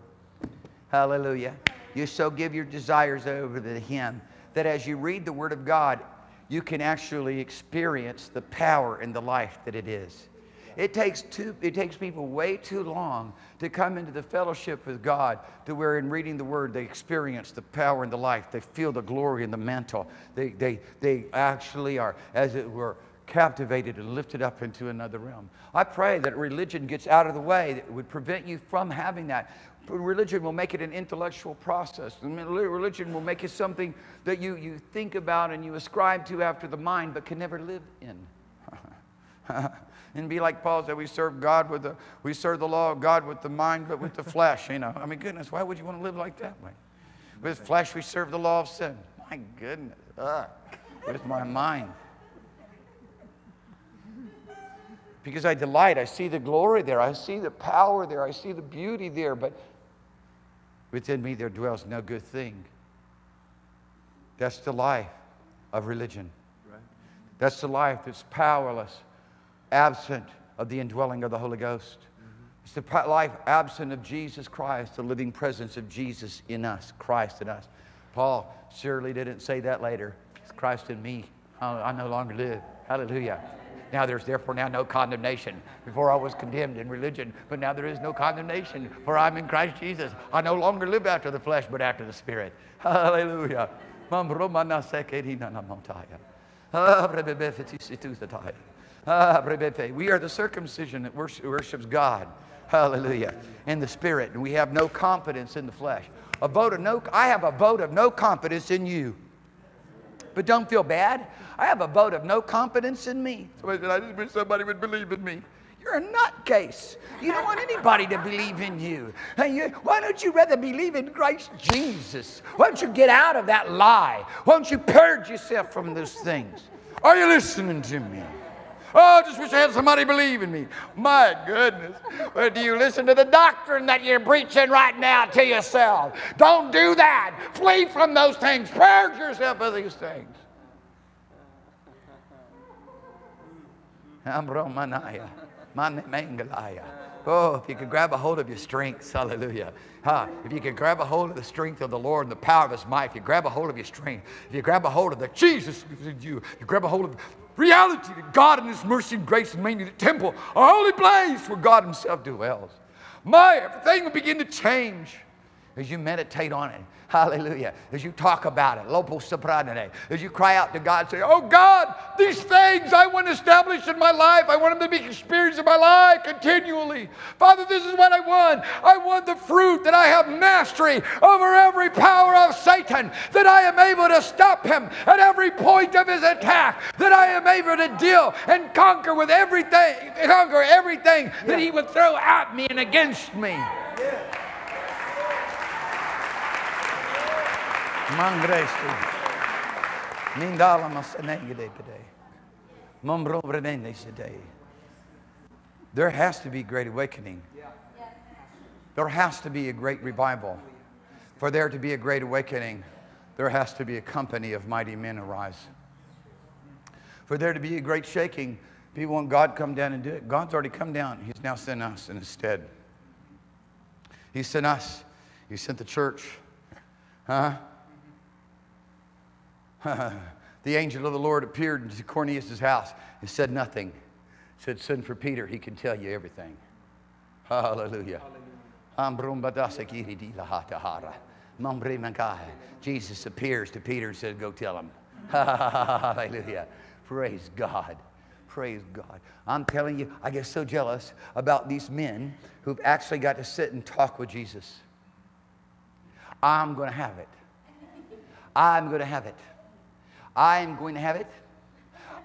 Hallelujah. You so give your desires over to him that as you read the Word of God, you can actually experience the power and the life that it is. It takes, too, it takes people way too long to come into the fellowship with God to where in reading the Word they experience the power and the life. They feel the glory and the mantle. They, they, they actually are, as it were, captivated and lifted up into another realm. I pray that religion gets out of the way that would prevent you from having that. Religion will make it an intellectual process. Religion will make it something that you, you think about and you ascribe to after the mind but can never live in. And be like Paul said, we serve God with the, we serve the law of God with the mind, but with the flesh, you know. I mean, goodness, why would you want to live like that way? With flesh, we serve the law of sin. My goodness, ugh, with my mind. Because I delight, I see the glory there, I see the power there, I see the beauty there, but within me there dwells no good thing. That's the life of religion. Right. That's the life that's powerless, absent of the indwelling of the Holy Ghost. Mm-hmm. It's the life absent of Jesus Christ, the living presence of Jesus in us, Christ in us. Paul surely didn't say that later. It's Christ in me. I no longer live. Hallelujah. Now there's therefore now no condemnation. Before I was condemned in religion, but now there is no condemnation, for I'm in Christ Jesus. I no longer live after the flesh, but after the Spirit. Hallelujah. We are the circumcision that worships God. Hallelujah. In the Spirit. And we have no confidence in the flesh. A vote of no, I have a vote of no confidence in you. But don't feel bad. I have a vote of no confidence in me. Somebody said, I just wish somebody would believe in me. You're a nutcase. You don't want anybody to believe in you. Why don't you rather believe in Christ Jesus? Why don't you get out of that lie? Why don't you purge yourself from those things? Are you listening to me? Oh, I just wish I had somebody believe in me. My goodness. Well, do you listen to the doctrine that you're preaching right now to yourself? Don't do that. Flee from those things. Purge yourself of these things. Oh, if you could grab a hold of your strengths, hallelujah. Huh? If you could grab a hold of the strength of the Lord and the power of His might, if you grab a hold of your strength, if you grab a hold of the Jesus in you, if you grab a hold of reality that God in His mercy and grace made you the temple, a holy place where God Himself dwells. My, everything will begin to change as you meditate on it. Hallelujah. As you talk about it. As you cry out to God, say, oh God, these things I want to establish in my life. I want them to be experienced in my life continually. Father, this is what I want. I want the fruit that I have mastery over every power of Satan, that I am able to stop him at every point of his attack, that I am able to deal and conquer with everything, conquer everything yeah. that he would throw at me and against me. Yeah. There has to be great awakening. There has to be a great revival. For there to be a great awakening, there has to be a company of mighty men arise. For there to be a great shaking, people want God to come down and do it. God's already come down. He's now sent us in His stead. He sent us. He sent the church. Huh? The angel of the Lord appeared to Cornelius' house and said nothing. He said, send for Peter. He can tell you everything. Hallelujah. Hallelujah. Jesus appears to Peter and said, go tell him. Hallelujah. Praise God. Praise God. I'm telling you, I get so jealous about these men who've actually got to sit and talk with Jesus. I'm going to have it. I'm going to have it. I am going to have it.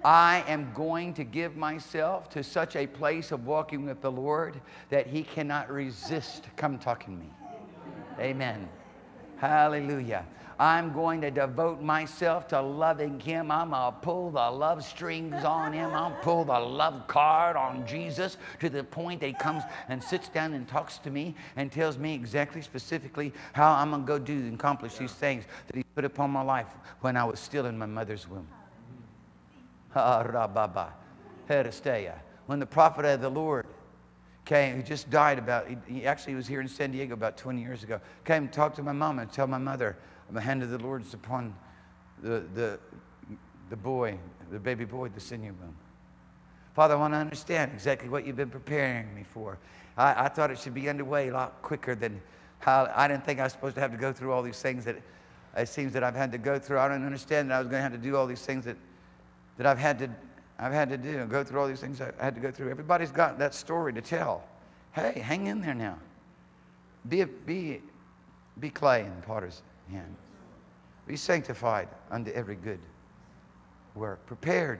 I am going to give myself to such a place of walking with the Lord that He cannot resist come talking to me. Amen. Hallelujah. I'm going to devote myself to loving Him. I'm going to pull the love strings on Him. I'll pull the love card on Jesus to the point that He comes and sits down and talks to me and tells me exactly specifically how I'm going to go do and accomplish these things that He put upon my life when I was still in my mother's womb. When the prophet of the Lord came, who just died about, he actually was here in San Diego about twenty years ago, came and talked to my mom and tell my mother, the hand of the Lord is upon the, the the boy, the baby boy, the sinew room. Father, I want to understand exactly what you've been preparing me for. I, I thought it should be underway a lot quicker than how I didn't think I was supposed to have to go through all these things that it seems that I've had to go through. I don't understand that I was going to have to do all these things that, that I've had to, I've had to do and go through all these things I had to go through. Everybody's got that story to tell. Hey, hang in there now. Be, a, be, be clay in the potter's hand. Be sanctified unto every good work. Prepared.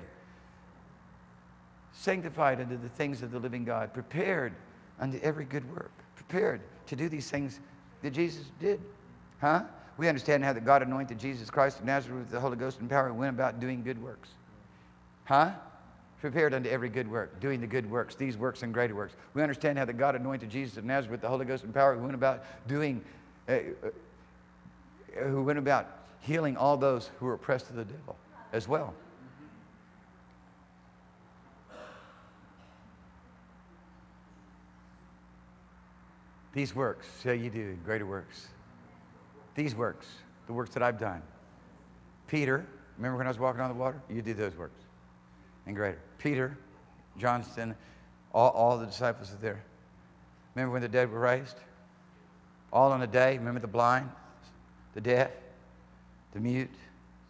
Sanctified unto the things of the living God. Prepared unto every good work. Prepared to do these things that Jesus did. Huh? We understand how that God anointed Jesus Christ of Nazareth with the Holy Ghost and power and went about doing good works. Huh? Prepared unto every good work, doing the good works, these works and greater works. We understand how that God anointed Jesus of Nazareth with the Holy Ghost and power who went about doing, uh, uh, who went about healing all those who were oppressed of the devil as well. These works shall you do, greater works. These works, the works that I've done. Peter, remember when I was walking on the water? You did those works. And greater. Peter, Johnston, all, all the disciples are there. Remember when the dead were raised? All in a day. Remember the blind, the deaf, the mute,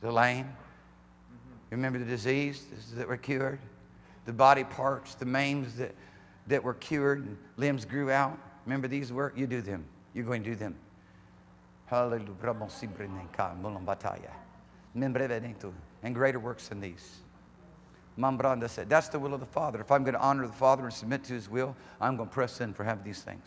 the lame. Mm-hmm. Remember the disease that were cured? The body parts, the maims that, that were cured and limbs grew out. Remember these work? You do them. You're going to do them. And greater works than these. Mambranda said, that's the will of the Father. If I'm going to honor the Father and submit to His will, I'm going to press in for having these things.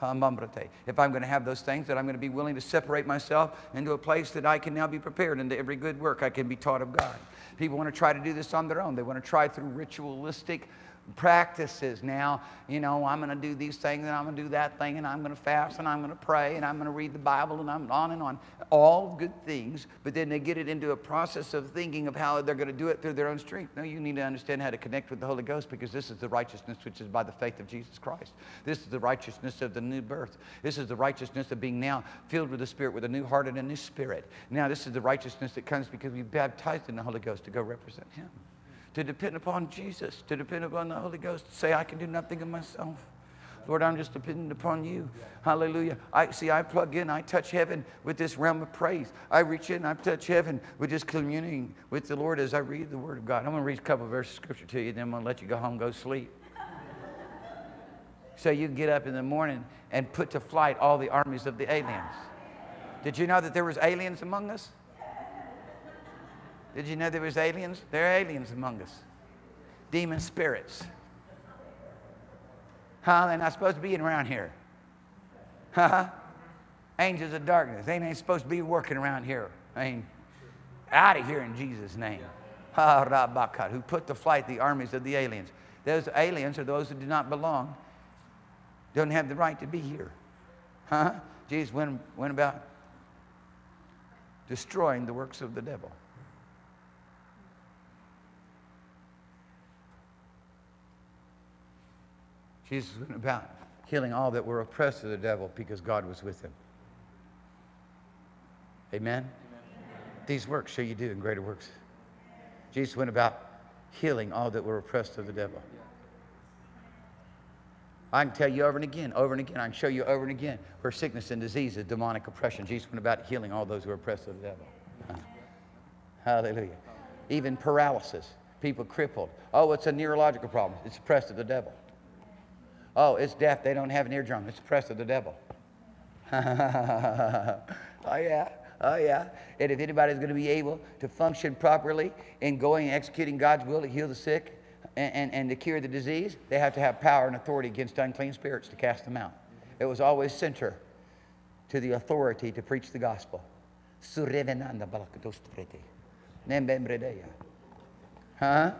If I'm going to have those things, then I'm going to be willing to separate myself into a place that I can now be prepared into every good work. I can be taught of God. People want to try to do this on their own. They want to try through ritualistic practices. Now, you know, I'm going to do these things, and I'm going to do that thing, and I'm going to fast, and I'm going to pray, and I'm going to read the Bible, and I'm on and on. All good things, but then they get it into a process of thinking of how they're going to do it through their own strength. No, you need to understand how to connect with the Holy Ghost, because this is the righteousness which is by the faith of Jesus Christ. This is the righteousness of the new birth. This is the righteousness of being now filled with the Spirit, with a new heart and a new spirit. Now, this is the righteousness that comes because we baptized in the Holy Ghost to go represent Him. To depend upon Jesus, to depend upon the Holy Ghost, to say, I can do nothing of myself. Lord, I'm just dependent upon you. Hallelujah. I, see, I plug in, I touch heaven with this realm of praise. I reach in, I touch heaven with just communing with the Lord as I read the Word of God. I'm going to read a couple of verses of Scripture to you, then I'm going to let you go home, go sleep. So you can get up in the morning and put to flight all the armies of the aliens. Did you know that there was aliens among us? Did you know there was aliens? There are aliens among us. Demon spirits. Huh? They're not supposed to be around here. Huh? Angels of darkness. They ain't supposed to be working around here. I mean, out of here in Jesus' name. Yeah. Who put to flight the armies of the aliens. Those aliens are those who do not belong. Don't have the right to be here. Huh? Jesus went, went about destroying the works of the devil. Jesus went about healing all that were oppressed of the devil because God was with him. Amen? Amen? These works shall you do in greater works. Jesus went about healing all that were oppressed of the devil. I can tell you over and again, over and again. I can show you over and again where sickness and disease is demonic oppression. Jesus went about healing all those who were oppressed of the devil. Uh, hallelujah. Even paralysis, people crippled. Oh, it's a neurological problem. It's oppressed of the devil. Oh, it's deaf. They don't have an eardrum. It's oppressed of the devil. Oh, yeah. Oh, yeah. And if anybody's going to be able to function properly in going and executing God's will to heal the sick and, and, and to cure the disease, they have to have power and authority against unclean spirits to cast them out. It was always center to the authority to preach the gospel. Huh?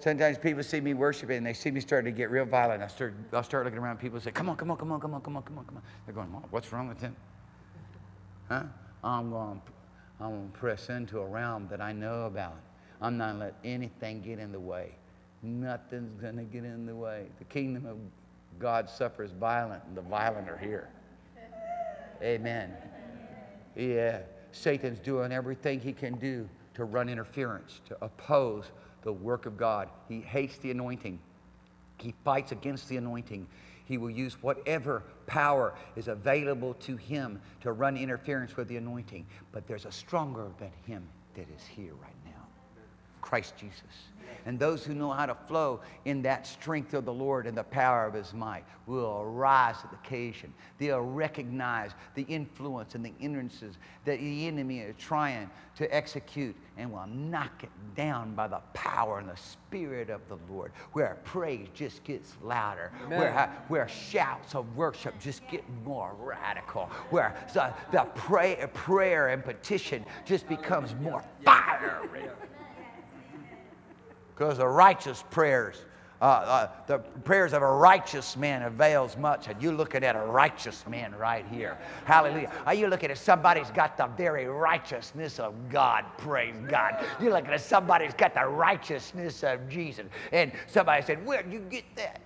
Sometimes people see me worshiping and they see me starting to get real violent. I start, I'll start looking around at people and say, come on, come on, come on, come on, come on, come on, come on. They're going, Mom, what's wrong with them? Huh? I'm going I'm going to press into a realm that I know about. I'm not going to let anything get in the way. Nothing's going to get in the way. The kingdom of God suffers violent, and the violent are here. Amen. Yeah. Satan's doing everything he can do to run interference, to oppose the work of God. He hates the anointing. He fights against the anointing. He will use whatever power is available to him to run interference with the anointing. But there's a stronger than him that is here right now, Christ Jesus. And those who know how to flow in that strength of the Lord and the power of his might will arise to the occasion. They'll recognize the influence and the hindrances that the enemy is trying to execute and will knock it down by the power and the Spirit of the Lord, where praise just gets louder, where, where shouts of worship just get more radical, where the, the pray, prayer and petition just becomes more fiery. Because the righteous prayers, uh, uh, the prayers of a righteous man avails much. And you're looking at a righteous man right here. Hallelujah. Are you looking at somebody's got the very righteousness of God? Praise God. You're looking at somebody's got the righteousness of Jesus. And somebody said, where did you get that?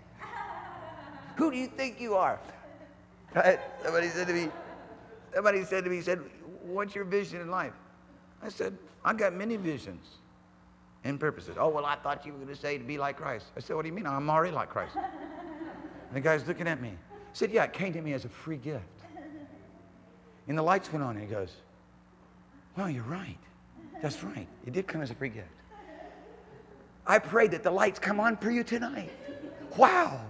Who do you think you are? Right? Somebody said to me, somebody said to me, said, what's your vision in life? I said, I got many visions and purposes. Oh, well, I thought you were going to say to be like Christ. I said, what do you mean? I'm already like Christ. And the guy's looking at me. He said, yeah, it came to me as a free gift. And the lights went on, and he goes, well, you're right. That's right. It did come as a free gift. I pray that the lights come on for you tonight. Wow.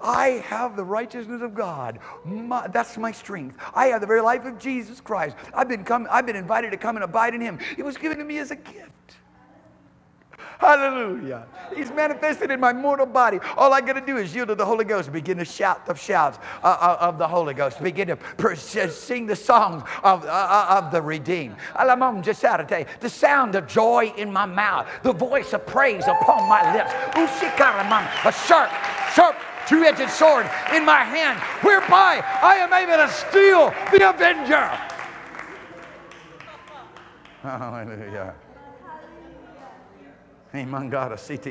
I have the righteousness of God. My, that's my strength. I have the very life of Jesus Christ. I've been, come, I've been invited to come and abide in him. It was given to me as a gift. Hallelujah. He's manifested in my mortal body. All I got to do is yield to the Holy Ghost and begin to shout the shouts uh, of the Holy Ghost. Begin to sing the songs of, uh, of the redeemed. I'm just out of day. The sound of joy in my mouth. The voice of praise upon my lips. A sharp, sharp, two-edged sword in my hand, whereby I am able to steal the avenger. Hallelujah. It's just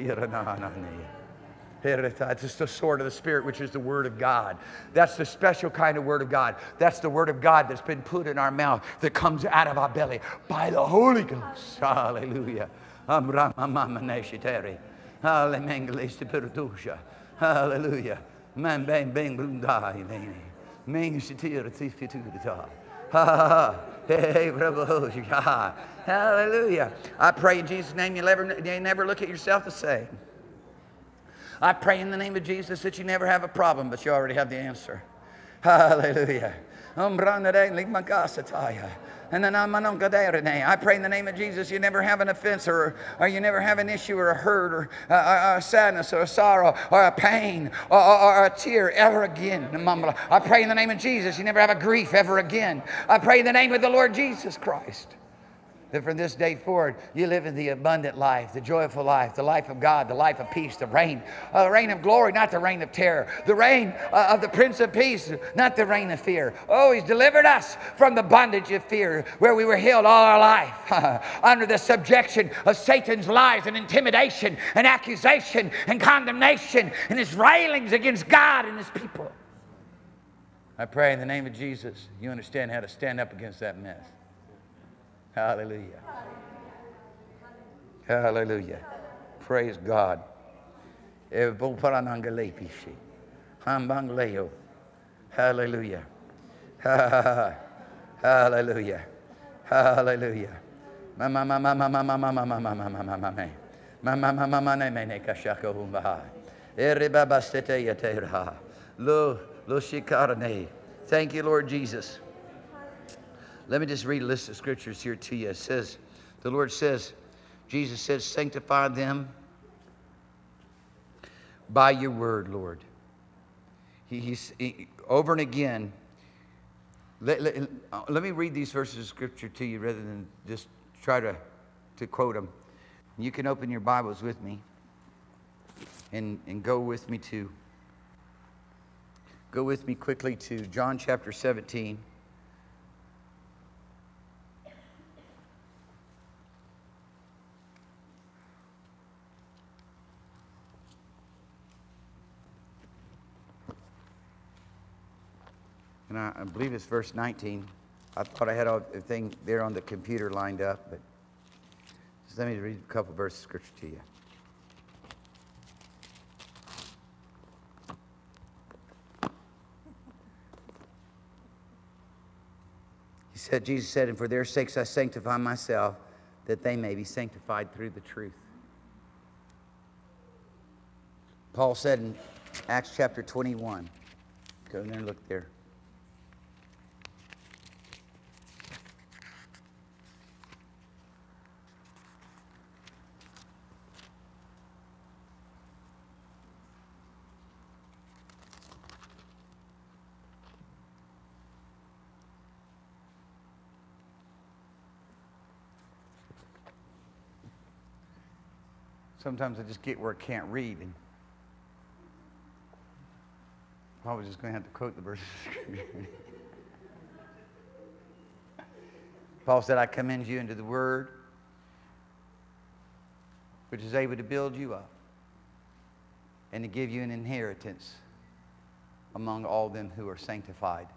the sword of the Spirit, which is the Word of God. That's the special kind of Word of God. That's the Word of God that's been put in our mouth, that comes out of our belly by the Holy Ghost. Hallelujah. Hallelujah. Hallelujah. I pray in Jesus' name you never, you never look at yourself the same. I pray in the name of Jesus that you never have a problem, but you already have the answer. Hallelujah. I pray in the name of Jesus you never have an offense, or, or you never have an issue or a hurt or a, a, a sadness or a sorrow or a pain or, or, or a tear ever again. I pray in the name of Jesus you never have a grief ever again. I pray in the name of the Lord Jesus Christ that from this day forward, you live in the abundant life, the joyful life, the life of God, the life of peace, the reign, uh, the reign of glory, not the reign of terror, the reign uh, of the Prince of Peace, not the reign of fear. Oh, he's delivered us from the bondage of fear, where we were held all our life under the subjection of Satan's lies and intimidation and accusation and condemnation and his railings against God and his people. I pray in the name of Jesus, you understand how to stand up against that mess. Hallelujah. Hallelujah. Hallelujah. Praise God. Hallelujah. Hallelujah. Hallelujah. Thank you, Lord Jesus. Let me just read a list of scriptures here to you. It says, the Lord says, Jesus says, sanctify them by your word, Lord. He, he's, he, over and again, let, let, let me read these verses of scripture to you rather than just try to, to quote them. You can open your Bibles with me and, and go with me to, go with me quickly to John chapter seventeen. And I believe it's verse nineteen. I thought I had everything there on the computer lined up, but Just let me read a couple verses of Scripture to you. He said, Jesus said, and for their sakes I sanctify myself, that they may be sanctified through the truth. Paul said in Acts chapter twenty-one, go in there and look there. Sometimes I just get where I can't read, and I'm probably just going to have to quote the verse. Paul said, I commend you into the word, which is able to build you up and to give you an inheritance among all them who are sanctified.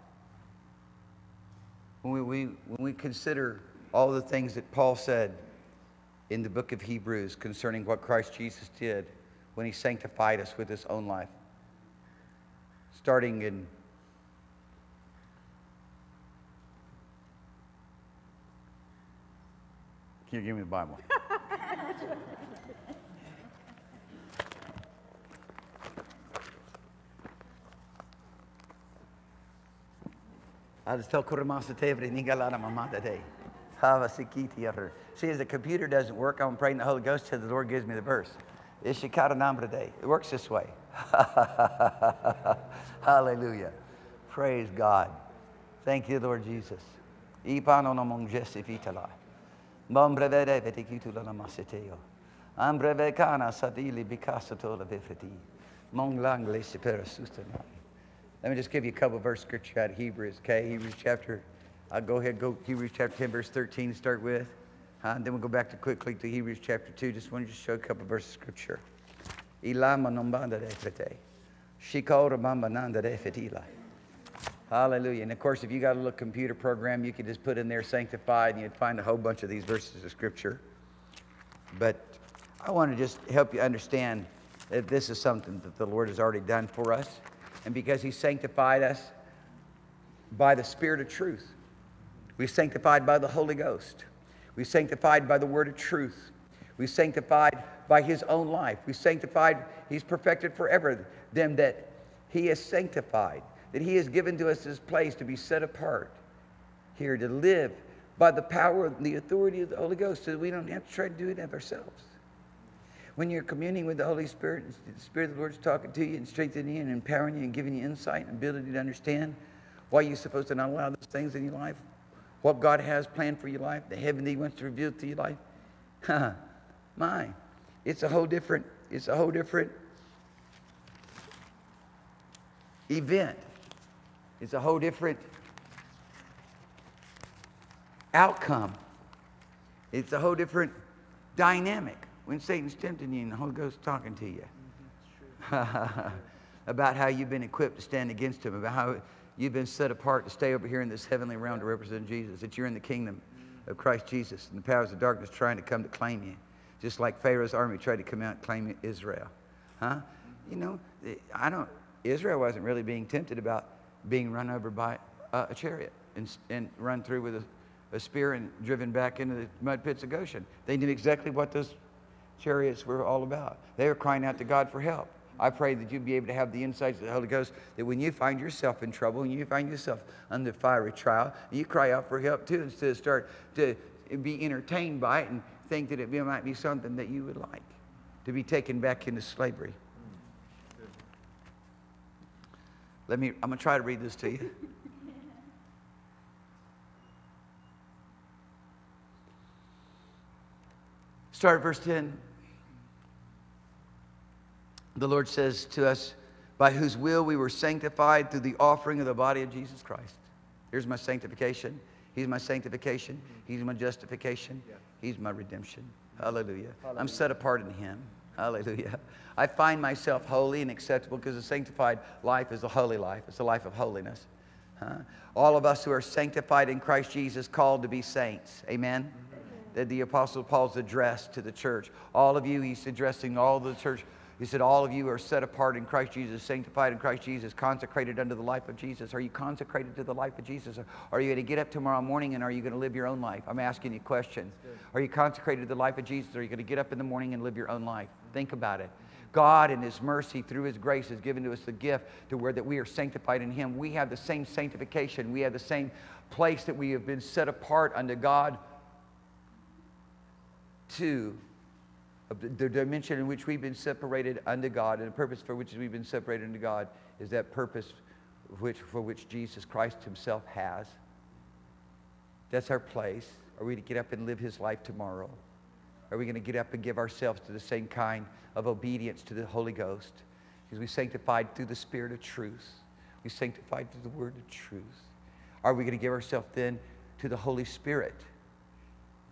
When we, we, when we consider all the things that Paul said in the book of Hebrews concerning what Christ Jesus did when he sanctified us with his own life, starting in can you give me the Bible? I'll just tell Kurumasatevri Nigalana Mamata Day. See, as the computer doesn't work, I'm praying the Holy Ghost till the Lord gives me the verse. It works this way. Hallelujah. Praise God. Thank you, Lord Jesus. Let me just give you a couple of verse scripture out of Hebrews, okay? Hebrews chapter... I'll go ahead, go Hebrews chapter ten, verse thirteen to start with. Uh, and then we'll go back to quickly to Hebrews chapter two. Just want to just show a couple of verses of Scripture. Hallelujah. And of course, if you got a little computer program, you could just put in there sanctified, and you'd find a whole bunch of these verses of Scripture. But I want to just help you understand that this is something that the Lord has already done for us. And because he sanctified us by the Spirit of truth, we're sanctified by the Holy Ghost. We're sanctified by the word of truth. We're sanctified by his own life. We're sanctified, he's perfected forever them that he has sanctified, that he has given to us this place to be set apart here, to live by the power and the authority of the Holy Ghost, so that we don't have to try to do it of ourselves. When you're communing with the Holy Spirit, the Spirit of the Lord is talking to you and strengthening you and empowering you and giving you insight and ability to understand why you're supposed to not allow those things in your life, what God has planned for your life, the heaven that he wants to reveal to your life. My, it's a whole different, it's a whole different event. It's a whole different outcome. It's a whole different dynamic when Satan's tempting you and the Holy Ghost is talking to you. Mm-hmm, about how you've been equipped to stand against him, about how you've been set apart to stay over here in this heavenly realm to represent Jesus, that you're in the kingdom of Christ Jesus, and the powers of darkness trying to come to claim you, just like Pharaoh's army tried to come out and claim Israel. Huh? You know, I don't, Israel wasn't really being tempted about being run over by uh, a chariot and, and run through with a, a spear and driven back into the mud pits of Goshen. They knew exactly what those chariots were all about. They were crying out to God for help. I pray that you'd be able to have the insights of the Holy Ghost, that when you find yourself in trouble and you find yourself under fiery trial, you cry out for help too, instead of start to be entertained by it and think that it might be something that you would like, to be taken back into slavery. Let me, I'm going to try to read this to you. Start at verse ten. The Lord says to us, by whose will we were sanctified through the offering of the body of Jesus Christ. Here's my sanctification. He's my sanctification. He's my justification. He's my redemption. Hallelujah. Hallelujah. I'm set apart in him. Hallelujah. I find myself holy and acceptable because a sanctified life is a holy life. It's a life of holiness. Huh? All of us who are sanctified in Christ Jesus, called to be saints. Amen. that the Apostle Paul's address to the church. All of you, he's addressing all the church. He said, all of you are set apart in Christ Jesus, sanctified in Christ Jesus, consecrated unto the life of Jesus. Are you consecrated to the life of Jesus? Are you going to get up tomorrow morning and are you going to live your own life? I'm asking you questions. Are you consecrated to the life of Jesus? Are you going to get up in the morning and live your own life? Think about it. God in His mercy through His grace has given to us the gift to where that we are sanctified in Him. We have the same sanctification. We have the same place that we have been set apart unto God to the dimension in which we've been separated unto God, and the purpose for which we've been separated unto God is that purpose which, for which Jesus Christ Himself has. That's our place. Are we to get up and live His life tomorrow? Are we going to get up and give ourselves to the same kind of obedience to the Holy Ghost? Because we sanctified through the Spirit of truth. We sanctified through the Word of truth. Are we going to give ourselves then to the Holy Spirit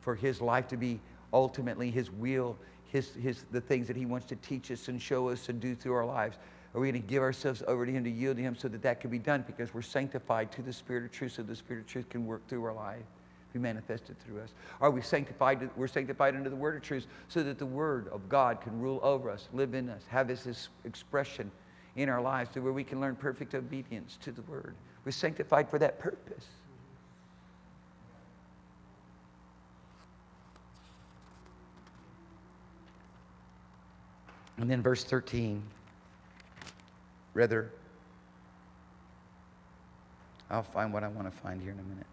for His life to be ultimately His will, His, his, the things that He wants to teach us and show us and do through our lives? Are we going to give ourselves over to Him, to yield to Him so that that can be done? Because we're sanctified to the Spirit of truth, so the Spirit of truth can work through our life. Be manifested through us. Are we sanctified? We're sanctified under the Word of truth so that the Word of God can rule over us, live in us, have His expression in our lives to where we can learn perfect obedience to the Word. We're sanctified for that purpose. And then verse thirteen, rather, I'll find what I want to find here in a minute.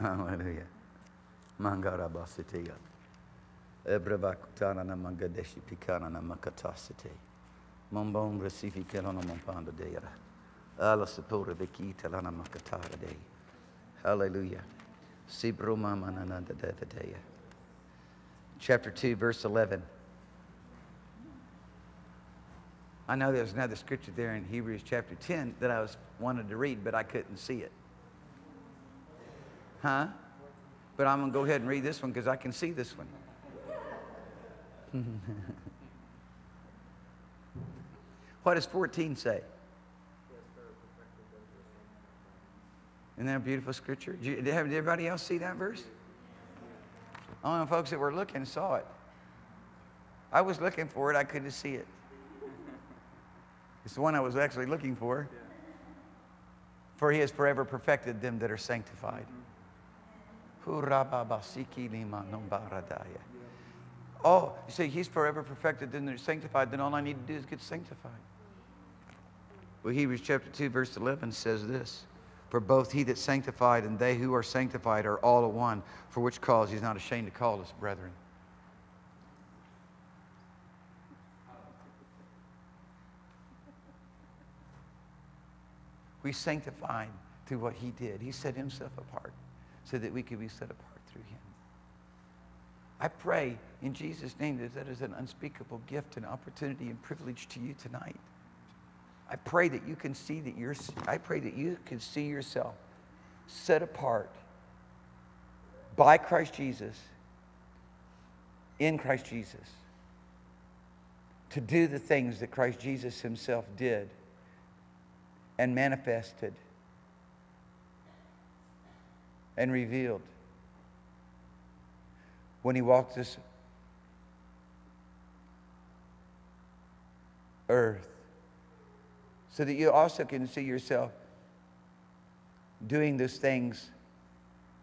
Hallelujah. Mangarabasitiya. Ebravaktana na mangadeshi pikana na makatasiti. Mambon recifi kelana mampanda deira. Ala supora vikita lana makatara de. Hallelujah. Sibroma manananda devadeya. Chapter two, verse eleven. I know there's another scripture there in Hebrews chapter ten that I was wanted to read, but I couldn't see it. Huh? But I'm going to go ahead and read this one because I can see this one. What does fourteen say? Isn't that a beautiful scripture? Did, you, did everybody else see that verse? Only the folks that were looking saw it. I was looking for it. I couldn't see it. It's the one I was actually looking for. For He has forever perfected them that are sanctified. Oh, you say He's forever perfected, then they're sanctified, then all I need to do is get sanctified. Well, Hebrews chapter two, verse eleven says this, for both He that sanctified and they who are sanctified are all of one, for which cause He's not ashamed to call us brethren. We sanctified through what He did. He set Himself apart, so that we could be set apart through Him. I pray in Jesus' name that that is an unspeakable gift and opportunity and privilege to you tonight. I pray that you can see that you're, I pray that you can see yourself set apart by Christ Jesus, in Christ Jesus, to do the things that Christ Jesus Himself did and manifested and revealed when He walked this earth, so that you also can see yourself doing those things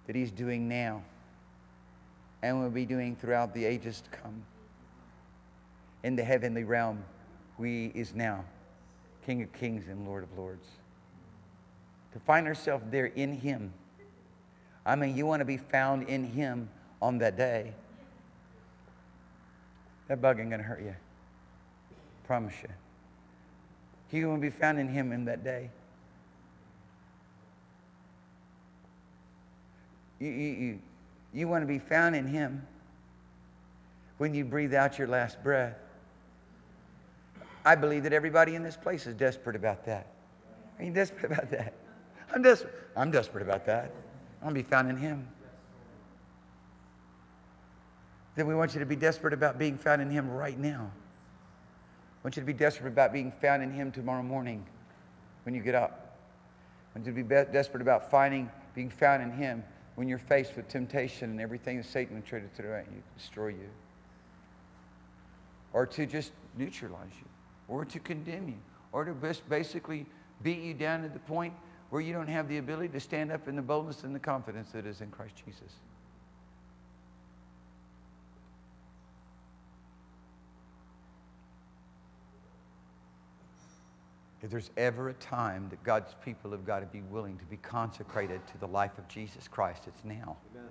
that He's doing now and will be doing throughout the ages to come. In the heavenly realm, we is now King of Kings and Lord of Lords. To find ourselves there in Him. I mean, you want to be found in Him on that day. That bug ain't going to hurt you. I promise you. You want to be found in Him in that day. You, you, you, you want to be found in Him when you breathe out your last breath. I believe that everybody in this place is desperate about that. Are you desperate about that? I'm desperate. I'm desperate about that. I want to be found in Him. Then we want you to be desperate about being found in Him right now. I want you to be desperate about being found in Him tomorrow morning when you get up. I want you to be desperate about finding, being found in Him when you're faced with temptation and everything that Satan would try to throw at you, destroy you, or to just neutralize you, or to condemn you, or to basically beat you down to the point where you don't have the ability to stand up in the boldness and the confidence that is in Christ Jesus. If there's ever a time that God's people have got to be willing to be consecrated to the life of Jesus Christ, it's now. Amen.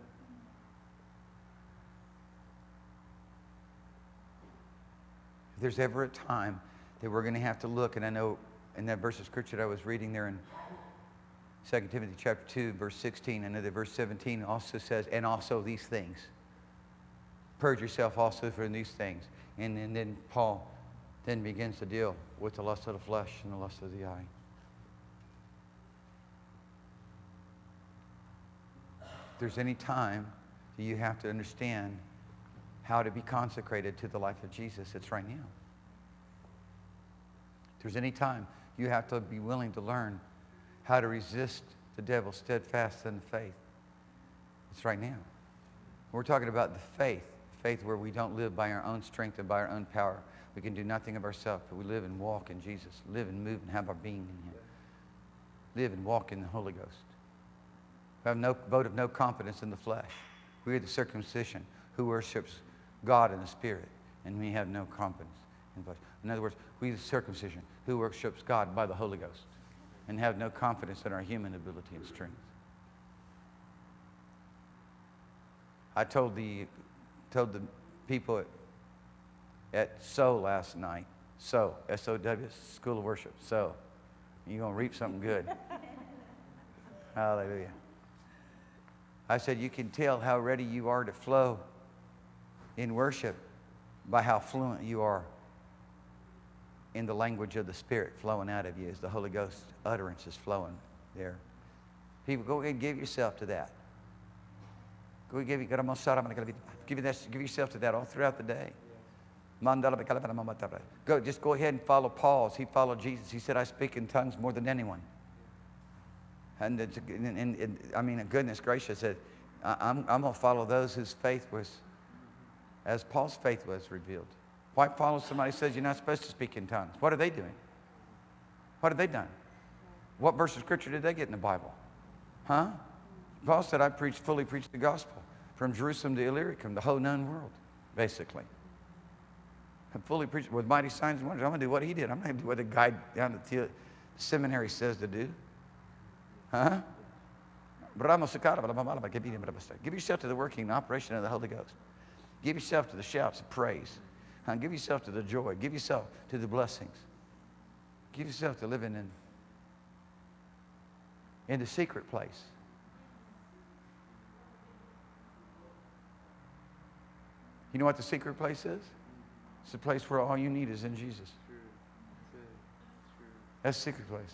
If there's ever a time that we're going to have to look, and I know in that verse of Scripture that I was reading there in Second Timothy chapter two, verse sixteen, I know that verse seventeen also says, and also these things. Purge yourself also from these things. And, and then Paul then begins to deal with the lust of the flesh and the lust of the eye. If there's any time that you have to understand how to be consecrated to the life of Jesus, it's right now. If there's any time you have to be willing to learn how to resist the devil steadfast in the faith, it's right now. We're talking about the faith, faith where we don't live by our own strength and by our own power. We can do nothing of ourselves, but we live and walk in Jesus. Live and move and have our being in Him. Live and walk in the Holy Ghost. We have no vote of no confidence in the flesh. We are the circumcision who worships God in the Spirit, and we have no confidence in the flesh. In other words, we are the circumcision who worships God by the Holy Ghost and have no confidence in our human ability and strength. I told the, told the people at at S O W last night. S O W, S O W, School of Worship, S O W. You're going to reap something good. Hallelujah. I said, you can tell how ready you are to flow in worship by how fluent you are in the language of the Spirit flowing out of you as the Holy Ghost utterance is flowing there. People, go ahead and give yourself to that. Go ahead and give, give, that, give yourself to that all throughout the day. Go, just go ahead and follow Paul. He followed Jesus. He said, I speak in tongues more than anyone. And, and, and, and I mean, goodness gracious, I, I'm, I'm going to follow those whose faith was, as Paul's faith was revealed. Why follow somebody who says you're not supposed to speak in tongues? What are they doing? What have they done? What verse of Scripture did they get in the Bible? Huh? Paul said, I preached, fully preached the gospel from Jerusalem to Illyricum, the whole known world, basically. I'm fully preaching with mighty signs and wonders. I'm going to do what he did. I'm not going to do what the guy down at the seminary says to do. Huh? Give yourself to the working and operation of the Holy Ghost. Give yourself to the shouts of praise. Huh? Give yourself to the joy. Give yourself to the blessings. Give yourself to living in, in the secret place. You know what the secret place is? It's a place where all you need is in Jesus. That's secret place.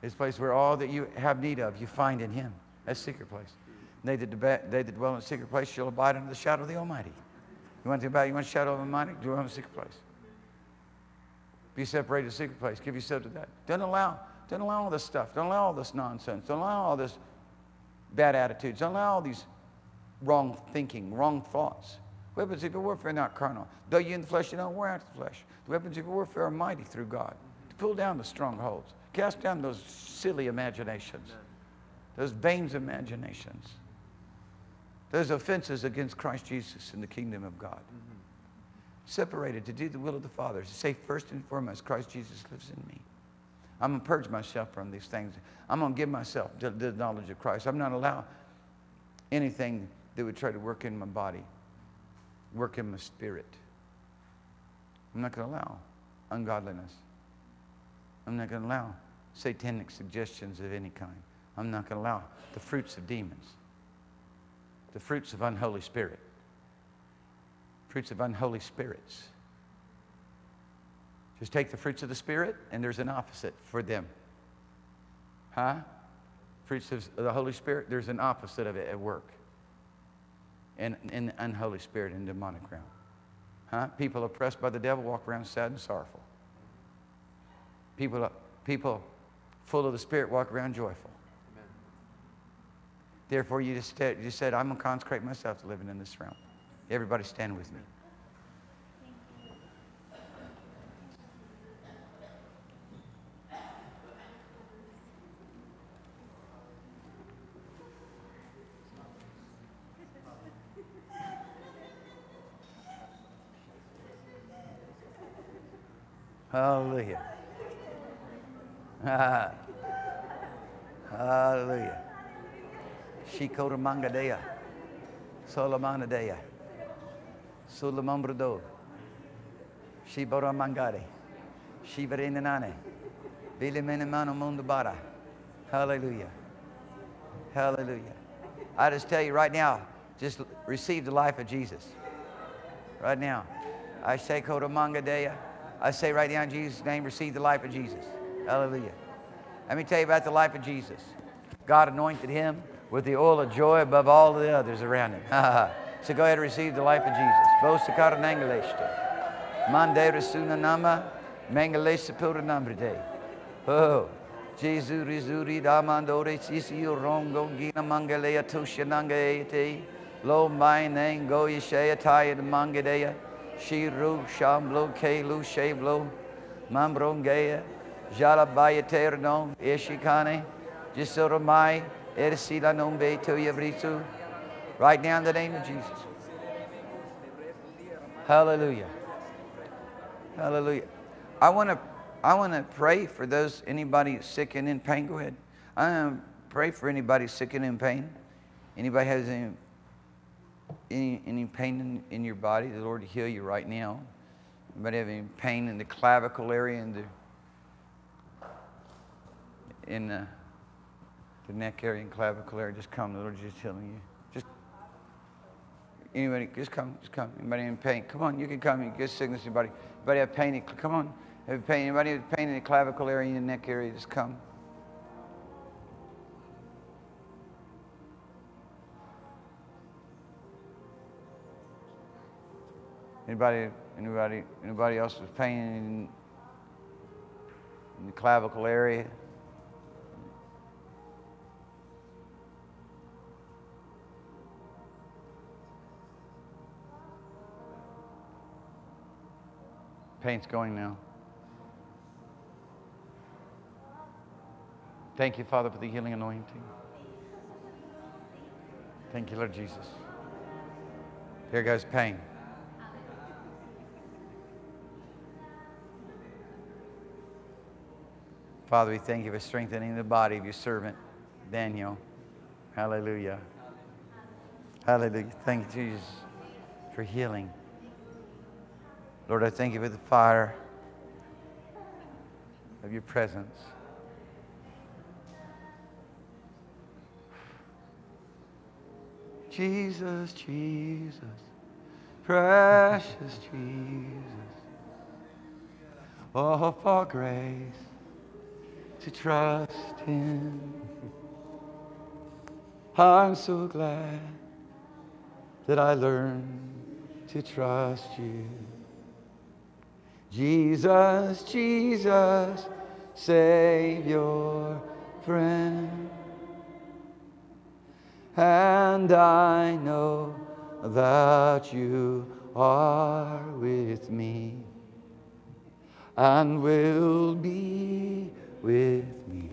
It's a place where all that you have need of, you find in Him. That's secret place. They that, they that dwell in the secret place shall abide under the shadow of the Almighty. You want to abide, you want the shadow of the Almighty? Dwell in the secret place. Be separated in the secret place. Give yourself to that. Don't allow, don't allow all this stuff. Don't allow all this nonsense. Don't allow all this bad attitudes. Don't allow all these wrong thinking, wrong thoughts. Weapons of your warfare are not carnal. Though you in the flesh, you don't wear out the flesh. The weapons of your warfare are mighty through God to pull down the strongholds. Cast down those silly imaginations, those vain imaginations, those offenses against Christ Jesus and the kingdom of God. Mm-hmm. Separated to do the will of the Father, to say first and foremost, Christ Jesus lives in me. I'm going to purge myself from these things. I'm going to give myself to the knowledge of Christ. I'm not allowed anything that would try to work in my body. Work in my spirit. I'm not going to allow ungodliness. I'm not going to allow satanic suggestions of any kind. I'm not going to allow the fruits of demons, the fruits of unholy spirit, fruits of unholy spirits. Just take the fruits of the Spirit, and there's an opposite for them. Huh? Fruits of the Holy Spirit, there's an opposite of it at work. In, in the unholy spirit and demonic realm. Huh? People oppressed by the devil walk around sad and sorrowful. People, people full of the Spirit walk around joyful. Amen. Therefore, you just, you just said, I'm going to consecrate myself to living in this realm. Everybody stand with me. Hallelujah. Ah. Hallelujah. Shikora Mangadea. Solamanadea. Sulamambrador. Shibora Mangare. Shivarinanane. Bilimenimano Mundabara. Hallelujah. Hallelujah. I just tell you right now, just receive the life of Jesus. Right now. I say Kora Mangadea. I say right now in Jesus' name, receive the life of Jesus. Hallelujah. Let me tell you about the life of Jesus. God anointed him with the oil of joy above all the others around him. So go ahead and receive the life of Jesus. Bosakara nangaleshta. Mandera sunanama mangaleshta puranamride. Oh. Jesu rizuri damandore sisiu rongo gina mangalea tushanangaete. Lo my name go yeshaya taya mangadea. Shiru Shamblo Kelu Shablo Mambrongea Jalabaya Terno Ishikane Jisoromai Ersila Nombe to Yavritu. Right now in the name of Jesus. Hallelujah. Hallelujah. I wanna I wanna pray for those anybody sick and in pain. Go ahead. I wanna pray for anybody sick and in pain. Anybody has any Any, any pain in, in your body, the Lord will heal you right now. Anybody have any pain in the clavicle area, in the, in the, the neck area and clavicle area, just come. The Lord's just healing you. Just, anybody, just come, just come. Anybody in pain, come on, you can come. You can get sickness in your body. Anybody have pain, come on. Have pain. Anybody have pain in the clavicle area, in the neck area, just come. Anybody, anybody, anybody else with pain in, in the clavicle area? Pain's going now. Thank you, Father, for the healing anointing. Thank you, Lord Jesus. There goes pain. Father, we thank you for strengthening the body of your servant, Daniel. Hallelujah. Hallelujah. Thank you, Jesus, for healing. Lord, I thank you for the fire of your presence. Jesus, Jesus, precious Jesus, oh, for grace to trust him. I'm so glad that I learned to trust you. Jesus, Jesus, Savior, friend. And I know that you are with me and will be with me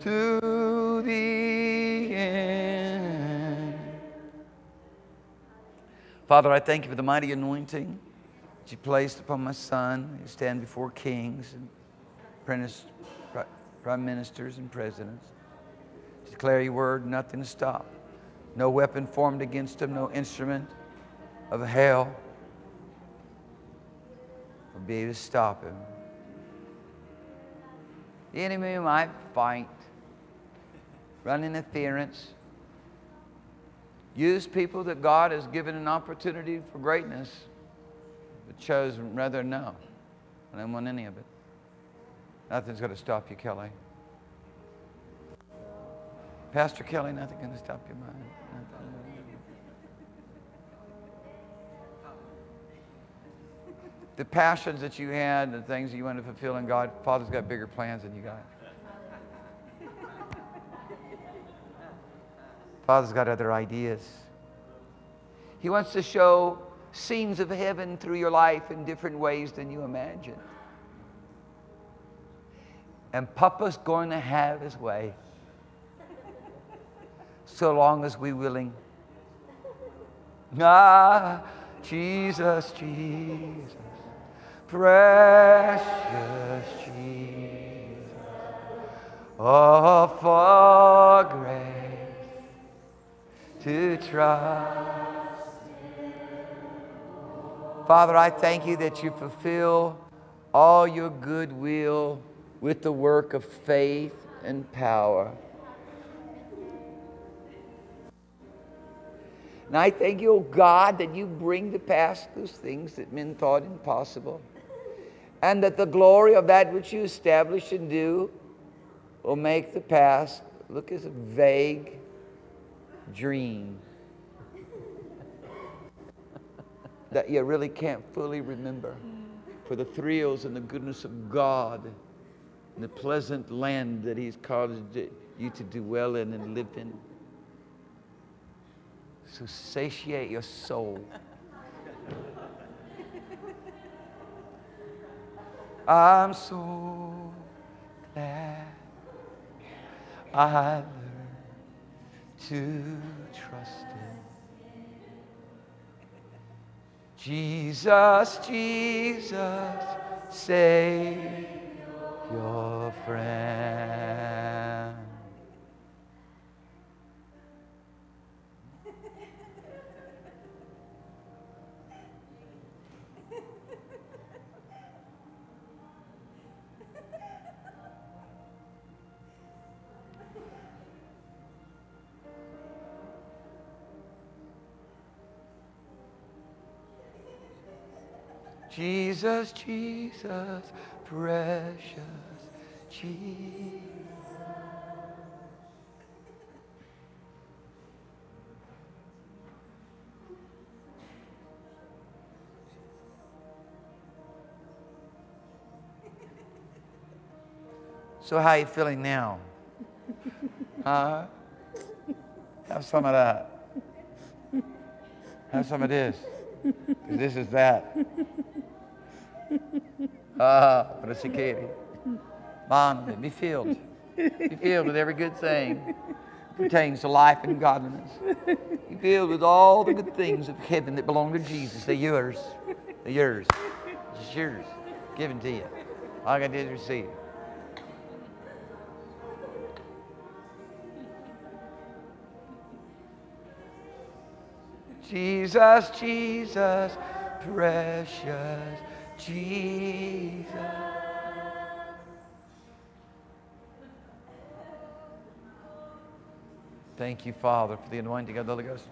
to the end. Father, I thank you for the mighty anointing that you placed upon my son. You stand before kings and prime ministers and presidents. To declare your word, nothing to stop. No weapon formed against him, no instrument of hell will be able to stop him. The enemy might fight, run interference, use people that God has given an opportunity for greatness, but chose rather no. I don't want any of it. Nothing's going to stop you, Kelly. Pastor Kelly, nothing's going to stop your mind. Nothing. the passions that you had, the things that you want to fulfill in God, Father's got bigger plans than you got. Father's got other ideas. He wants to show scenes of heaven through your life in different ways than you imagine. And Papa's going to have his way, so long as we're willing. Ah, Jesus, Jesus, precious Jesus, oh, for grace to trust in the Lord. Father, I thank you that you fulfill all your good will with the work of faith and power. And I thank you, O God, that you bring to pass those things that men thought impossible, and that the glory of that which you establish and do will make the past look as a vague dream that you really can't fully remember, for the thrills and the goodness of God and the pleasant land that He's caused you to dwell in and live in. So satiate your soul. I'm so glad I learned to trust Him. Jesus, Jesus, save your friend. Jesus, Jesus, precious Jesus. So how are you feeling now? Huh? Have some of that. Have some of this. Because this is that. Ah, Prasikeri. Bond, be filled. Be filled with every good thing that pertains to life and godliness. Be filled with all the good things of heaven that belong to Jesus. They're yours. They're yours. It's yours. Given to you. All I got to do is receive. Jesus, Jesus, precious Jesus. Thank you, Father, for the anointing of the Holy Ghost.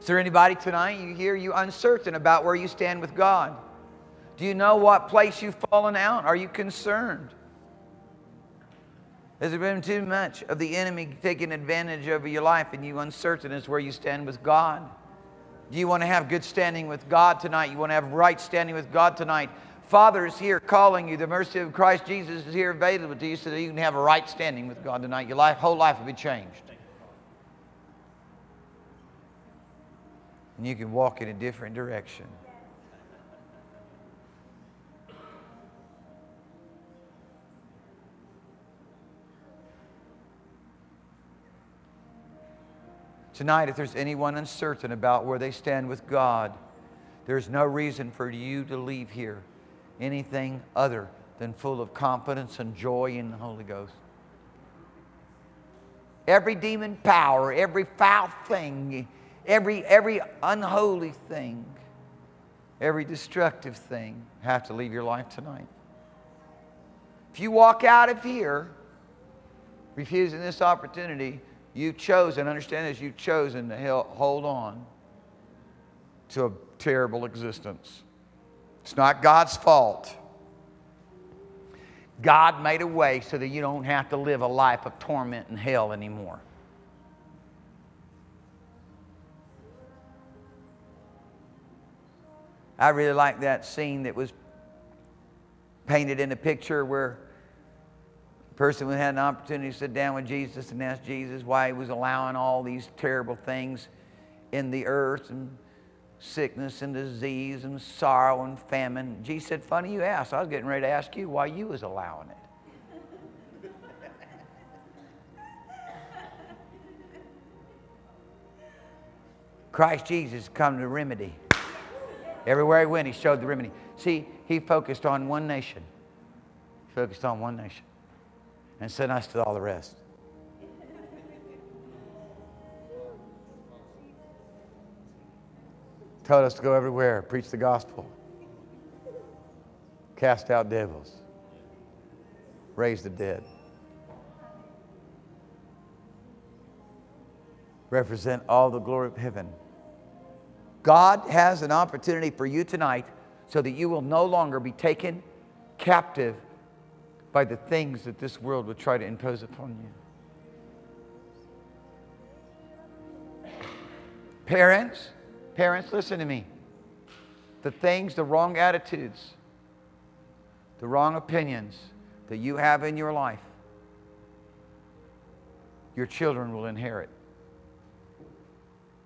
Is there anybody tonight you hear you uncertain about where you stand with God? Do you know what place you've fallen out? Are you concerned? Has there been too much of the enemy taking advantage over your life and you uncertain as where you stand with God? Do you want to have good standing with God tonight? You want to have right standing with God tonight? Father is here calling you. The mercy of Christ Jesus is here available to you so that you can have a right standing with God tonight. Your life, whole life will be changed. And you can walk in a different direction. Tonight, if there's anyone uncertain about where they stand with God, there's no reason for you to leave here anything other than full of confidence and joy in the Holy Ghost. Every demon power, every foul thing, every, every unholy thing, every destructive thing have to leave your life tonight. If you walk out of here refusing this opportunity, you've chosen, understand this, you've chosen to hold on to a terrible existence. It's not God's fault. God made a way so that you don't have to live a life of torment and hell anymore. I really like that scene that was painted in a picture where a person who had an opportunity to sit down with Jesus and ask Jesus why he was allowing all these terrible things in the earth, and sickness and disease and sorrow and famine. Jesus said, funny you asked. I was getting ready to ask you why you was allowing it. Christ Jesus come to remedy. Everywhere he went, he showed the remedy. See, he focused on one nation. He focused on one nation. And sent us to all the rest. Told us to go everywhere, preach the gospel, cast out devils, raise the dead. Represent all the glory of heaven. God has an opportunity for you tonight so that you will no longer be taken captive by the things that this world would try to impose upon you. Parents, parents, listen to me. The things, the wrong attitudes, the wrong opinions that you have in your life, your children will inherit.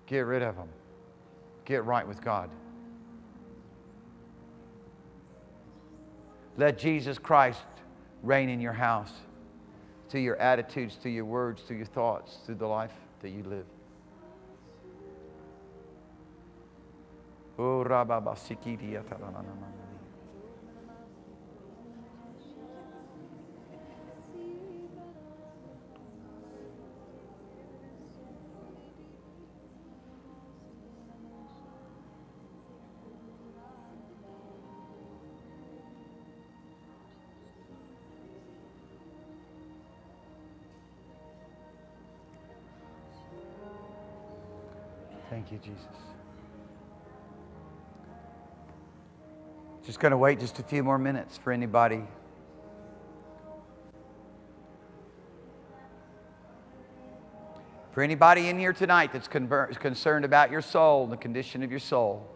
Get rid of them. Get right with God. Let Jesus Christ reign in your house, through your attitudes, through your words, through your thoughts, through the life that you live. Thank you, Jesus. Just going to wait just a few more minutes for anybody for anybody in here tonight that's concerned about your soul, the condition of your soul.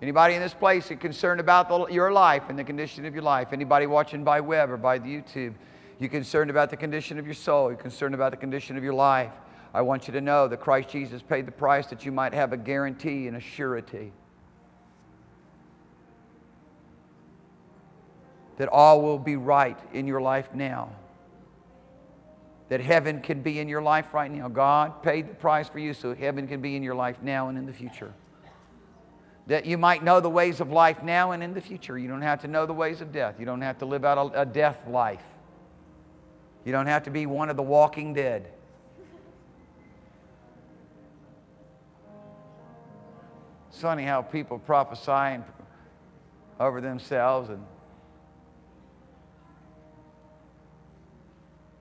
Anybody in this place that's concerned about the, your life and the condition of your life. Anybody watching by web or by the YouTube. You're concerned about the condition of your soul. You're concerned about the condition of your life. I want you to know that Christ Jesus paid the price that you might have a guarantee and a surety. That all will be right in your life now. That heaven can be in your life right now. God paid the price for you so heaven can be in your life now and in the future. That you might know the ways of life now and in the future. You don't have to know the ways of death. You don't have to live out a, a death life. You don't have to be one of the walking dead. It's funny how people prophesy and over themselves and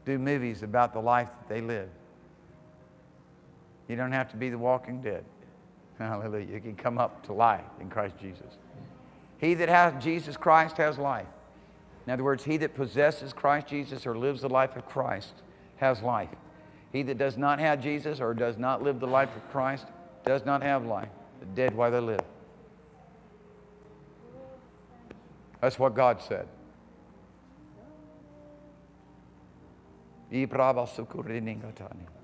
do movies about the life that they live. You don't have to be the walking dead. Hallelujah. You can come up to life in Christ Jesus. He that has Jesus Christ has life. In other words, he that possesses Christ Jesus or lives the life of Christ has life. He that does not have Jesus or does not live the life of Christ does not have life. They're dead while they live. That's what God said. Ibrava sukuringatani.